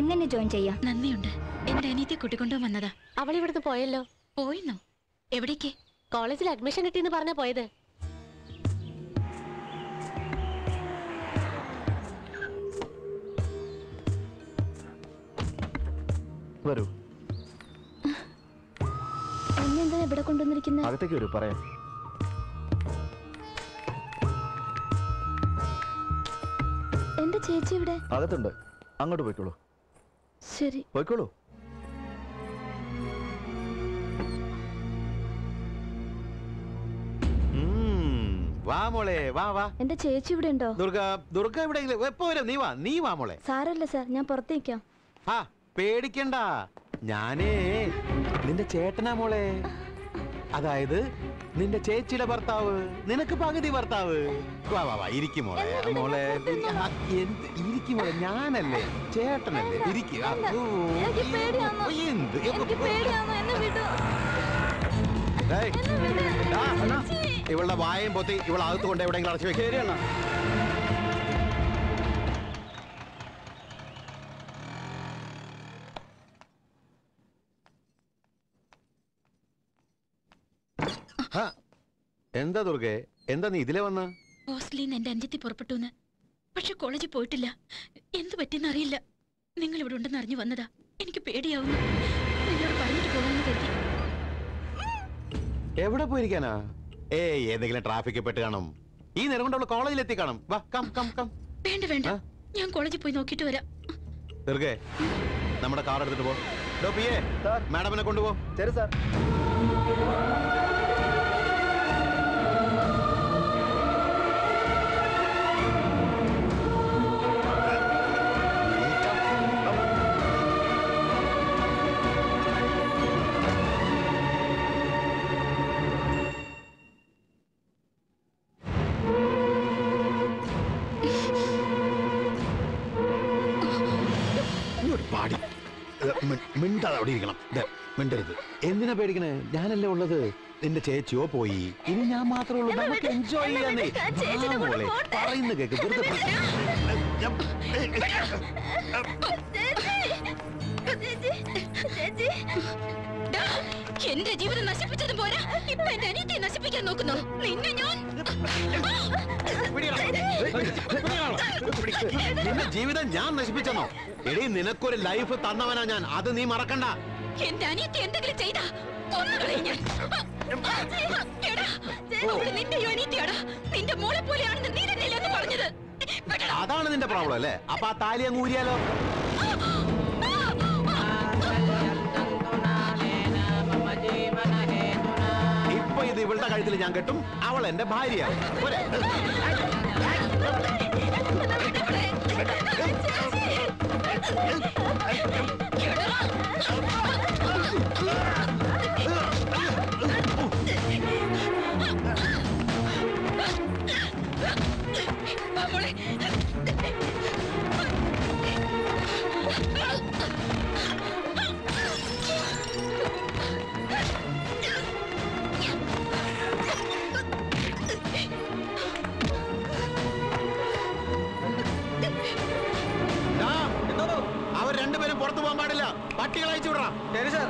ഇന്ന് തന്നെ ജോയിൻ ചെയ്യാം. നന്ദിയുണ്ട്. എന്റെ അനിയത്തി കൂട്ടിക്കൊണ്ടു വന്നതാ. അവൾ ഇവിടുന്ന് പോയല്ലോ. പോയിന്നോ? എവിടേക്ക്? കോളേജിൽ അഡ്മിഷൻ കിട്ടിയെന്ന് പറഞ്ഞ പോയത്. വരൂ. എന്നെന്താ ഇവിടെ കൊണ്ടുവന്നിരിക്കുന്നത്? അകത്തേക്ക് വരൂ, പറയാം. എന്റെ ചേച്ചി ഇവിടെ അകത്തുണ്ട്, അങ്ങോട്ട് പോയിക്കോളൂ. ശരി, പോയിക്കോളൂ. വാ മോളെ, വാ വാ. എന്റെ ചേച്ചി ഇവിടെ ഉണ്ടോ? ദുർഗ ദുർഗ എവിടെയെങ്കിലും എപ്പോ വരും. നീ വാ, നീ വാ മോളെ. സാരല്ല സാർ, ഞാൻ പുറത്തേക്കാം. ആ പേടിക്കണ്ട, ഞാനേ നിന്റെ ചേട്ടനാ മോളെ. അതായത് നിന്റെ ചേച്ചിയുടെ ഭർത്താവ്, നിനക്ക് പകുതി ഭർത്താവ്. വാ വാ വാ, ഇരിക്കും മോളെ. മോളെ ഇരിക്കും മോളെ, ഞാനല്ലേ ചേട്ടനല്ലേ, ഇരിക്കും. ഇവളുടെ വായം പൊത്തി ഇവളകത്ത് കൊണ്ട് എവിടെയെങ്കിലും അടച്ചു വെക്കാം. എന്താ ദുർഗേ, എന്താ നീ ഇതിലെ വന്ന? ഹോസ്റ്റലിന്ന് എന്റെ അഞ്ചെത്തി പുറപ്പെട്ടു, പക്ഷെ കോളേജിൽ പോയിട്ടില്ല. എന്ത് പറ്റിയെന്ന് അറിയില്ല. നിങ്ങൾ ഇവിടെ ഉണ്ടെന്ന് അറിഞ്ഞു വന്നതാ. എനിക്ക് പേടിയാവുന്നു. നിങ്ങളോട് പറഞ്ഞിട്ട് പോകാമെന്ന് കരുതി. എവിടെ പോയിരിക്കാനാ? ഏ ഏതെങ്കിലും ട്രാഫിക് പെട്ട് കാണും. ഈ നേരം കൊണ്ട് അവള് കോളേജിലെത്തി കാണും. വാ, കം കം കം. വേണ്ട വേണ്ട, ഞാൻ കോളേജിൽ പോയി നോക്കിട്ട് വരാം. ദുർഗേ, നമ്മുടെ കാർ എടുത്തിട്ട് പോ. മാഡമിനെ കൊണ്ടുപോ. ശരി സാർ. മിണ്ടാതെ അവിടെ ഇരിക്കണം. മിണ്ടരുത്. എന്തിനാ പേടിക്കണേ? ഞാനല്ലേ ഉള്ളത്. നിന്റെ ചേച്ചിയോ പോയി, ഇനി ഞാൻ മാത്രമേ ഉള്ളൂ. നമുക്ക് എൻജോയ് ചെയ്യാന്നേ. പറയുന്നു കേക്ക്. എന്റെ ജീവിതം നശിപ്പിച്ചതും പോരാ, ഇപ്പൊ എന്റെ അനിയത്തെ നശിപ്പിക്കാൻ നോക്കുന്നു. നിന്നെ ഞാൻ നിന്റെ ജീവിതം ഞാൻ നശിപ്പിച്ചെന്നോ? എടീ, നിനക്കൊരു ലൈഫ് തന്നവനാ ഞാൻ, അത് നീ മറക്കണ്ട. എന്റെ അനിയത്തെ എന്തെങ്കിലും ചെയ്താ നിന്റെ മോളെ പോലെയാണെന്ന് നീ തന്നെയല്ലെന്ന് പറഞ്ഞത്. അതാണ് നിന്റെ പ്രോബ്ലം അല്ലേ? അപ്പൊ ആ താലി അങ്ങ് ഊരിയാലോ? ഇപ്പൊ ഇത് ഇവളുടെ കഴുത്തിൽ ഞാൻ കെട്ടും. അവൾ എന്റെ ഭാര്യയാണ്. പട്ടികളയച്ചു വിടണം. ശരി സാർ.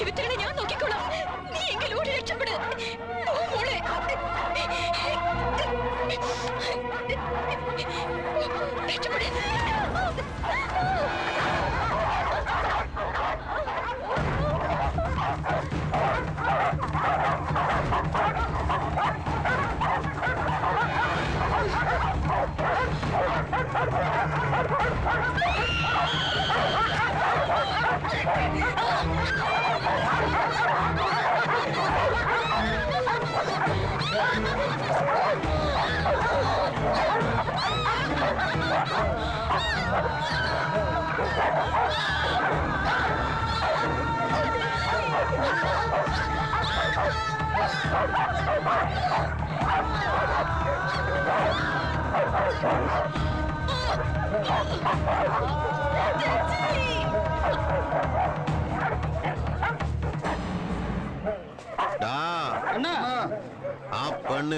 ഇവറ്റാണ് ഞാൻ നോക്കിക്കോളാം. നീ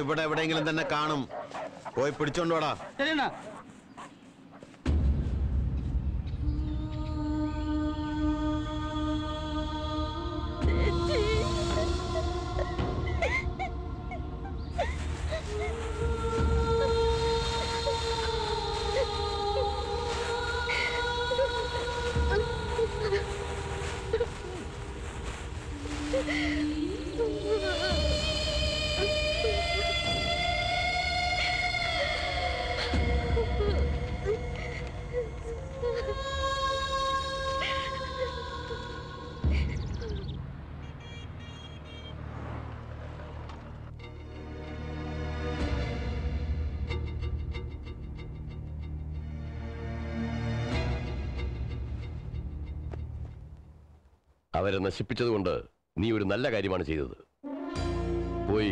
ഇവിടെ എവിടെയെങ്കിലും തന്നെ കാണും, പോയി പിടിച്ചോണ്ട് വാടാ. ശരിയെന്നാ. അവരെ നശിപ്പിച്ചതുകൊണ്ട് നീ ഒരു നല്ല കാര്യമാണ് ചെയ്തത്. പോയി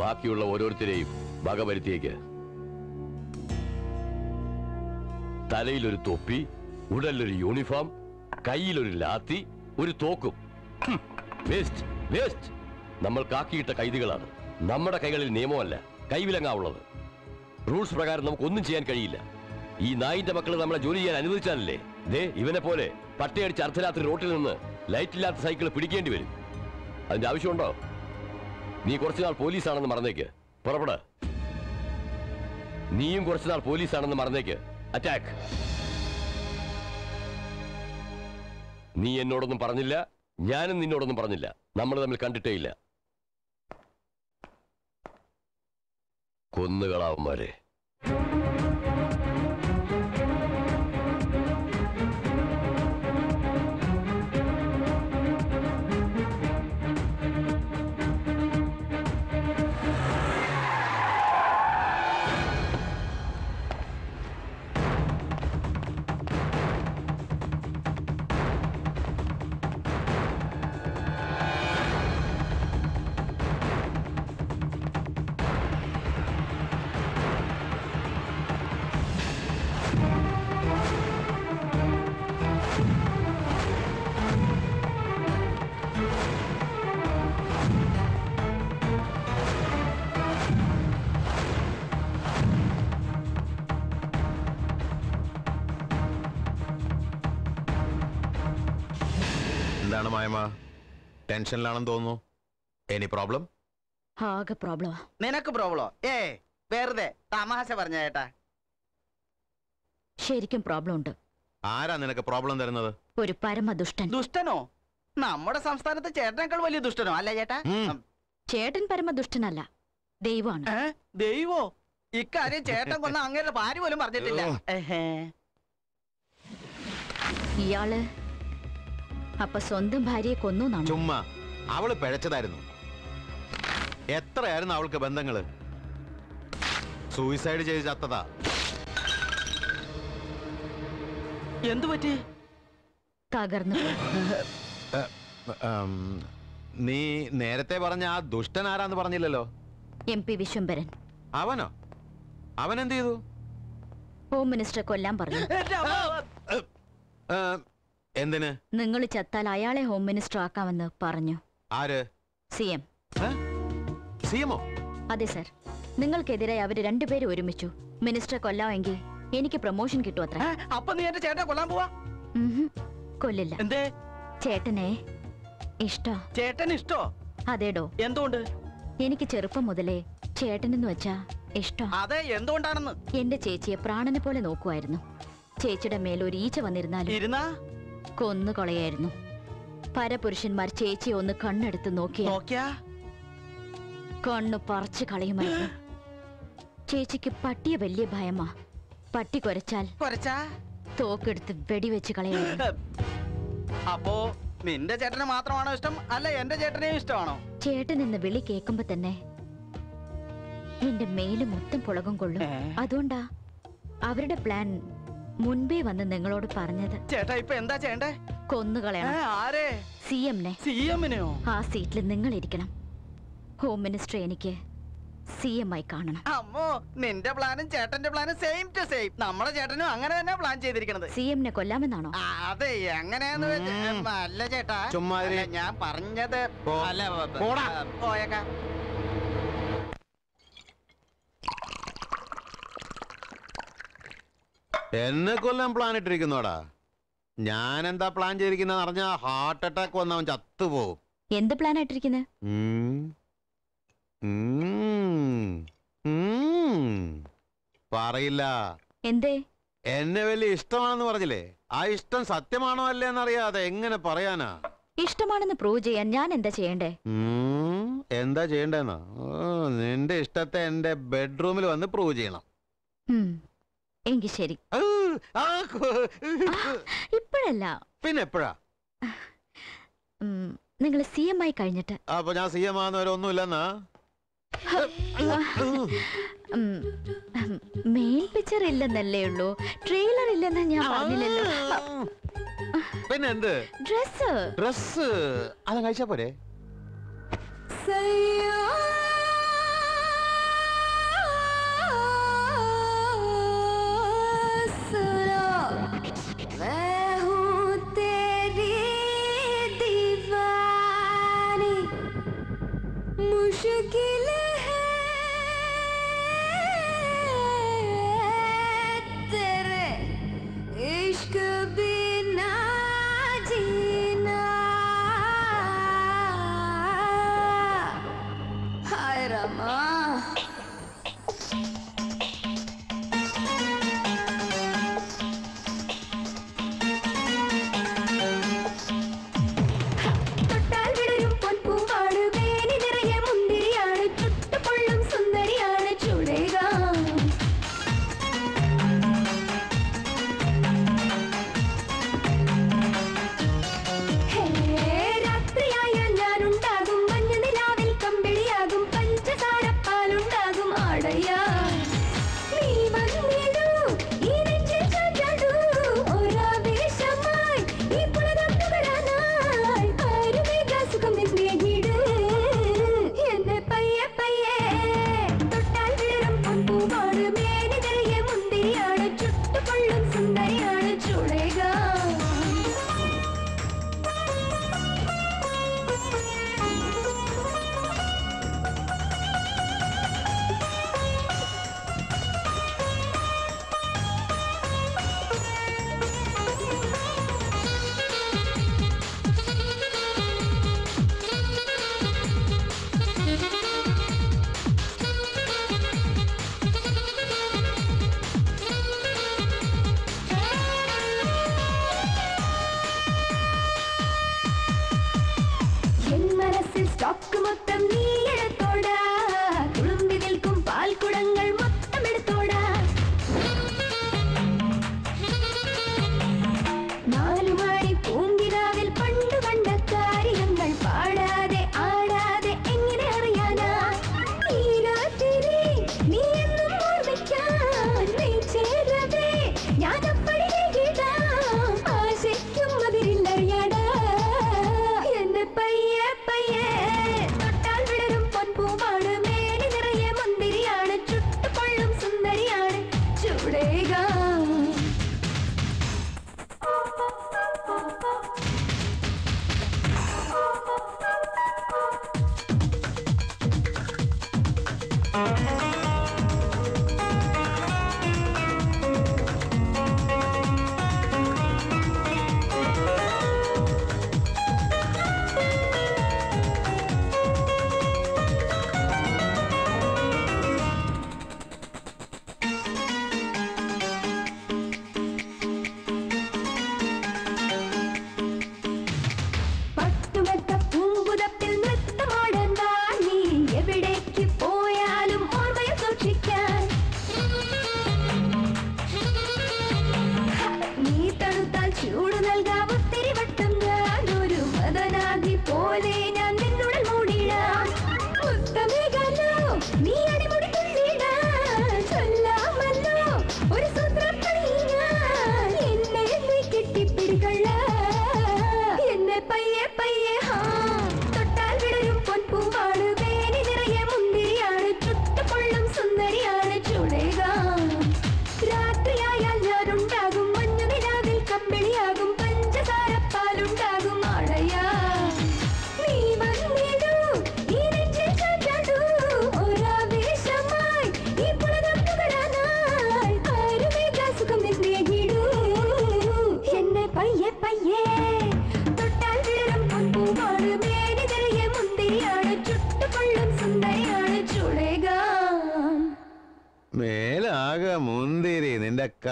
ബാക്കിയുള്ള ഓരോരുത്തരെയും വകവരുത്തിയേക്ക്. തലയിലൊരു തൊപ്പി, ഉടലിലൊരു യൂണിഫോം, കയ്യിലൊരു ലാത്തി, ഒരു തോക്കും. വേസ്റ്റ് വേസ്റ്റ് നമ്മൾ കാക്കിയിട്ട കൈദികളാണ്. നമ്മുടെ കൈകളിൽ നിയമമല്ല, കൈവിലങ്ങാവുള്ളത്. റൂൾസ് പ്രകാരം നമുക്കൊന്നും ചെയ്യാൻ കഴിയില്ല. ഈ നായിന്റെ മക്കൾ നമ്മളെ ജോലി ചെയ്യാൻ അനുവദിച്ചാലല്ലേ ദേ ഇവനെ പോലെ പട്ടയടിച്ച് അർദ്ധരാത്രി റോട്ടിൽ നിന്ന് ലൈറ്റില്ലാത്ത സൈക്കിൾ പിടിക്കേണ്ടി വരും. അതിന്റെ ആവശ്യമുണ്ടോ? നീ കുറച്ചുനാൾ പോലീസാണെന്ന് മറന്നേക്ക്. പുറപ്പെട. നീയും കുറച്ചുനാൾ പോലീസാണെന്ന് മറന്നേക്ക്. അറ്റാക്ക്. നീ എന്നോടൊന്നും പറഞ്ഞില്ല, ഞാനും നിന്നോടൊന്നും പറഞ്ഞില്ല. നമ്മൾ തമ്മിൽ കണ്ടിട്ടേ ഇല്ല. കൊന്നുകളാവന്മാരെ. ടെൻഷനിലാണെന്ന് തോന്നുന്നു. Any problem? ആകെ പ്രോബ്ലമാ. നിനക്ക് പ്രോബ്ലോ? ഏ വെറുതെ തമാശ പറഞ്ഞ കേട്ടാ. ശരിക്കും പ്രോബ്ലം ഉണ്ട്. ആരാ നിനക്ക് പ്രോബ്ലം തരുന്നത്? ഒരു പരമ ദുഷ്ടൻ. ദുഷ്ടനോ? നമ്മുടെ സംസ്ഥാനത്തെ ചേട്ടനേക്കാൾ വലിയ ദുഷ്ടനോ? അല്ല ചേട്ടാ, ചേട്ടൻ പരമ ദുഷ്ടനല്ല, ദൈവമാണ്. ദൈവോ? ഇക്കാര്യം ചേട്ടൻ കൊന്ന അങ്ങനെ ഭാര്യ പോലും പറഞ്ഞിട്ടില്ല. ഇയാള് അപ്പൊ സ്വന്തം ഭാര്യയെ കൊന്നു? ചുമ്മാ, അവള് പിഴച്ചതായിരുന്നു. എത്രയായിരുന്നു അവൾക്ക് ബന്ധങ്ങള്? സൂയിസൈഡ് ചെയ്ത് ചത്തതാ. എന്തു പറ്റി? തകർന്നു. നീ നേരത്തെ പറഞ്ഞ ആ ദുഷ്ടൻ ആരാന്ന് പറഞ്ഞില്ലല്ലോ. M P Vishwambharan. അവനോ? അവൻ എന്ത് ചെയ്തു? ഹോം മിനിസ്റ്റർ കൊല്ലാൻ പറഞ്ഞു. എന്തിന്? നിങ്ങൾ ചത്താൽ അയാളെ ഹോം മിനിസ്റ്റർ ആക്കാമെന്ന് പറഞ്ഞു. ആര്? C M. സി എം ഓ? അതെ സർ. നിങ്ങൾക്കെതിരായി അവര് രണ്ടുപേരും ഒരുമിച്ചു. മിനിസ്റ്റർ കൊല്ലാമെങ്കിൽ എനിക്ക് പ്രൊമോഷൻ കിട്ടും. അത്ര കൊല്ലില്ല. ചേട്ടനെ ഇഷ്ടോ? ചേട്ടൻ ഇഷ്ടോ? അതേടോ എന്തുകൊണ്ട് എനിക്ക് ചെറുപ്പം മുതലേ ചേട്ടനെന്ന് വെച്ചാ ഇഷ്ടം. അതെ എന്തുകൊണ്ടാണെന്ന്? എന്റെ ചേച്ചിയെ പ്രാണനെ പോലെ നോക്കുമായിരുന്നു. ചേച്ചിയുടെ മേലൊരു ഈച്ച വന്നിരുന്നാലും കൊന്നു കൊളയായിരുന്നു. പരപുരുഷന്മാർ ചേച്ചിയെ ഒന്ന് കണ്ണെടുത്ത് നോക്കിയാ കണ്ണു പറിച്ചു കളയുമായിരുന്നു. ചേച്ചിക്ക് പട്ടിയെ വലിയ ഭയമാ. പട്ടി കൊരച്ചാൽ തോക്കെടുത്ത് വെടിവെച്ച് കളയായിരുന്നു. അപ്പോ നിന്റെ ചേട്ടനെ മാത്രമാണോ ഇഷ്ടം, അല്ല എന്റെ ചേട്ടനെയും ഇഷ്ടമാണോ? ചേട്ടൻ എന്ന വിളി കേൾക്കുമ്പോ തന്നെ എന്റെ മേല് മൊത്തം പുളകം കൊള്ളും. അതുകൊണ്ടാ അവരുടെ പ്ലാൻ മുൻപേ വന്ന് നിങ്ങളോട് പറഞ്ഞത്. ചേട്ടാ ഇപ്പൊ എന്താ ചെയ്യണ്ടേ? കൊന്നുകളയണം. ആരെ? സിഎംനെ. സിഎംനെയോ? ആ സീറ്റിൽ നിങ്ങൾ ഇരിക്കണം. ഹോം മിനിസ്റ്റർ എനിക്ക് സിഎം ആയി കാണണം. അമ്മോ, നിന്റെ പ്ലാനും ചേട്ടന്റെ പ്ലാനും സെയിം ടു സെയിം. നമ്മളെ ചേട്ടനും അങ്ങനെ തന്നെ പ്ലാൻ ചെയ്തിരിക്കുന്നത്. സിഎംനെ കൊല്ലാമെന്നാണോ? അതെ, എങ്ങനെയാന്ന് വെച്ചാൽ അല്ല ചേട്ടാ, ചുമ്മാ ഞാൻ പറഞ്ഞത്. അല്ല പോയേക്കാ. എന്നെ കൊല്ലം പ്ലാൻ ഇട്ടിരിക്കുന്നോടാ? ഞാൻ എന്താ പ്ലാൻ ചെയ്തിരിക്കുന്ന അറിഞ്ഞാ ഹാർട്ട് അറ്റാക്ക് വന്നവൻ ചത്തുപോകും. എന്ത് പ്ലാൻ ഇട്ടിരിക്കുന്നെ? പറയില്ല. എന്തേ? എന്നെ വലിയ ഇഷ്ടമാണെന്ന് പറഞ്ഞില്ലേ, ആ ഇഷ്ടം സത്യമാണോ അല്ലേന്നറിയാതെ എങ്ങനെ പറയാനാ? ഇഷ്ടമാണെന്ന് പ്രൂവ് ചെയ്യാൻ ഞാൻ എന്താ ചെയ്യണ്ടേ? എന്താ ചെയ്യണ്ടെന്നാ? നിന്റെ ഇഷ്ടത്തെ എന്റെ ബെഡ്റൂമിൽ വന്ന് പ്രൂവ് ചെയ്യണം. എങ്കി ശരി. ഇപ്പോഴല്ല, പിന്നെ എപ്പോഴാ? നിങ്ങൾ സി എം ആയി കഴിഞ്ഞിട്ട്. അപ്പൊ ഞാൻ സി എം ആണെന്ന് ഒന്നുമില്ലെന്നാ? മെയിൻ പിക്ചർ ഇല്ലെന്നല്ലേ ഉള്ളൂ, ട്രെയിലർ ഇല്ലെന്നാ ഞാൻ പറഞ്ഞില്ലല്ലോ. പിന്നെ എന്ത്? ഡ്രസ് ഡ്രസ് അത് കഴിച്ചാ പോരെ?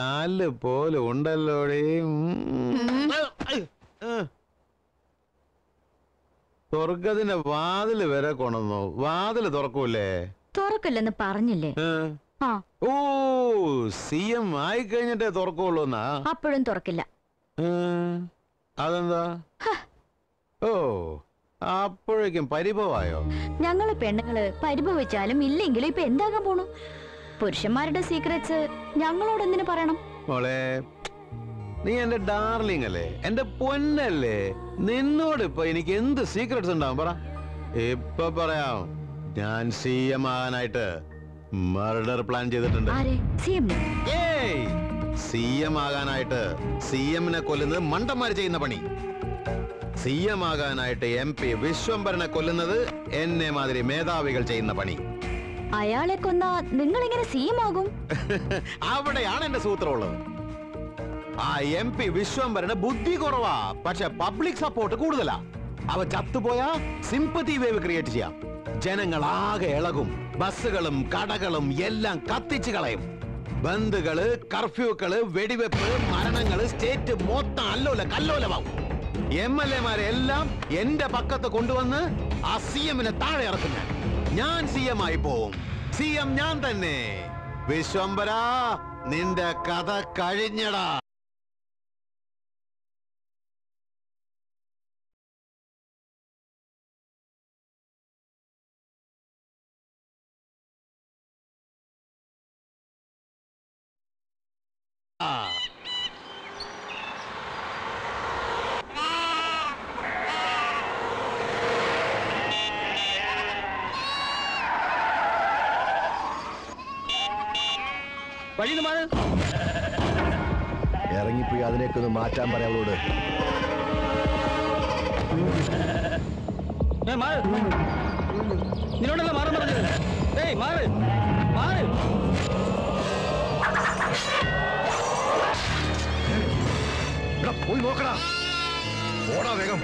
ചാല് പോലെ ഉണ്ടല്ലോടെ. സ്വർഗത്തിന്റെ വാതില് വരെ കൊണന്നു. വാതില് തുറക്കൂലേ? തുറക്കില്ലെന്ന് പറഞ്ഞില്ലേ? ഓ, സി എം ആയി കഴിഞ്ഞിട്ടേ തുറക്കുള്ളൂന്നാ? അപ്പോഴും തുറക്കില്ല. അതെന്താ? ഓ, അപ്പോഴേക്കും പരിഭവമായോ? ഞങ്ങള് പെണ്ണുങ്ങള് പരിഭവിച്ചാലും ഇല്ലെങ്കിലും ഇപ്പൊ എന്താകാൻ പോണു? പുരുഷന്മാരുടെ സീക്രറ്റ്സ് ഞങ്ങളോട് എന്തിനു പറയണം? മോളെ, നീ എന്റെ ഡാർലിംഗ് അല്ലേ, എന്റെ പൊന്നല്ലേ, നിന്നോട് ഇപ്പൊ എനിക്ക് എന്ത് സീക്രട്ട്സ് ഉണ്ടാവും? പറ. ഇപ്പൊ പറയാം, ഞാൻ സി എം ആകാനായിട്ട് മർഡർ പ്ലാൻ ചെയ്തിട്ടുണ്ട്. സി എം ആകാനായിട്ട് സി എമ്മിനെ കൊല്ലുന്നത് മണ്ടന്മാര് ചെയ്യുന്ന പണി. സി എം ആകാനായിട്ട് എം പി വിശ്വംഭരനെ കൊല്ലുന്നത് എന്നെ മാതിരി മേധാവികൾ ചെയ്യുന്ന പണി. അയാളെ കൊന്നാ നിങ്ങൾ എങ്ങനെ സി എം ആകും? അവിടെയാണ് എന്റെ സൂത്രമുള്ളത്. ആ എം പി വിശ്വംഭരന് ബുദ്ധി കുറവാ, പക്ഷെ പബ്ലിക് സപ്പോർട്ട് കൂടുതലാ. അവ ചത്തുപോയാ സിമ്പതി വേവ് ക്രിയേറ്റ് ചെയ്യാം, ജനങ്ങളാകെ ഇളകും, ബസ്സുകളും കടകളും എല്ലാം കത്തിച്ചു കളയും. ബന്ധുകള്, കർഫ്യൂക്കള്, വെടിവെപ്പ്, മരണങ്ങള്, സ്റ്റേറ്റ് മൊത്തം അല്ലോല കല്ലോലമാവും. എം എൽ എമാരെ എല്ലാം എന്റെ പക്കത്ത് കൊണ്ടുവന്ന് ആ സി എമ്മിനെ താഴെ ഇറക്കുന്ന ഞാൻ സി എം ആയി പോവും. സി എം ഞാൻ തന്നെ. വിശ്വംഭര, നിന്റെ കഥ കഴിഞ്ഞടാ. ഇറങ്ങിപ്പോയി അതിനൊക്കെ ഒന്ന് മാറ്റാൻ പറയാവളോട്. നിന്നോടല്ല മാറാൻ പറഞ്ഞത്. ഏയ് മാറ് മാറ്. പോയി നോക്കടാ, ഓടാ വേഗം.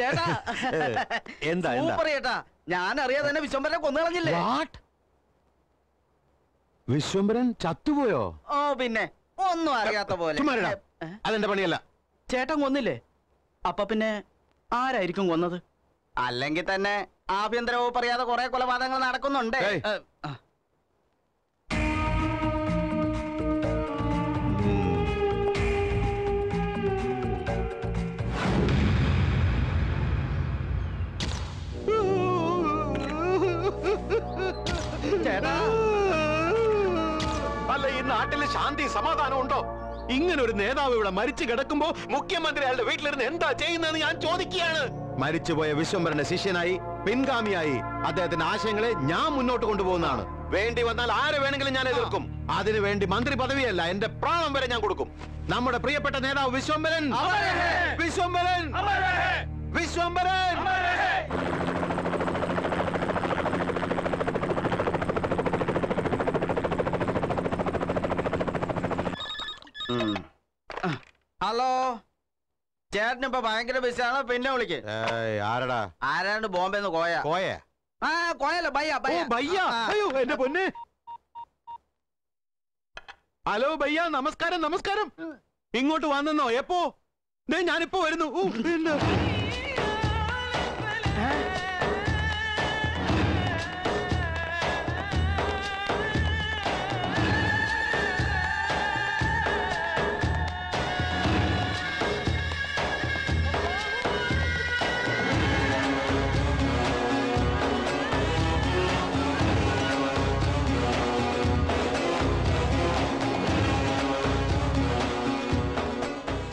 ചേട്ടാ എന്താ സൂപ്പർ ചേട്ടാ, ഞാൻ അറിയാതെ തന്നെ വിശ്വംബരനെ കൊന്നു കളഞ്ഞില്ലേ? വിശ്വംബരൻ ചത്തുപോയോ? ഓ പിന്നെ ഒന്നും അറിയാത്ത പോലെ. അതെന്റെ പണിയല്ല. ചേട്ടൻ കൊന്നില്ലേ? അപ്പൊ പിന്നെ ആരായിരിക്കും കൊന്നത്? അല്ലെങ്കിൽ തന്നെ ആഭ്യന്തര വകുപ്പ് അറിയാതെ കുറെ കൊലപാതകങ്ങൾ നടക്കുന്നുണ്ട്. അല്ല, ഈ നാട്ടില് ശാന്തി സമാധാനം ഉണ്ടോ? ഇങ്ങനെ ഒരു നേതാവ് ഇവിടെ മരിച്ചു കിടക്കുമ്പോ മുഖ്യമന്ത്രി അയാളുടെ വീട്ടിലിരുന്ന് എന്താ ചെയ്യുന്നതെന്ന് ഞാൻ ചോദിക്കുകയാണ്. മരിച്ചുപോയ വിശ്വംബരന്റെ ശിഷ്യനായി പിൻഗാമിയായി അദ്ദേഹത്തിന്റെ ആശയങ്ങളെ ഞാൻ മുന്നോട്ട് കൊണ്ടുപോകുന്നതാണ്. വേണ്ടി വന്നാൽ ആര് വേണമെങ്കിലും ഞാൻ എതിർക്കും. അതിനുവേണ്ടി മന്ത്രി പദവിയല്ല, എന്റെ പ്രാണം വരെ ഞാൻ കൊടുക്കും. നമ്മുടെ പ്രിയപ്പെട്ട നേതാവ് വിശ്വംബരൻ. വിശ്വംബരൻ വിശ്വംബരൻ ഹലോ ചേട്ടനിപ്പോ ഭയങ്കര ബിസിയാണോ? പിന്നെ വിളിക്കേ. ആരടാ? ആരാണ്ട് ബോംബെന്ന് കോയ കോയ ആ കോയല്ലോ ബയ്യ ബയ്യ. അയ്യോ എന്റെ പൊന്നെ. ഹലോ ബയ്യ, നമസ്കാരം നമസ്കാരം. ഇങ്ങോട്ട് വന്നെന്നോ? എപ്പോ? ഞാനിപ്പോ വരുന്നു.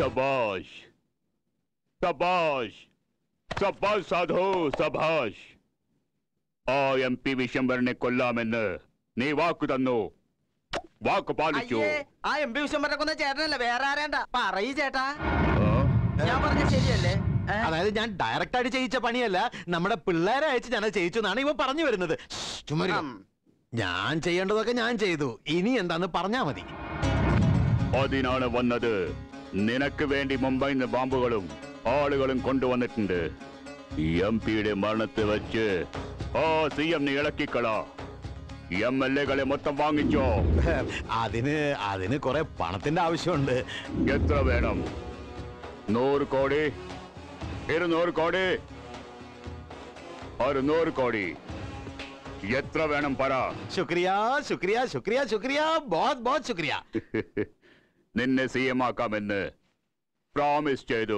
शाबाश शाबाश शाबाश साधु शाबाश. ആ എം പി വിശ്വംബരനെ കൊല്ലാമെന്ന് നീ വാക്ക് തന്നു, വാക്ക് പാലിച്ചു. ആ എം പി വിശ്വംബരനെ കൊന്ന ചേട്ടനല്ല, വേറെ ആരേണ്ട. പറയൂ ചേട്ടാ, ഞാൻ പറഞ്ഞ ശരിയല്ലേ? അതായത് ഞാൻ ഡയറക്റ്റ് ആയിട്ട് ചെയ്യിച്ച പണിയല്ല, നമ്മുടെ പിള്ളേരെ അയച്ച് ഞാൻ അത് ചെയ്യിച്ചു എന്നാണ് ഇവൻ പറഞ്ഞു വരുന്നത്. ഞാൻ ചെയ്യേണ്ടതൊക്കെ ഞാൻ ചെയ്തു, ഇനി എന്താന്ന് പറഞ്ഞാ മതി. അതിനാണ് വന്നത്. നിനക്ക് വേണ്ടി മുംബൈയിൽ നിന്ന് ബോംബുകളും ആളുകളും കൊണ്ടുവന്നിട്ടുണ്ട്. എം പിയുടെ മരണത്തെ വെച്ച് ആ സി എം ഇളക്കിക്കളാ. എം എൽ എകളെ മൊത്തം വാങ്ങിച്ചോ? അതിന് അതിന് കുറെ പണത്തിന്റെ ആവശ്യമുണ്ട്. എത്ര വേണം? നൂറ് കോടി? ഇരുന്നൂറ് കോടി? ഒരു നൂറ് കോടി? എത്ര വേണം പറ. ശുക്രിയ ശുക്രിയ ശുക്രിയ ശുക്രിയ ബോത് ബോത് ശുക്രിയ. നിന്നെ സി എം ആക്കാമെന്ന് പ്രോമിസ് ചെയ്തു,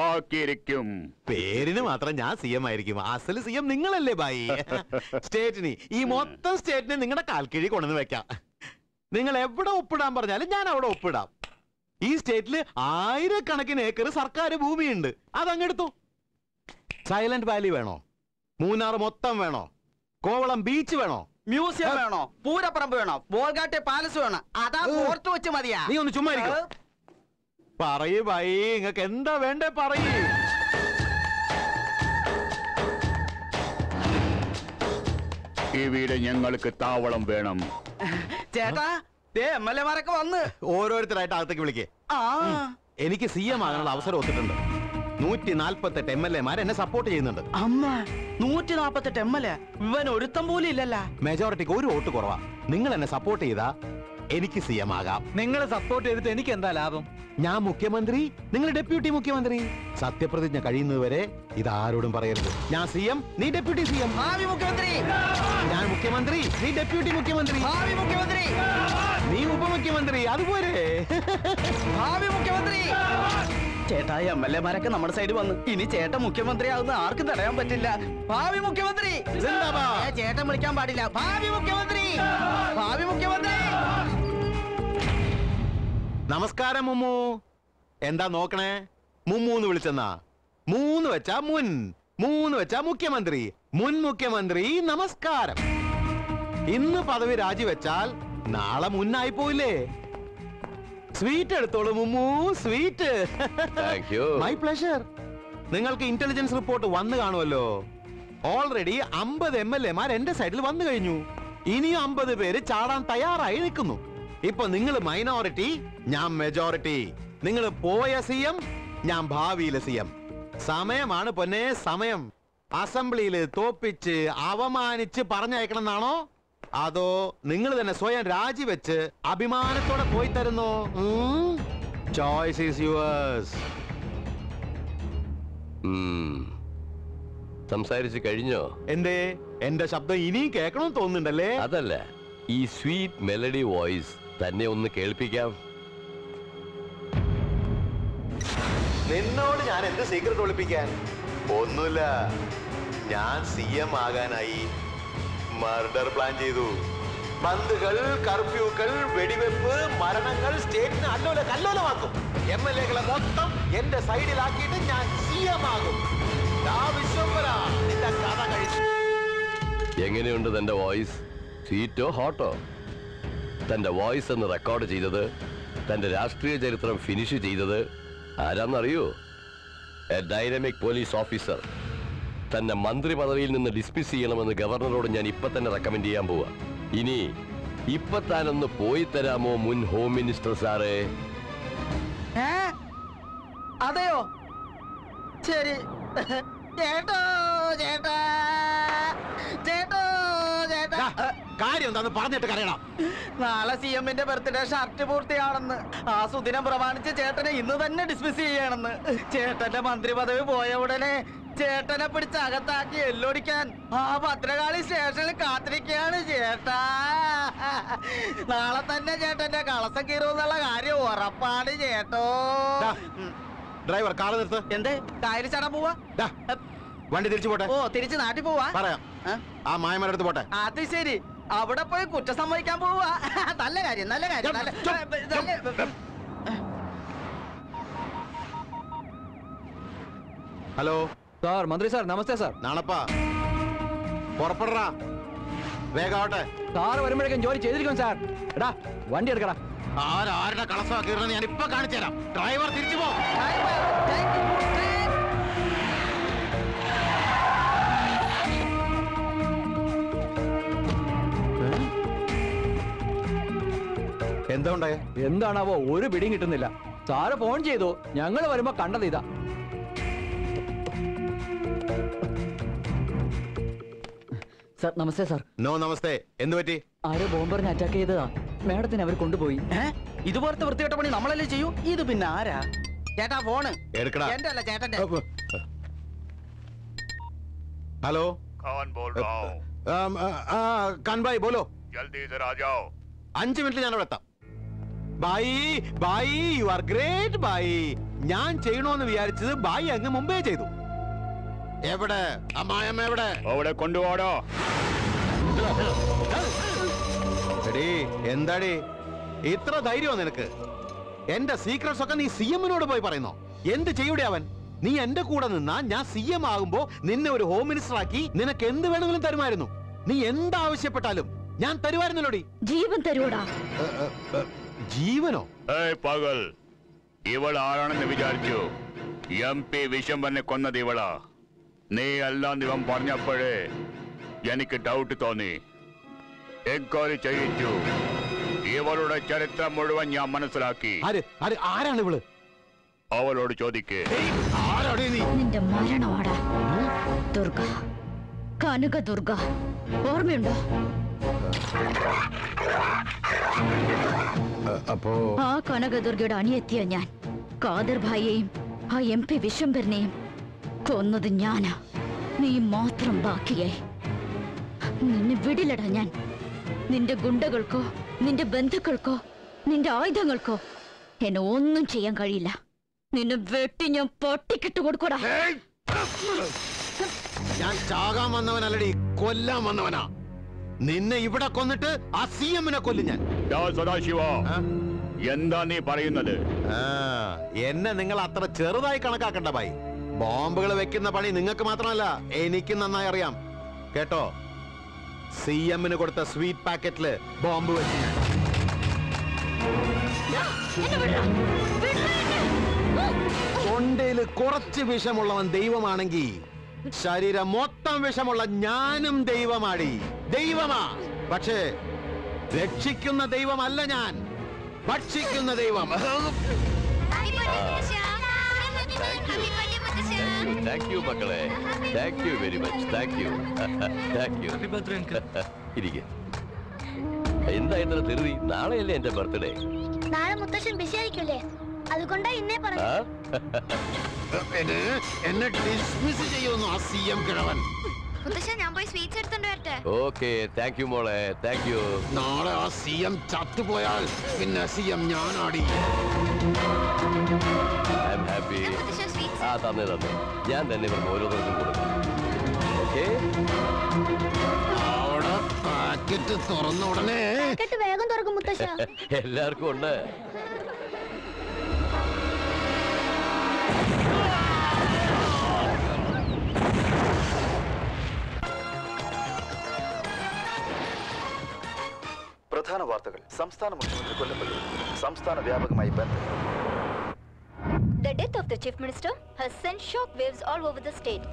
ആക്കിയിരിക്കും. പേരിന് മാത്രം ഞാൻ സി എം ആയിരിക്കും, അസൽ സി എം നിങ്ങളല്ലേ ഭായി. സ്റ്റേറ്റിന്, ഈ മൊത്തം സ്റ്റേറ്റിന് നിങ്ങളുടെ കാൽക്കീഴി കൊണ്ടുവന്ന് വെക്കാം. നിങ്ങൾ എവിടെ ഒപ്പിടാൻ പറഞ്ഞാലും ഞാൻ അവിടെ ഒപ്പിടാം. ഈ സ്റ്റേറ്റില് ആയിരക്കണക്കിന് ഏക്കർ സർക്കാർ ഭൂമിയുണ്ട്, അതങ്ങെടുത്തു. സൈലന്റ് വാലി വേണോ? മൂന്നാർ മൊത്തം വേണോ? കോവളം ബീച്ച് വേണോ? മ്യൂസിയം വേണോ? പൂരപ്പറമ്പ് വേണോ? ബോൾഗാട്ടെ പാലസ് വേണോ? അതാ ഓർത്തു വെച്ച് മതിയാ. നീ ഒന്ന് ചുമ്മാ പറയൂ ഭായി, നിങ്ങൾക്ക് എന്താ വേണ്ടേ പറയൂ. ഈ വീട് ഞങ്ങൾക്ക് താവളം വേണം. ചേട്ടാ, എം എൽ എമാരൊക്കെ വന്ന് ഓരോരുത്തരായിട്ട് അകത്തേക്ക് വിളിക്കേ. എനിക്ക് സി എം ആകാനുള്ള അവസരം ഒത്തിട്ടുണ്ട്. നൂറ്റി നാല്പത്തെട്ട് എം എൽ എമാർ എന്നെ സപ്പോർട്ട് ചെയ്യുന്നുണ്ട്. അമ്മ, നൂറ്റി നാല്പത്തെട്ട് എം എൽ എ ഇവൻ ഒരുത്തം പോലും ഇല്ലല്ല. മെജോറിറ്റിക്ക് ഒരു വോട്ട് കുറവാ. നിങ്ങൾ എന്നെ സപ്പോർട്ട് ചെയ്താ എനിക്ക് സി എം ആകാം. നിങ്ങൾ സപ്പോർട്ട് ചെയ്തിട്ട് എനിക്ക് എന്താ ലാഭം? ഞാൻ മുഖ്യമന്ത്രി, നിങ്ങൾ ഡെപ്യൂട്ടി മുഖ്യമന്ത്രി. സത്യപ്രതിജ്ഞ കഴിയുന്നതുവരെ ഇതാരോടും പറയരുത്. ഞാൻ സി എം, നീ ഡെപ്യൂട്ടി സി എം. മുഖ്യമന്ത്രി ഞാൻ, മുഖ്യമന്ത്രി നീ ഡെപ്യൂട്ടി മുഖ്യമന്ത്രി, മുഖ്യമന്ത്രി നീ ഉപമുഖ്യമന്ത്രി, അതുപോലെ മുഖ്യമന്ത്രി. ചേട്ടാ, എം എൽ എമാരൊക്കെ നമ്മുടെ സൈഡ് വന്നു. ഇനി ചേട്ടൻ മുഖ്യമന്ത്രി ആവുന്ന ആർക്കും തടയാൻ പറ്റില്ല. ഭാവി മുഖ്യമന്ത്രി. ചേട്ടൻ വിളിക്കാൻ പാടില്ല. ഭാവി മുഖ്യമന്ത്രി, ഭാവി മുഖ്യമന്ത്രി. നമസ്കാരം മുമ്മു. എന്താ നോക്കണേ? മുമ്മൂന്ന് വിളിച്ചെന്നാ? മൂന്ന് വെച്ചാ മുൻ, മൂന്ന് വെച്ചാ മുഖ്യമന്ത്രി, മുൻ മുഖ്യമന്ത്രി നമസ്കാരം. ഇന്ന് പദവി രാജിവെച്ചാൽ നാളെ മുന്നായി പോയില്ലേ? സ്വീറ്റ് എടുത്തോളൂ മുമ്മു, സ്വീറ്റ്. My pleasure. നിങ്ങൾക്ക് ഇന്റലിജൻസ് റിപ്പോർട്ട് വന്നു കാണുമല്ലോ. ഓൾറെഡി അമ്പത് എം എൽ എമാർ എന്റെ സൈഡിൽ വന്നു കഴിഞ്ഞു. ഇനിയും അമ്പത് പേര് ചാടാൻ തയ്യാറായി നിൽക്കുന്നു. ഇപ്പൊ നിങ്ങൾ മൈനോറിറ്റി, ഞാൻ മെജോറിറ്റി. നിങ്ങൾ പോയ സി എം, ഞാൻ ഭാവിയിലെ സി എം. സമയമാണ് പൊന്നെ സമയം. അസംബ്ലിയിൽ തോപ്പിച്ച് അവമാനിച്ച് പറഞ്ഞയക്കണം എന്നാണോ, അതോ നിങ്ങൾ തന്നെ സ്വയം രാജിവെച്ച് അഭിമാനത്തോടെ പോയി തരുന്നോ? Choice is yours. സംസാരിച്ചു കഴിഞ്ഞോ? എന്തേ എന്റെ ശബ്ദം ഇനിയും കേൾക്കണം തോന്നുന്നുണ്ടല്ലേ? അതല്ല, ഈ സ്വീറ്റ് മെലഡി വോയിസ് തന്നെ ഒന്ന് കേൾപ്പിക്കാം. നിന്നോട് ഞാൻ എന്ത് സീക്രട്ട് ഒളിപ്പിക്കാൻ? ഒന്നുമില്ല, ഞാൻ സി എം ആകാനായി മർഡർ പ്ലാൻ ചെയ്തു. ബന്ധുകൾ, കർഫ്യൂകൾ, വെടിവെപ്പ്, മരണങ്ങൾ, സ്റ്റേറ്റിന് അല്ലോല കല്ലോലമാക്കും. എം എൽ എകളെ മൊത്തം എന്റെ സൈഡിലാക്കിയിട്ട് ഞാൻ സി എം ആകും. എങ്ങനെയുണ്ട് തന്റെ വോയിസ്? സ്വീറ്റോ ഹോട്ടോ? തന്റെ വോയിസ് എന്ന് റെക്കോർഡ് ചെയ്തത്, തന്റെ രാഷ്ട്രീയ ചരിത്രം ഫിനിഷ് ചെയ്തത് ആരാന്നറിയോ? A dynamic police officer. തന്നെ മന്ത്രി പദവിയിൽ നിന്ന് ഡിസ്മിസ് ചെയ്യണമെന്ന് ഗവർണറോട് ഞാൻ ഇപ്പൊ തന്നെ റെക്കമെൻഡ് ചെയ്യാൻ പോവാ. ഇനി ഇപ്പൊ താനൊന്ന് പോയി തരാമോ മുൻ ഹോം മിനിസ്റ്റർ സാറേ? അതെയോ? ശരി. നാളെ സി എമ്മിന്റെ ബർത്ത്ഡേ ഷർട്ട് പൂർത്തിയാണെന്ന്, ആ സുദിനം പ്രമാണിച്ച് ചേട്ടനെ ഇന്ന് തന്നെ ഡിസ്മിസ് ചെയ്യണമെന്ന്. ചേട്ടന്റെ മന്ത്രി പദവി പോയ ഉടനെ ചേട്ടനെ പിടിച്ച് അകത്താക്കി എല്ലൊടിക്കാൻ ആ ഭദ്രകാളി സ്റ്റേഷനിൽ കാത്തിരിക്കുകയാണ് ചേട്ടാ. നാളെ തന്നെ ചേട്ടന്റെ കളസം കീറുമെന്നുള്ള കാര്യം ഉറപ്പാണ് ചേട്ടോ. ഡ്രൈവർ കാർ നിർത്ത്. എന്തേ കാര്യം ചാടാൻ പോവാ? വണ്ടി തിരിച്ചു പോട്ടെ. ഓ, തിരിച്ച് നാട്ടിൽ പോവാ. പറയാം, ആ മായമാരുടെ അടുത്ത് പോട്ടെ. അത് ശരി, അവിടെ പോയി കുറ്റം സംഭവിക്കാൻ പോവാ. നല്ല കാര്യം, നല്ല കാര്യം. Hello sir. മന്ത്രി സാർ, നമസ്തേ സാർ. നാണപ്പാ, പുറപ്പെടാ, വേഗാവട്ടെ. സാറ് വരുമ്പോഴേക്കും ജോലി ചെയ്തിരിക്കും സാർ. എടാ വണ്ടി എടുക്കടാ. ആരാരുടെ കളസാക്കിയിരുന്ന ഞാൻ ഇപ്പൊ കാണിച്ചു തരാം. ഡ്രൈവർ തിരിച്ചു പോ. എന്താ ഉണ്ടായേ? എന്താണാവോ, ഒരു പിടിയും കിട്ടുന്നില്ല. സാറ് ഫോൺ ചെയ്തു, ഞങ്ങൾ വരുമ്പോ കണ്ടത് ഇതാ. സാർ നമസ്തേ. സാർ നോ നമസ്തേ. എന്ത് പറ്റി? ആരോ ബോംബറിനെ അറ്റാക്ക് ചെയ്തതാ. മേഡത്തിന് അവർ കൊണ്ടുപോയി. ഇതുപോലത്തെ വൃത്തികെട്ട പണി നമ്മളല്ലേ ചെയ്യൂ? ഇത് പിന്നെ ആരാ? ചേട്ടാ ഫോണ് എടുക്കടാ. എന്റെ അല്ല, ചേട്ടന്റെ. ഹലോ കവൻ ബോൾ റഹോ ആ കൻഭായ് ബോലോ. ജൽദി ഇധർ ആ ജാओ. അഞ്ച് മിനിറ്റ് ഞാൻ അവിടെ എത്താം. Bye bye, you are great bye. ഞാൻ ചെയ്യണോന്ന് വിചാരിച്ചത് ബൈ അങ്ങ് മുമ്പേ ചെയ്തു. എവിടെ അമ്മായമ്മ? എവിടെ? അവിടെ കൊണ്ടുപോടോ. എടീ എന്താടി ഇത്ര ധൈര്യമോ നിനക്ക്? എന്റെ സീക്രട്ട്സ് ഒക്കെ നീ സി എമ്മിനോട് പോയി പറയുന്നോ? എന്ത് ചെയ്യൂടെ അവൻ? നീ എന്റെ കൂടെ നിന്നാ ഞാൻ സി എം ആകുമ്പോ നിന്നെ ഒരു ഹോം മിനിസ്റ്റർ ആക്കി നിനക്ക് എന്ത് വേണമെങ്കിലും തരുമായിരുന്നു. നീ എന്താവശ്യപ്പെട്ടാലും ഞാൻ തരുമായിരുന്നല്ലോടി. ജീവൻ തരൂടാ. ജീവനോ? ഏയ് പകൽ, ഇവൾ ആരാണെന്ന് വിചാരിച്ചു? എം പി വിശംബരനെ കൊന്നത് ഇവളാ. നീ എല്ലാം ദിവം പറഞ്ഞപ്പോഴേ എനിക്ക് ഡൗട്ട് തോന്നി. എൻക്വയറി ചെയ്യിച്ചു. ഇവളുടെ ചരിത്രം മുഴുവൻ ഞാൻ മനസ്സിലാക്കി. ആരാണ് ഇവള്? അവളോട് ചോദിക്കേ. നിന്റെ മരണമാണ് ദുർഗ, കനക ദുർഗ. ഓർമ്മയുണ്ടോ? അപ്പോ ആ കനകദുർഗയുടെ അണിയെത്തിയ ഞാൻ കാദർ ഭായിയെയും ആ എം പി വിശ്വംഭരനെയും കൊന്നത് ഞാനാ. നീ മാത്രം ബാക്കിയായി. നിന്നെ വിടില്ലടാ ഞാൻ. നിന്റെ ഗുണ്ടകൾക്കോ നിന്റെ ബന്ധുക്കൾക്കോ നിന്റെ ആയുധങ്ങൾക്കോ എന്നെ ഒന്നും ചെയ്യാൻ കഴിയില്ല. നിന്നെ വെട്ടി ഞാൻ പൊട്ടിക്കിട്ട് കൊടുക്കൂടാ. ഞാൻ ചാകാൻ വന്നവനല്ലടി, കൊല്ലാൻ വന്നവനാ. നിന്നെ ഇവിടെ കൊന്നിട്ട് ആ സി എമ്മിനെ കൊല്ലും ഞാൻ. എന്താ നീ പറയുന്നത്? എന്നെ നിങ്ങൾ അത്ര ചെറുതായി കണക്കാക്കണ്ട ഭായി. ബോംബുകൾ വെക്കുന്ന പണി നിങ്ങൾക്ക് മാത്രമല്ല എനിക്ക് നന്നായി അറിയാം കേട്ടോ. സി എമ്മിന് കൊടുത്ത സ്വീറ്റ് പാക്കറ്റില് ബോംബ് വെച്ച് തൊണ്ടയില് കുറച്ച് വിഷമുള്ളവൻ ദൈവമാണെങ്കിൽ ശരീരം മൊത്തം വിഷമുള്ള ഞാനും ദൈവമാടി. ദൈവമാ, പക്ഷേ രക്ഷിക്കുന്ന ദൈവമല്ല ഞാൻ, ഭക്ഷിക്കുന്ന ദൈവം. தேங்க்யூ மக்களே, thank you very much, thank you thank you. இதுக்கு എന്തായിരുന്നു തെറി? നാളെയല്ലേ എന്റെ ബർത്ത്ഡേ. നാളെ മുത്തശ്ശൻ ബിസി ആയിരിക്കില്ലേ, അതുകൊണ്ടാ ഇന്നേ പറഞ്ഞു. എന്നെ ഡിസ്മിസ് ചെയ്യുന്നു ആ സിഎം കിഴവൻ. മുത്തശ്ശൻ ഞാൻ പോയി സ്വീറ്റ്സ് എടുത്തോണ്ട് വരട്ടെ. ഓക്കേ താങ്ക് യു മോളെ, താങ്ക് യു. നാളെ ആ സിഎം ചത്തുപോയാൽ പിന്നെ സിഎം ഞാനാടി. I am happy. ആ തന്നെ തന്നെ ഞാൻ തന്നെ ഇവർക്ക് ഓരോരുത്തർക്കും കൊടുക്കും. ഓക്കേ എല്ലാവർക്കും ഉണ്ട്. പ്രധാന വാർത്തകൾ. സംസ്ഥാന മുഖ്യമന്ത്രി കൊല്ലപ്പെട്ടു. സംസ്ഥാന വ്യാപകമായി ബന്ധപ്പെട്ടു. The death of the chief minister has sent shock waves all over the state.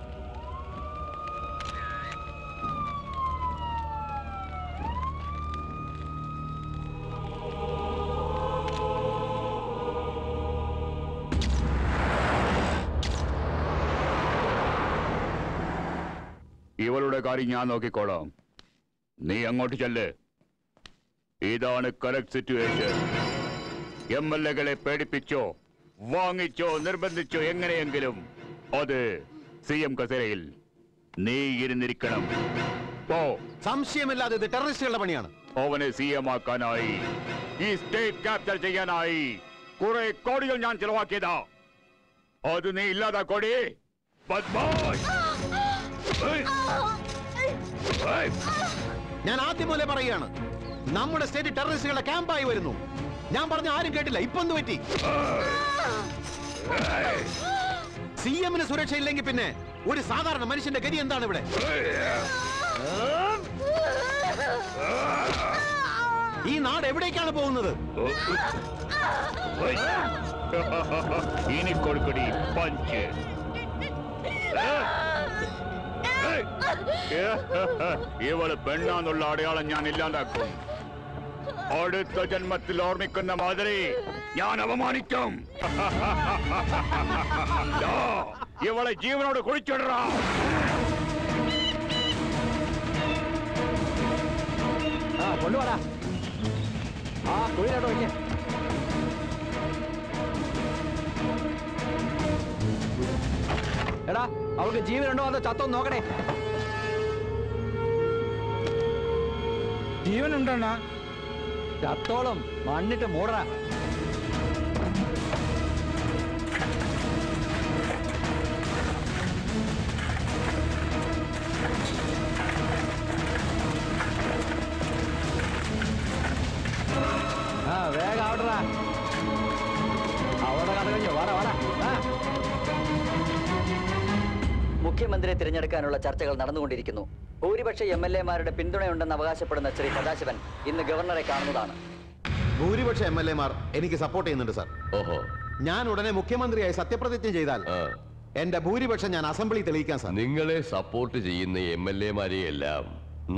ഇവളുടെ കാര്യം ഞാൻ നോക്കിക്കോളാം, നീ അങ്ങോട്ട് ചെല്ല്. ഇതാണ് കറക്റ്റ് സിറ്റുവേഷൻ. എം എൽ എകളെ പേടിപ്പിച്ചോ വാങ്ങിച്ചോ നിർബന്ധിച്ചോ എങ്ങനെയെങ്കിലും അത് സി എം കസേരയിൽ നീ ഇരുന്നിരിക്കണം. പോ. സംശയമില്ലാതെ ഇത് ടെററിസ്റ്റുകളുടെ പണിയാണ്. അവനെ സി എം ആക്കാനായി ഈ സ്റ്റേറ്റ് ക്യാപ്ചർ ചെയ്യാനായി കുറെ കോടികൾ ഞാൻ ചെലവാക്കിയതാ. അത് നീ ഇല്ലാതാക്കോടി. ഞാൻ ആദ്യം പോലെ പറയുകയാണ്, നമ്മുടെ സ്റ്റേറ്റ് ടെററിസ്റ്റുകളുടെ ക്യാമ്പായി വരുന്നു. ഞാൻ പറഞ്ഞ ആരും കേട്ടില്ല. ഇപ്പൊ എന്ത് പറ്റി? സി എമ്മിന് സുരക്ഷയില്ലെങ്കിൽ പിന്നെ ഒരു സാധാരണ മനുഷ്യന്റെ ഗതി എന്താണ് ഇവിടെ? ഈ നാട് എവിടേക്കാണ് പോകുന്നത്? ഇനി കൊടുക്കടി പഞ്ച്. ഇവള് പെണ്ണാന്നുള്ള അടയാളം ഞാൻ ഇല്ലാണ്ടാക്കും. അടുത്ത ജന്മത്തിൽ ഓർമ്മിക്കുന്ന മാതിരി ഞാൻ അവമാനിക്കും. ഇവളെ ജീവനോട് കുഴിച്ചിടറ. കൊണ്ടുപോടാ ആ കുഴിയിലോട്ട് വയ്ക്കേ. എടാ അവർക്ക് ജീവനുണ്ടോ അതോ ചത്തോ നോക്കണേ. ജീവനുണ്ടോണ്ണ? ചത്തോളം മണ്ണിട്ട് മൂടറ. ആ വേഗം ആവട്ടറാ. അവിടെ കഥ കഴിഞ്ഞോ? വട വട. മുഖ്യമന്ത്രിയെ തിരഞ്ഞെടുക്കാനുള്ള ചർച്ചകൾ നടന്നുകൊണ്ടിരിക്കുന്നു. ഭൂരിപക്ഷ എം എൽ എമാരുടെ പിന്തുണയുണ്ടെന്ന് അവകാശപ്പെടുന്ന ശ്രീ സദാശിവൻ ഇന്ന് ഗവർണറെ കാണുന്നതാണ്. ഭൂരിപക്ഷ എം എൽ എമാർ എനിക്ക് സപ്പോർട്ട് ചെയ്യുന്നുണ്ട് സാർ. ഓഹോ. ഞാൻ ഉടനെ മുഖ്യമന്ത്രിയായി സത്യപ്രതിജ്ഞ ചെയ്താൽ എന്റെ ഭൂരിപക്ഷം ഞാൻ അസംബ്ലി തെളിയിക്കാൻ സാർ. നിങ്ങളെ സപ്പോർട്ട് ചെയ്യുന്ന എം എൽ എമാരെ എല്ലാം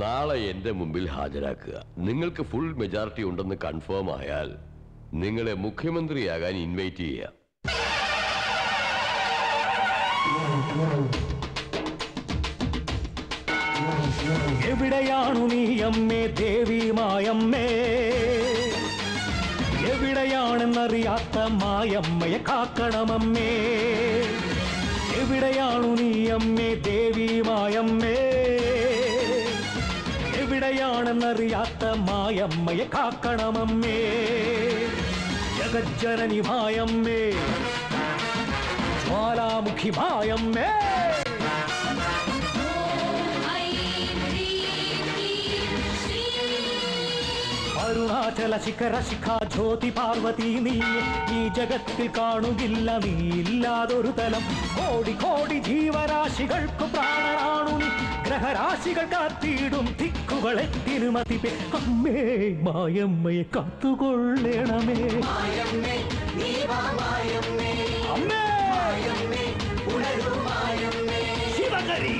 നാളെ എന്റെ മുമ്പിൽ ഹാജരാക്കുക. നിങ്ങൾക്ക് ഫുൾ മെജോറിറ്റി ഉണ്ടെന്ന് കൺഫേം ആയാൽ നിങ്ങളെ മുഖ്യമന്ത്രിയാകാൻ ഇൻവൈറ്റ് ചെയ്യുക. എവിടെയാണു നീ അമ്മേ ദേവി മായമ്മേ? എവിടെയാണെന്നറിയാത്ത മായമ്മയെ കാക്കണമമ്മേ. എവിടെയാണു നീ അമ്മേ ദേവി മായമ്മേ? എവിടെയാണെന്നറിയാത്ത മായമ്മയെ കാക്കണമമ്മേ. ജഗജ്ജനനി മായമ്മേ, ജ്വാലാമുഖി മായമ്മേ. അരുണാചല ശിഖര ശിഖ ജ്യോതി പാർവതി നീയെ ഈ ജഗത്തിൽ കാണുകില്ല നീ ഇല്ലാതൊരു തലം. കോടി കോടി ജീവരാശികൾക്ക് പ്രാണനാണു നീ, ഗ്രഹരാശികൾ കാത്തിടും ദിക്കുകളെ തിരുമതിപ്പേ. അമ്മേ മായമ്മയെ കാത്തുകൊള്ളണമേ. ശിവകരി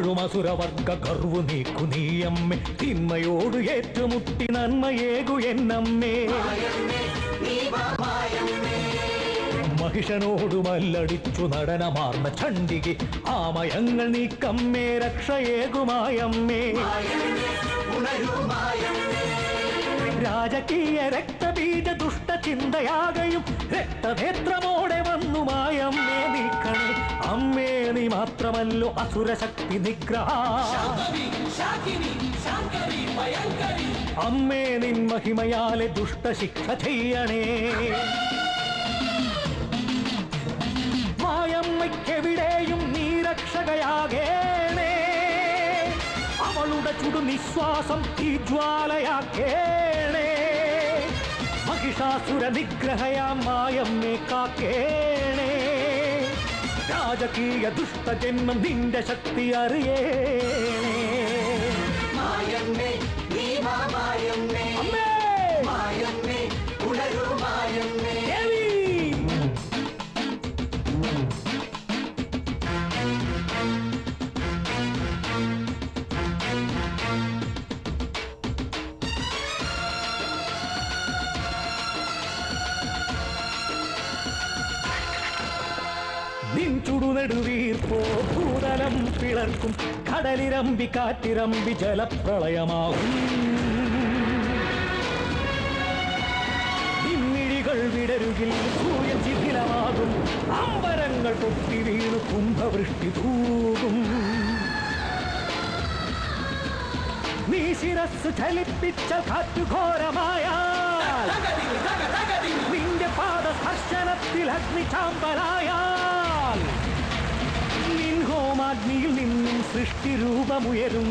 ஆளும் அசுர வர்க்க கர்வு நீக்கு நீ அம்மே, திண்மையோடு ஏற்று முட்டி நன்மையேகு என் அம்மே. மகிஷனோடு மல்லடிச்சு நடனமார்ந்த சண்டிகை, ஆமயங்கள் நீக்கம்மே ரக்ஷயேகுமாயம்மே. രാജകീയ രക്തബീജ ദുഷ്ടചിന്തയാകയും രക്തനേത്രമോടെ വന്നു മായമ്മേ നീക്കണേ അമ്മേ. നീ മാത്രമല്ലോ അസുരശക്തി നിഗ്രഹ അമ്മേ, നിൻ മഹിമയാലെ ദുഷ്ടശിക്ഷ ചെയ്യണേ. മായമ്മയ്ക്കെവിടെയും നീ രക്ഷകയാകേണേ, അവളുടെ ചുടു നിശ്വാസം ഈ ജ്വാലയാക്കേണേ. മഹിഷാസുര നിഗ്രഹയാമായമ്മേ കാക്കേണേ, രാജകീയ ദുഷ്ടജന്മം നിന്റെ ശക്തി അറിയേണേ. മായമ്മേ നീ വാ മായമ്മേ, അമ്മേ മായമ്മേ ഉണരൂ മായമ്മേ. ടുവീർപ്പോ ഭൂതലം പിളർക്കും, കടലിരമ്പി കാറ്റിരമ്പി ജലപ്രളയമാകും. നിന്നിഴികൾ വിടരുകിൽ സൂര്യൻ ശിഥിലമാകും, അമ്പരങ്ങൾ പൊട്ടി വീണു കുംഭവൃഷ്ടി തൂകും. നീ ശിരസ് ചലിപ്പിച്ച കാറ്റുഘോരമായ നിന്റെ പാദസ്പർശനത്തിൽ അഗ്നിചാമ്പലായാൽ നിൻ ഹോമാഗ്നിയിൽ നിന്നും സൃഷ്ടി രൂപമുയരും.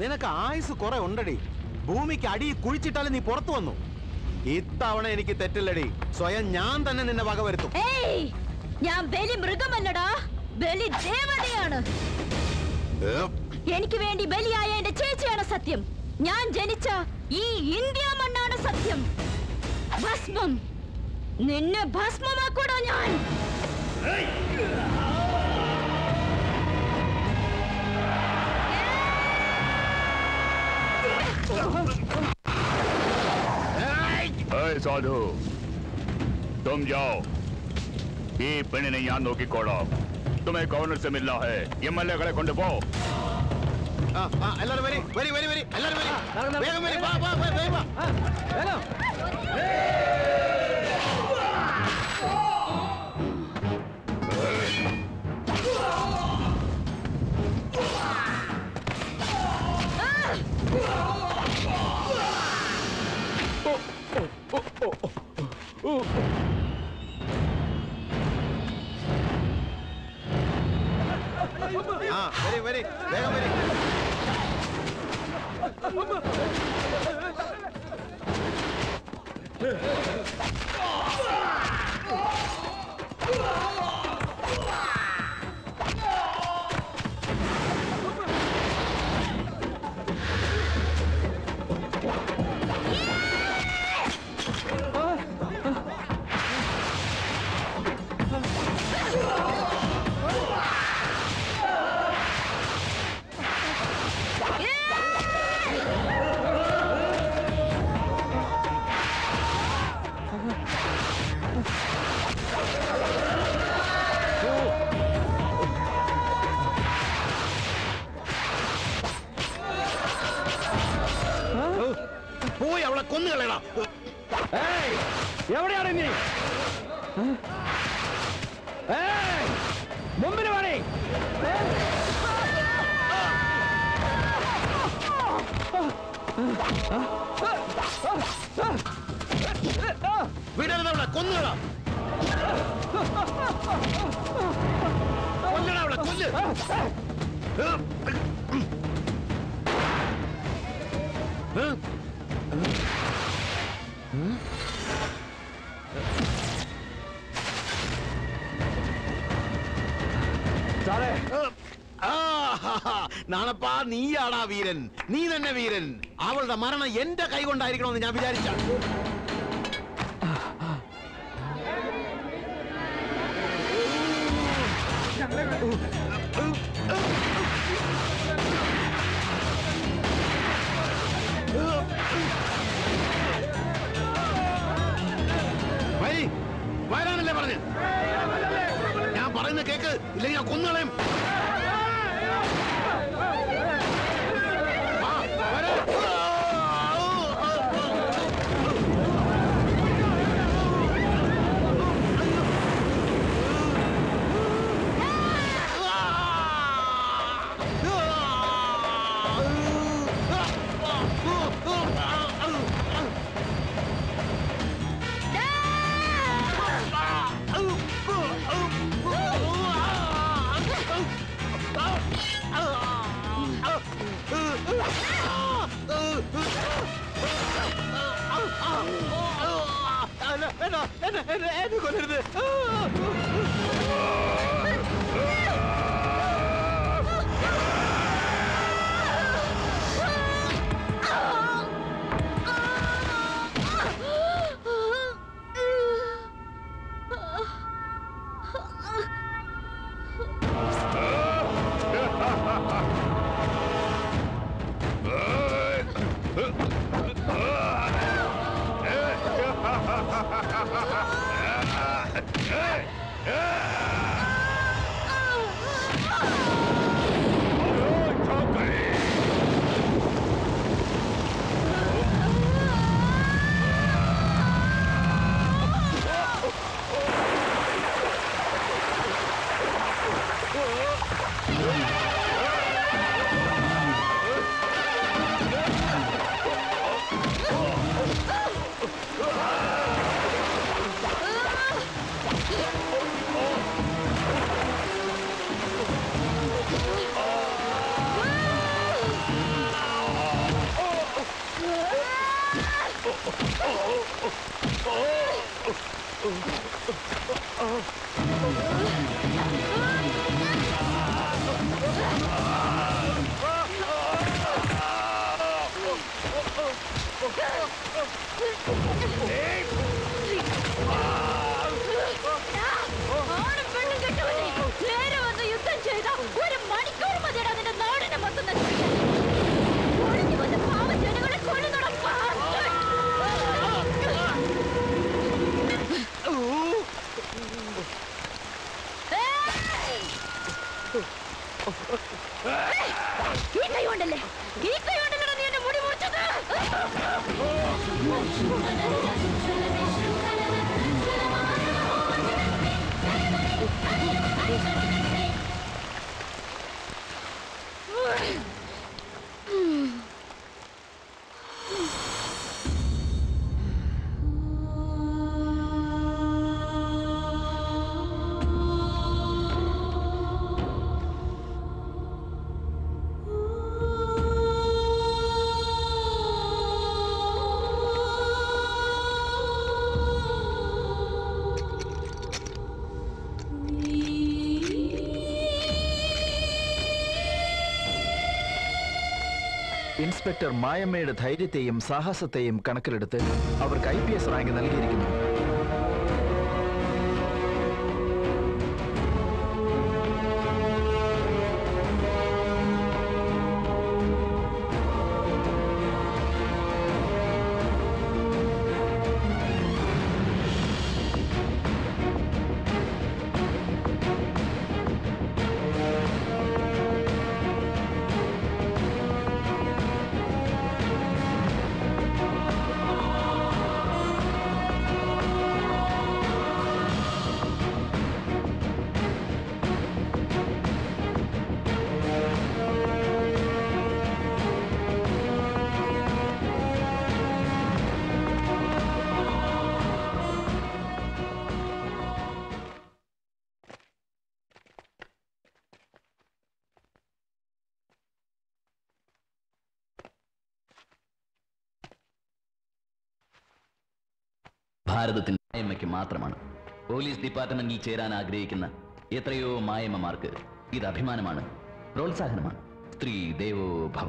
നിനക്ക് ആയുസ് കുറെ ഉണ്ടടി. ഭൂമിക്ക് അടി കുഴിച്ചിട്ടാലും നീ പുറത്തു വന്നു. ഇത്തവണ എനിക്ക് തെറ്റില്ലടി, സ്വയം ഞാൻ തന്നെ നിന്നെ വകവരുത്തും. ഞാൻ ബലി മൃഗമല്ലടാ, ബലി ദേവതയാണ്. എനിക്ക് വേണ്ടി ബലിയായ എന്റെ ചേച്ചിയാണ് സത്യം. ഞാൻ ജനിച്ച ഈ ഇന്ത്യ മണ്ണാണ് സത്യം. ഭസ്മം, നിന്നെ ഭസ്മമാക്കൂടാ ഞാൻ. സാധു, തും ജാവോ. ഈ പെണ്ണിനെ ഞാൻ നോക്കിക്കോളാം. തുമേ ഗവർണർ മില്ലാ ഹേ, എംഎൽഎകളെ കൊണ്ടുപോ. എല്ലാരും വരി വരി വരി വരി എല്ലാരും വരി വേഗം വരി വാ വാ വാ വാ ഹലോ. ആ വരി വരി വേഗം വരി. நானப்பா, நீயாடா வீரன்? நீ தன்ன வீரன். அவளோட மரணம் எந்த கை கொண்டாயிருக்கணும்னு நான் விசாரிச்சேன். വരാനല്ലേ പറഞ്ഞു? ഞാൻ പറയുന്ന കേക്ക്, ഇല്ലെങ്കിൽ ഞാൻ കൊന്നുകളയും. இன்ஸ்பெக்டர் மாயம்மയുടെ தைரியத்தையும் சாகசத்தையும் கணக்கிலெடுத்து அவருக்கு ஐபிஎஸ் ரேங்க் നൽകിയിരിക്കുന്നു. ഭാരതത്തിന്റെ മായമ്മയ്ക്ക് മാത്രമാണ് പോലീസ് ഡിപ്പാർട്ട്മെന്റിൽ ചേരാൻ ആഗ്രഹിക്കുന്ന എത്രയോ മായമ്മമാർക്ക് ഇത് അഭിമാനമാണ്, പ്രോത്സാഹനമാണ്. സ്ത്രീ ദേവോ ഭവ.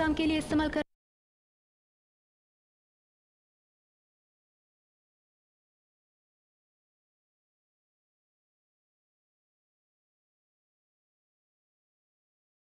काम के लिए इस्तेमाल कर